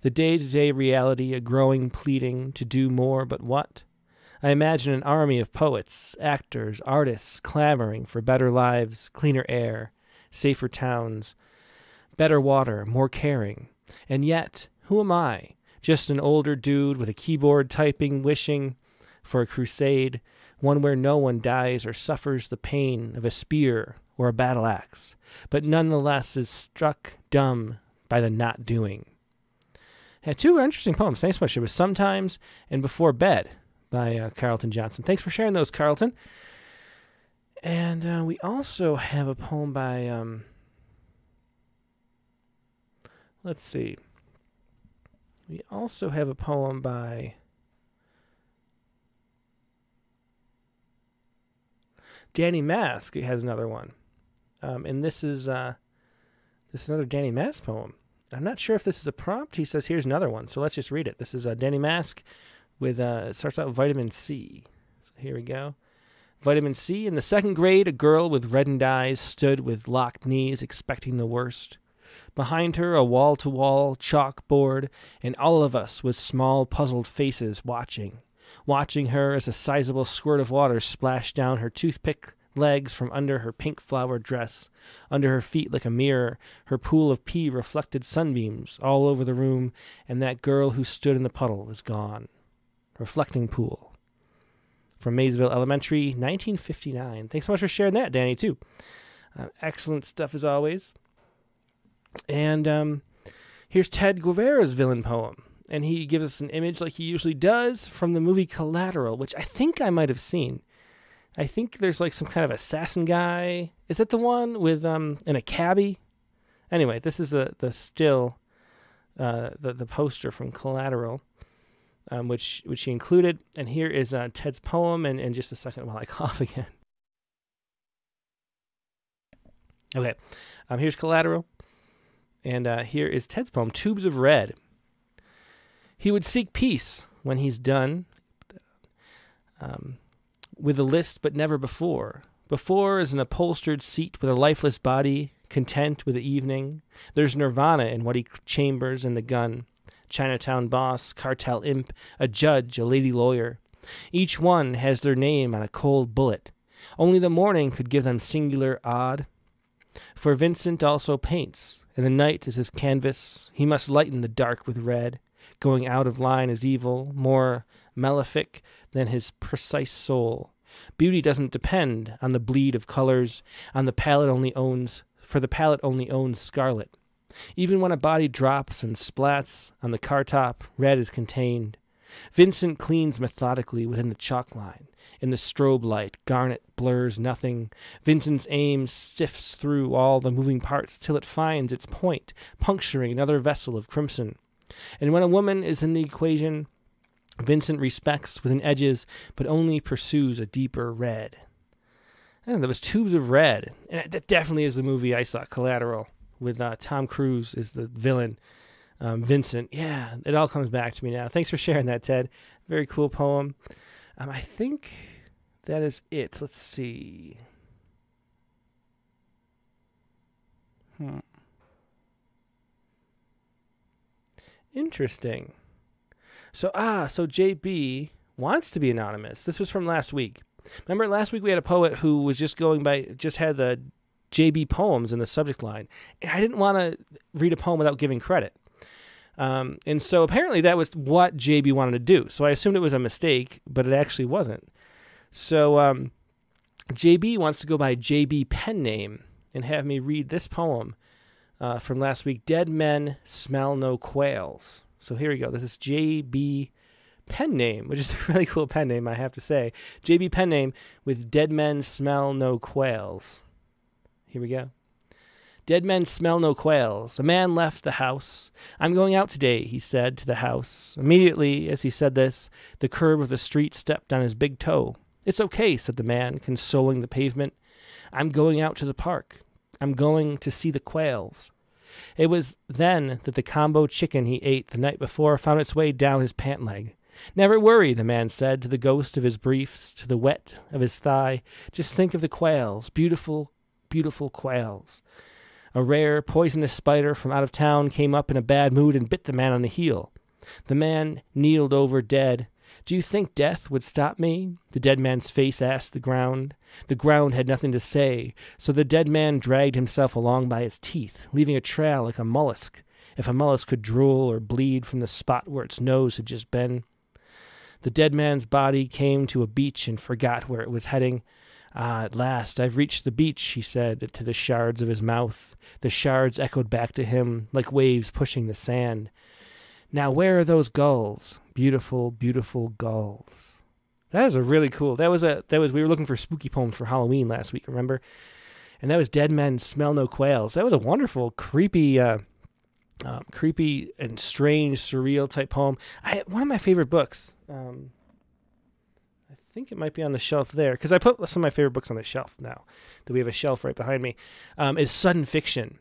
The day-to-day reality, a growing pleading to do more, but what? I imagine an army of poets, actors, artists clamoring for better lives, cleaner air, safer towns, better water, more caring. And yet, who am I? Just an older dude with a keyboard typing, wishing for a crusade, one where no one dies or suffers the pain of a spear or a battle axe, but nonetheless is struck dumb by the not doing. Had two interesting poems. Thanks so much. It was Sometimes and Before Bed by Carlton Johnson. Thanks for sharing those, Carlton. And we also have a poem by, let's see. We also have a poem by Danny Mask. It has another one. And this is another Danny Mask poem. I'm not sure if this is a prompt. He says, here's another one. So let's just read it. This is Danny Mask with, it starts out with vitamin C. So here we go. Vitamin C. In the second grade, a girl with reddened eyes stood with locked knees, expecting the worst. Behind her, a wall-to-wall chalkboard, and all of us with small, puzzled faces watching her as a sizable squirt of water splashed down her toothpick legs from under her pink flowered dress. Under her feet, like a mirror, her pool of pee reflected sunbeams all over the room, and that girl who stood in the puddle is gone. Reflecting pool. From Maysville Elementary, 1959. Thanks so much for sharing that, Danny, too. Excellent stuff, as always. And here's Ted Guevara's villain poem. And he gives us an image, like he usually does, from the movie Collateral, which I think I might have seen. I think there's like some kind of assassin guy. Is that the one with in a cabbie? Anyway, this is the still, the poster from Collateral, which he included. And here is Ted's poem. And in just a second, while I cough again. Okay, here's Collateral. And here is Ted's poem, Tubes of Red. He would seek peace when he's done with a list, but never before. Before is an upholstered seat with a lifeless body, content with the evening. There's nirvana in what he chambers in the gun. Chinatown boss, cartel imp, a judge, a lady lawyer. Each one has their name on a cold bullet. Only the morning could give them singular odd. For Vincent also paints, and the night is his canvas. He must lighten the dark with red. Going out of line is evil, more malefic than his precise soul. Beauty doesn't depend on the bleed of colors, on the palette only owns, for the palette only owns scarlet. Even when a body drops and splats on the car top, red is contained. Vincent cleans methodically within the chalk line. In the strobe light, garnet blurs nothing. Vincent's aim sifts through all the moving parts till it finds its point, puncturing another vessel of crimson. And when a woman is in the equation, Vincent respects within edges, but only pursues a deeper red. And that was Tubes of Red. And that definitely is the movie I saw, Collateral, with Tom Cruise is the villain. Vincent, yeah, it all comes back to me now. Thanks for sharing that, Ted. Very cool poem. I think that is it. Let's see. Interesting. So JB wants to be anonymous. This was from last week. Remember last week we had a poet who was just going by, just had the JB poems in the subject line. And I didn't want to read a poem without giving credit. And so apparently that was what JB wanted to do. So I assumed it was a mistake, but it actually wasn't. So JB wants to go by JB pen name and have me read this poem from last week, Dead Men Smell No Quails. So here we go. This is JB pen name, which is a really cool pen name, I have to say. JB pen name with Dead Men Smell No Quails. Here we go. Dead men smell no quails. A man left the house. I'm going out today, he said, to the house. Immediately, as he said this, the curb of the street stepped on his big toe. It's okay, said the man, consoling the pavement. I'm going out to the park. I'm going to see the quails. It was then that the combo chicken he ate the night before found its way down his pant leg. Never worry, the man said, to the ghost of his briefs, to the wet of his thigh. Just think of the quails, beautiful, beautiful quails. A rare, poisonous spider from out of town came up in a bad mood and bit the man on the heel. The man kneeled over dead. Do you think death would stop me? The dead man's face asked the ground. The ground had nothing to say, so the dead man dragged himself along by his teeth, leaving a trail like a mollusk, if a mollusk could drool or bleed from the spot where its nose had just been. The dead man's body came to a beach and forgot where it was heading. Ah, at last, I've reached the beach, he said, to the shards of his mouth. The shards echoed back to him, like waves pushing the sand. Now where are those gulls? Beautiful, beautiful gulls. That is a really cool, that was, we were looking for spooky poems for Halloween last week, remember? And that was Dead Men Smell No Quails. That was a wonderful, creepy, creepy and strange, surreal type poem. One of my favorite books, I think it might be on the shelf there, because I put some of my favorite books on the shelf now, that we have a shelf right behind me, is Sudden Fiction,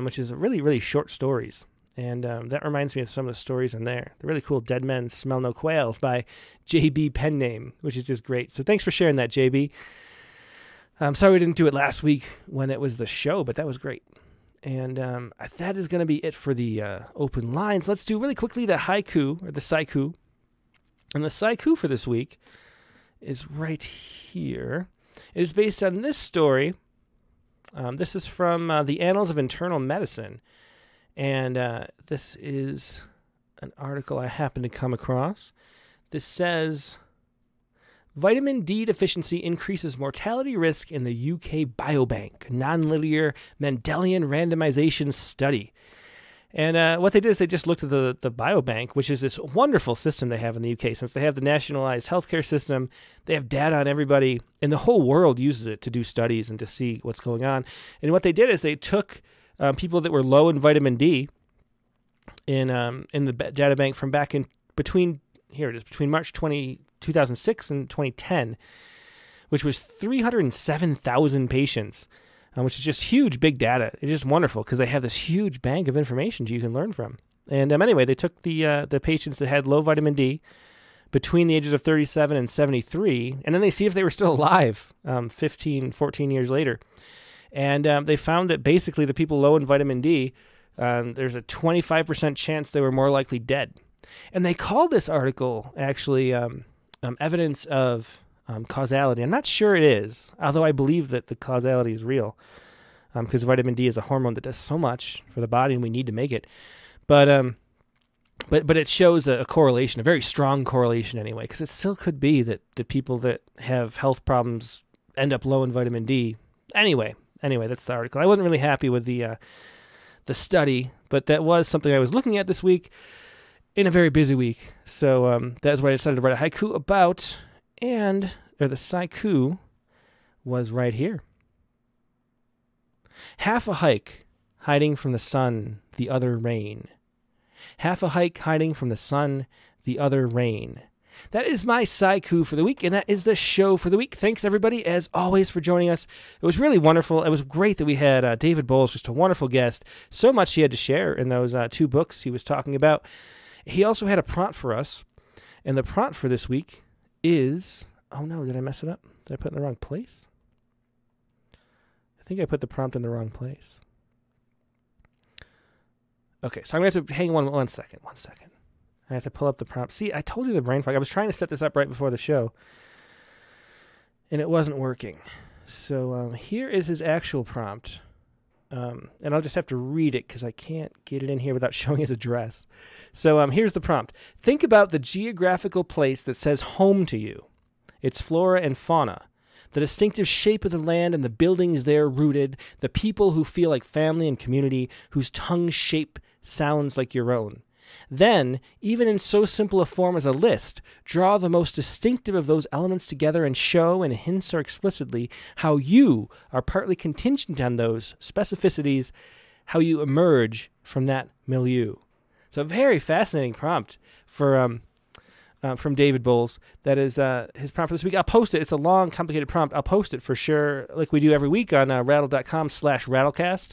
which is really, really short stories. And that reminds me of some of the stories in there. The really cool Dead Men Smell No Quails by J.B. Penname, which is just great. So thanks for sharing that, J.B. I'm sorry we didn't do it last week when it was the show, but that was great. And that is going to be it for the open lines. Let's do really quickly the haiku, or the saiku. And the saiku for this week is right here. It is based on this story. This is from the Annals of Internal Medicine. And this is an article I happened to come across. This says, vitamin D deficiency increases mortality risk in the UK Biobank, non-linear Mendelian randomization study. And what they did is they just looked at the Biobank, which is this wonderful system they have in the UK. Since they have the nationalized healthcare system, they have data on everybody, and the whole world uses it to do studies and to see what's going on. And what they did is they took people that were low in vitamin D in the data bank from back in between, here it is, between March 2006 and 2010, which was 307,000 patients, which is just huge, big data. It's just wonderful because they have this huge bank of information you can learn from. And anyway, they took the patients that had low vitamin D between the ages of 37 and 73, and then they see if they were still alive 14 years later. And they found that basically the people low in vitamin D, there's a 25% chance they were more likely dead. And they called this article actually evidence of causality. I'm not sure it is, although I believe that the causality is real because vitamin D is a hormone that does so much for the body and we need to make it. But it shows a correlation, a very strong correlation anyway, because it still could be that the people that have health problems end up low in vitamin D anyway. Anyway, that's the article. I wasn't really happy with the study, but that was something I was looking at this week in a very busy week. So that's what I decided to write a haiku about, or the saiku was right here. Half a hike hiding from the sun, the other rain. Half a hike hiding from the sun, the other rain. That is my saiku for the week, and that is the show for the week. Thanks, everybody, as always, for joining us. It was really wonderful. It was great that we had David Bowles, just a wonderful guest. So much he had to share in those two books he was talking about. He also had a prompt for us, and the prompt for this week is... Oh, no, did I mess it up? Did I put it in the wrong place? I think I put the prompt in the wrong place. Okay, so I'm going to have to hang on one second. I have to pull up the prompt. See, I told you the brain fog. I was trying to set this up right before the show, and it wasn't working. So here is his actual prompt, and I'll just have to read it because I can't get it in here without showing his address. So here's the prompt. Think about the geographical place that says home to you, its flora and fauna, the distinctive shape of the land and the buildings there rooted, the people who feel like family and community, whose tongue shape sounds like your own. Then, even in so simple a form as a list, draw the most distinctive of those elements together and show and hint or explicitly how you are partly contingent on those specificities, how you emerge from that milieu. It's a very fascinating prompt for from David Bowles. That is his prompt for this week. I'll post it. It's a long, complicated prompt. I'll post it for sure, like we do every week on rattle.com/rattlecast.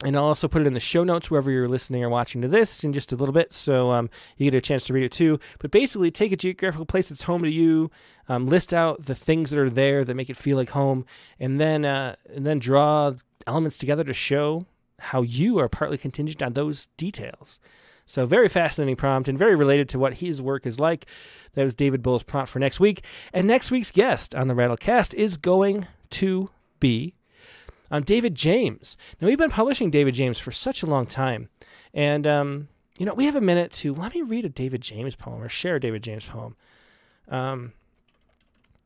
And I'll also put it in the show notes wherever you're listening or watching to this in just a little bit, so you get a chance to read it too. But basically, take a geographical place that's home to you, list out the things that are there that make it feel like home, and then draw elements together to show how you are partly contingent on those details. So very fascinating prompt and very related to what his work is like. That was David Bowles' prompt for next week. And next week's guest on the Rattlecast is going to be David James. Now, we've been publishing David James for such a long time. And, you know, we have a minute to... Let me read a David James poem or share a David James poem.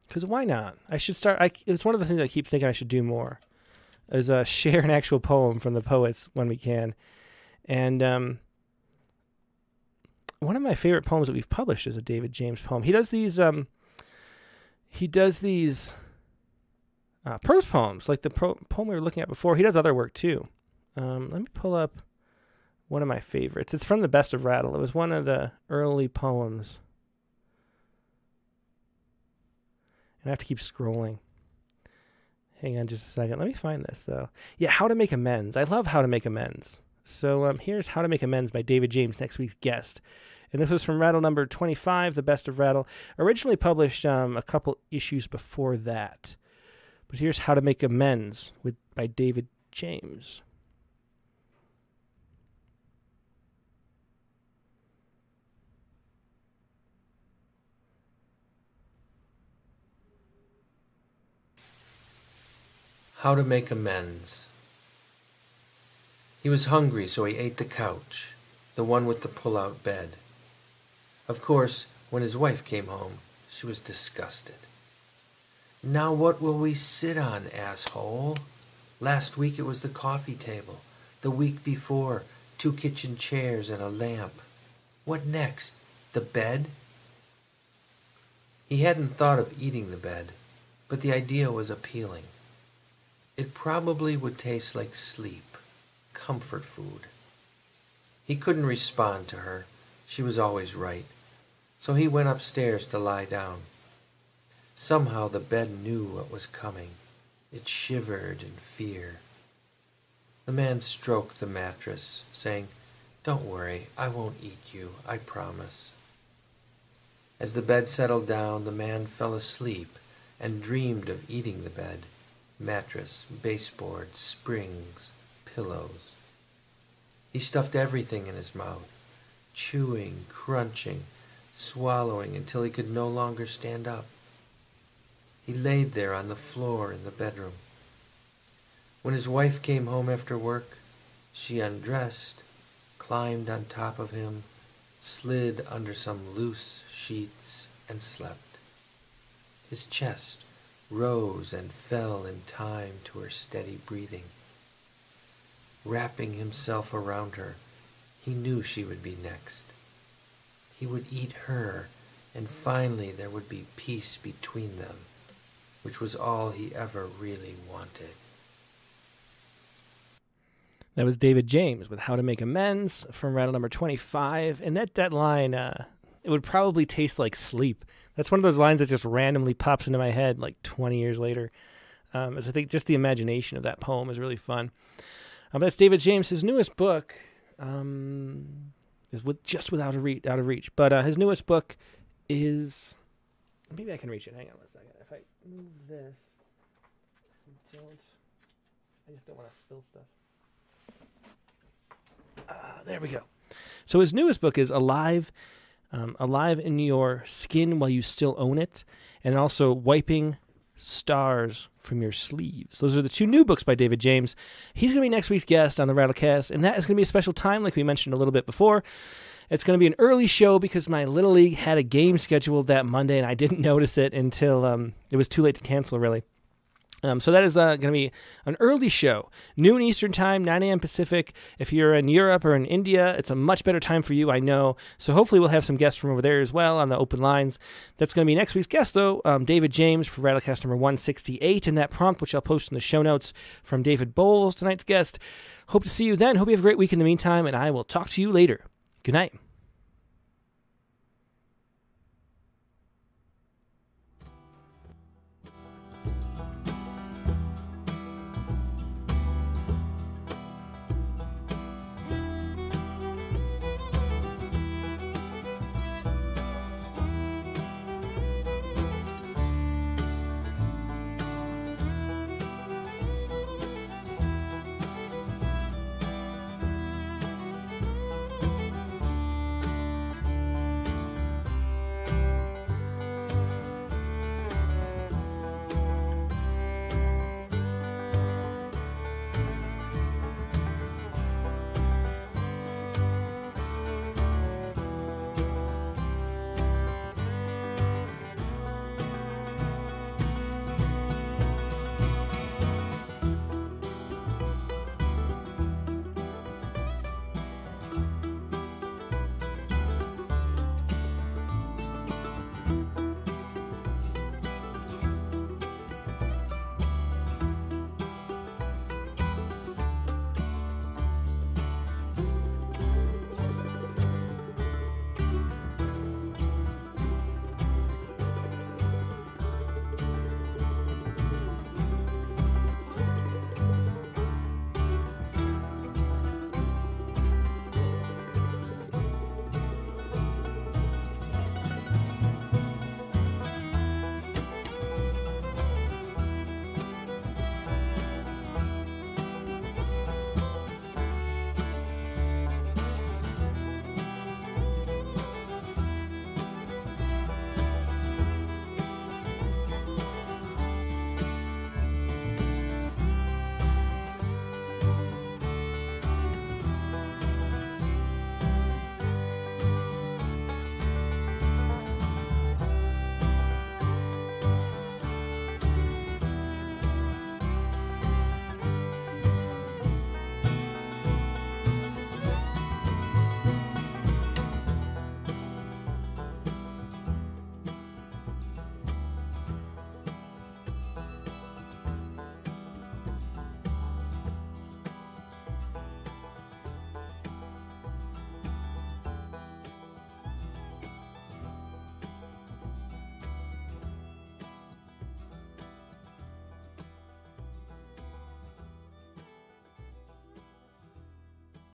Because why not? I should start... It's one of the things I keep thinking I should do more is share an actual poem from the poets when we can. And one of my favorite poems that we've published is a David James poem. He does these... prose poems, like the poem we were looking at before. He does other work, too. Let me pull up one of my favorites. It's from The Best of Rattle. It was one of the early poems. And I have to keep scrolling. Hang on just a second. Let me find this, though. Yeah, How to Make Amends. I love How to Make Amends. So here's How to Make Amends by David James, next week's guest. And this was from Rattle number 25, The Best of Rattle, originally published a couple issues before that. But here's How to Make Amends by David James. How to Make Amends. He was hungry, so he ate the couch, the one with the pull-out bed. Of course, when his wife came home, she was disgusted. Now what will we sit on, asshole? Last week it was the coffee table. The week before, 2 kitchen chairs and a lamp. What next? The bed? He hadn't thought of eating the bed, but the idea was appealing. It probably would taste like sleep, comfort food. He couldn't respond to her. She was always right. So he went upstairs to lie down. Somehow the bed knew what was coming. It shivered in fear. The man stroked the mattress, saying, "Don't worry, I won't eat you, I promise." As the bed settled down, the man fell asleep and dreamed of eating the bed, mattress, baseboard, springs, pillows. He stuffed everything in his mouth, chewing, crunching, swallowing until he could no longer stand up. He laid there on the floor in the bedroom. When his wife came home after work, she undressed, climbed on top of him, slid under some loose sheets, and slept. His chest rose and fell in time to her steady breathing. Wrapping himself around her, he knew she would be next. He would eat her, and finally there would be peace between them, which was all he ever really wanted. That was David James with How to Make Amends from Rattle number 25. And that line, it would probably taste like sleep. That's one of those lines that just randomly pops into my head like 20 years later. As I think just the imagination of that poem is really fun. That's David James. His newest book is just out of reach. But his newest book is... Maybe I can reach it. Hang on a second. If I move this, I just don't want to spill stuff. There we go. So his newest book is Alive in Your Skin While You Still Own It, and also Wiping Stars from Your Sleeves. Those are the 2 new books by David James. He's going to be next week's guest on the Rattlecast, and that is going to be a special time like we mentioned a little bit before. It's going to be an early show because my Little League had a game scheduled that Monday, and I didn't notice it until it was too late to cancel, really. So that is going to be an early show, noon Eastern time, 9 a.m. Pacific. If you're in Europe or in India, it's a much better time for you, I know. So hopefully we'll have some guests from over there as well on the open lines. That's going to be next week's guest, though, David James for Rattlecast number 168. And that prompt, which I'll post in the show notes, from David Bowles, tonight's guest. Hope to see you then. Hope you have a great week in the meantime, and I will talk to you later. Good night.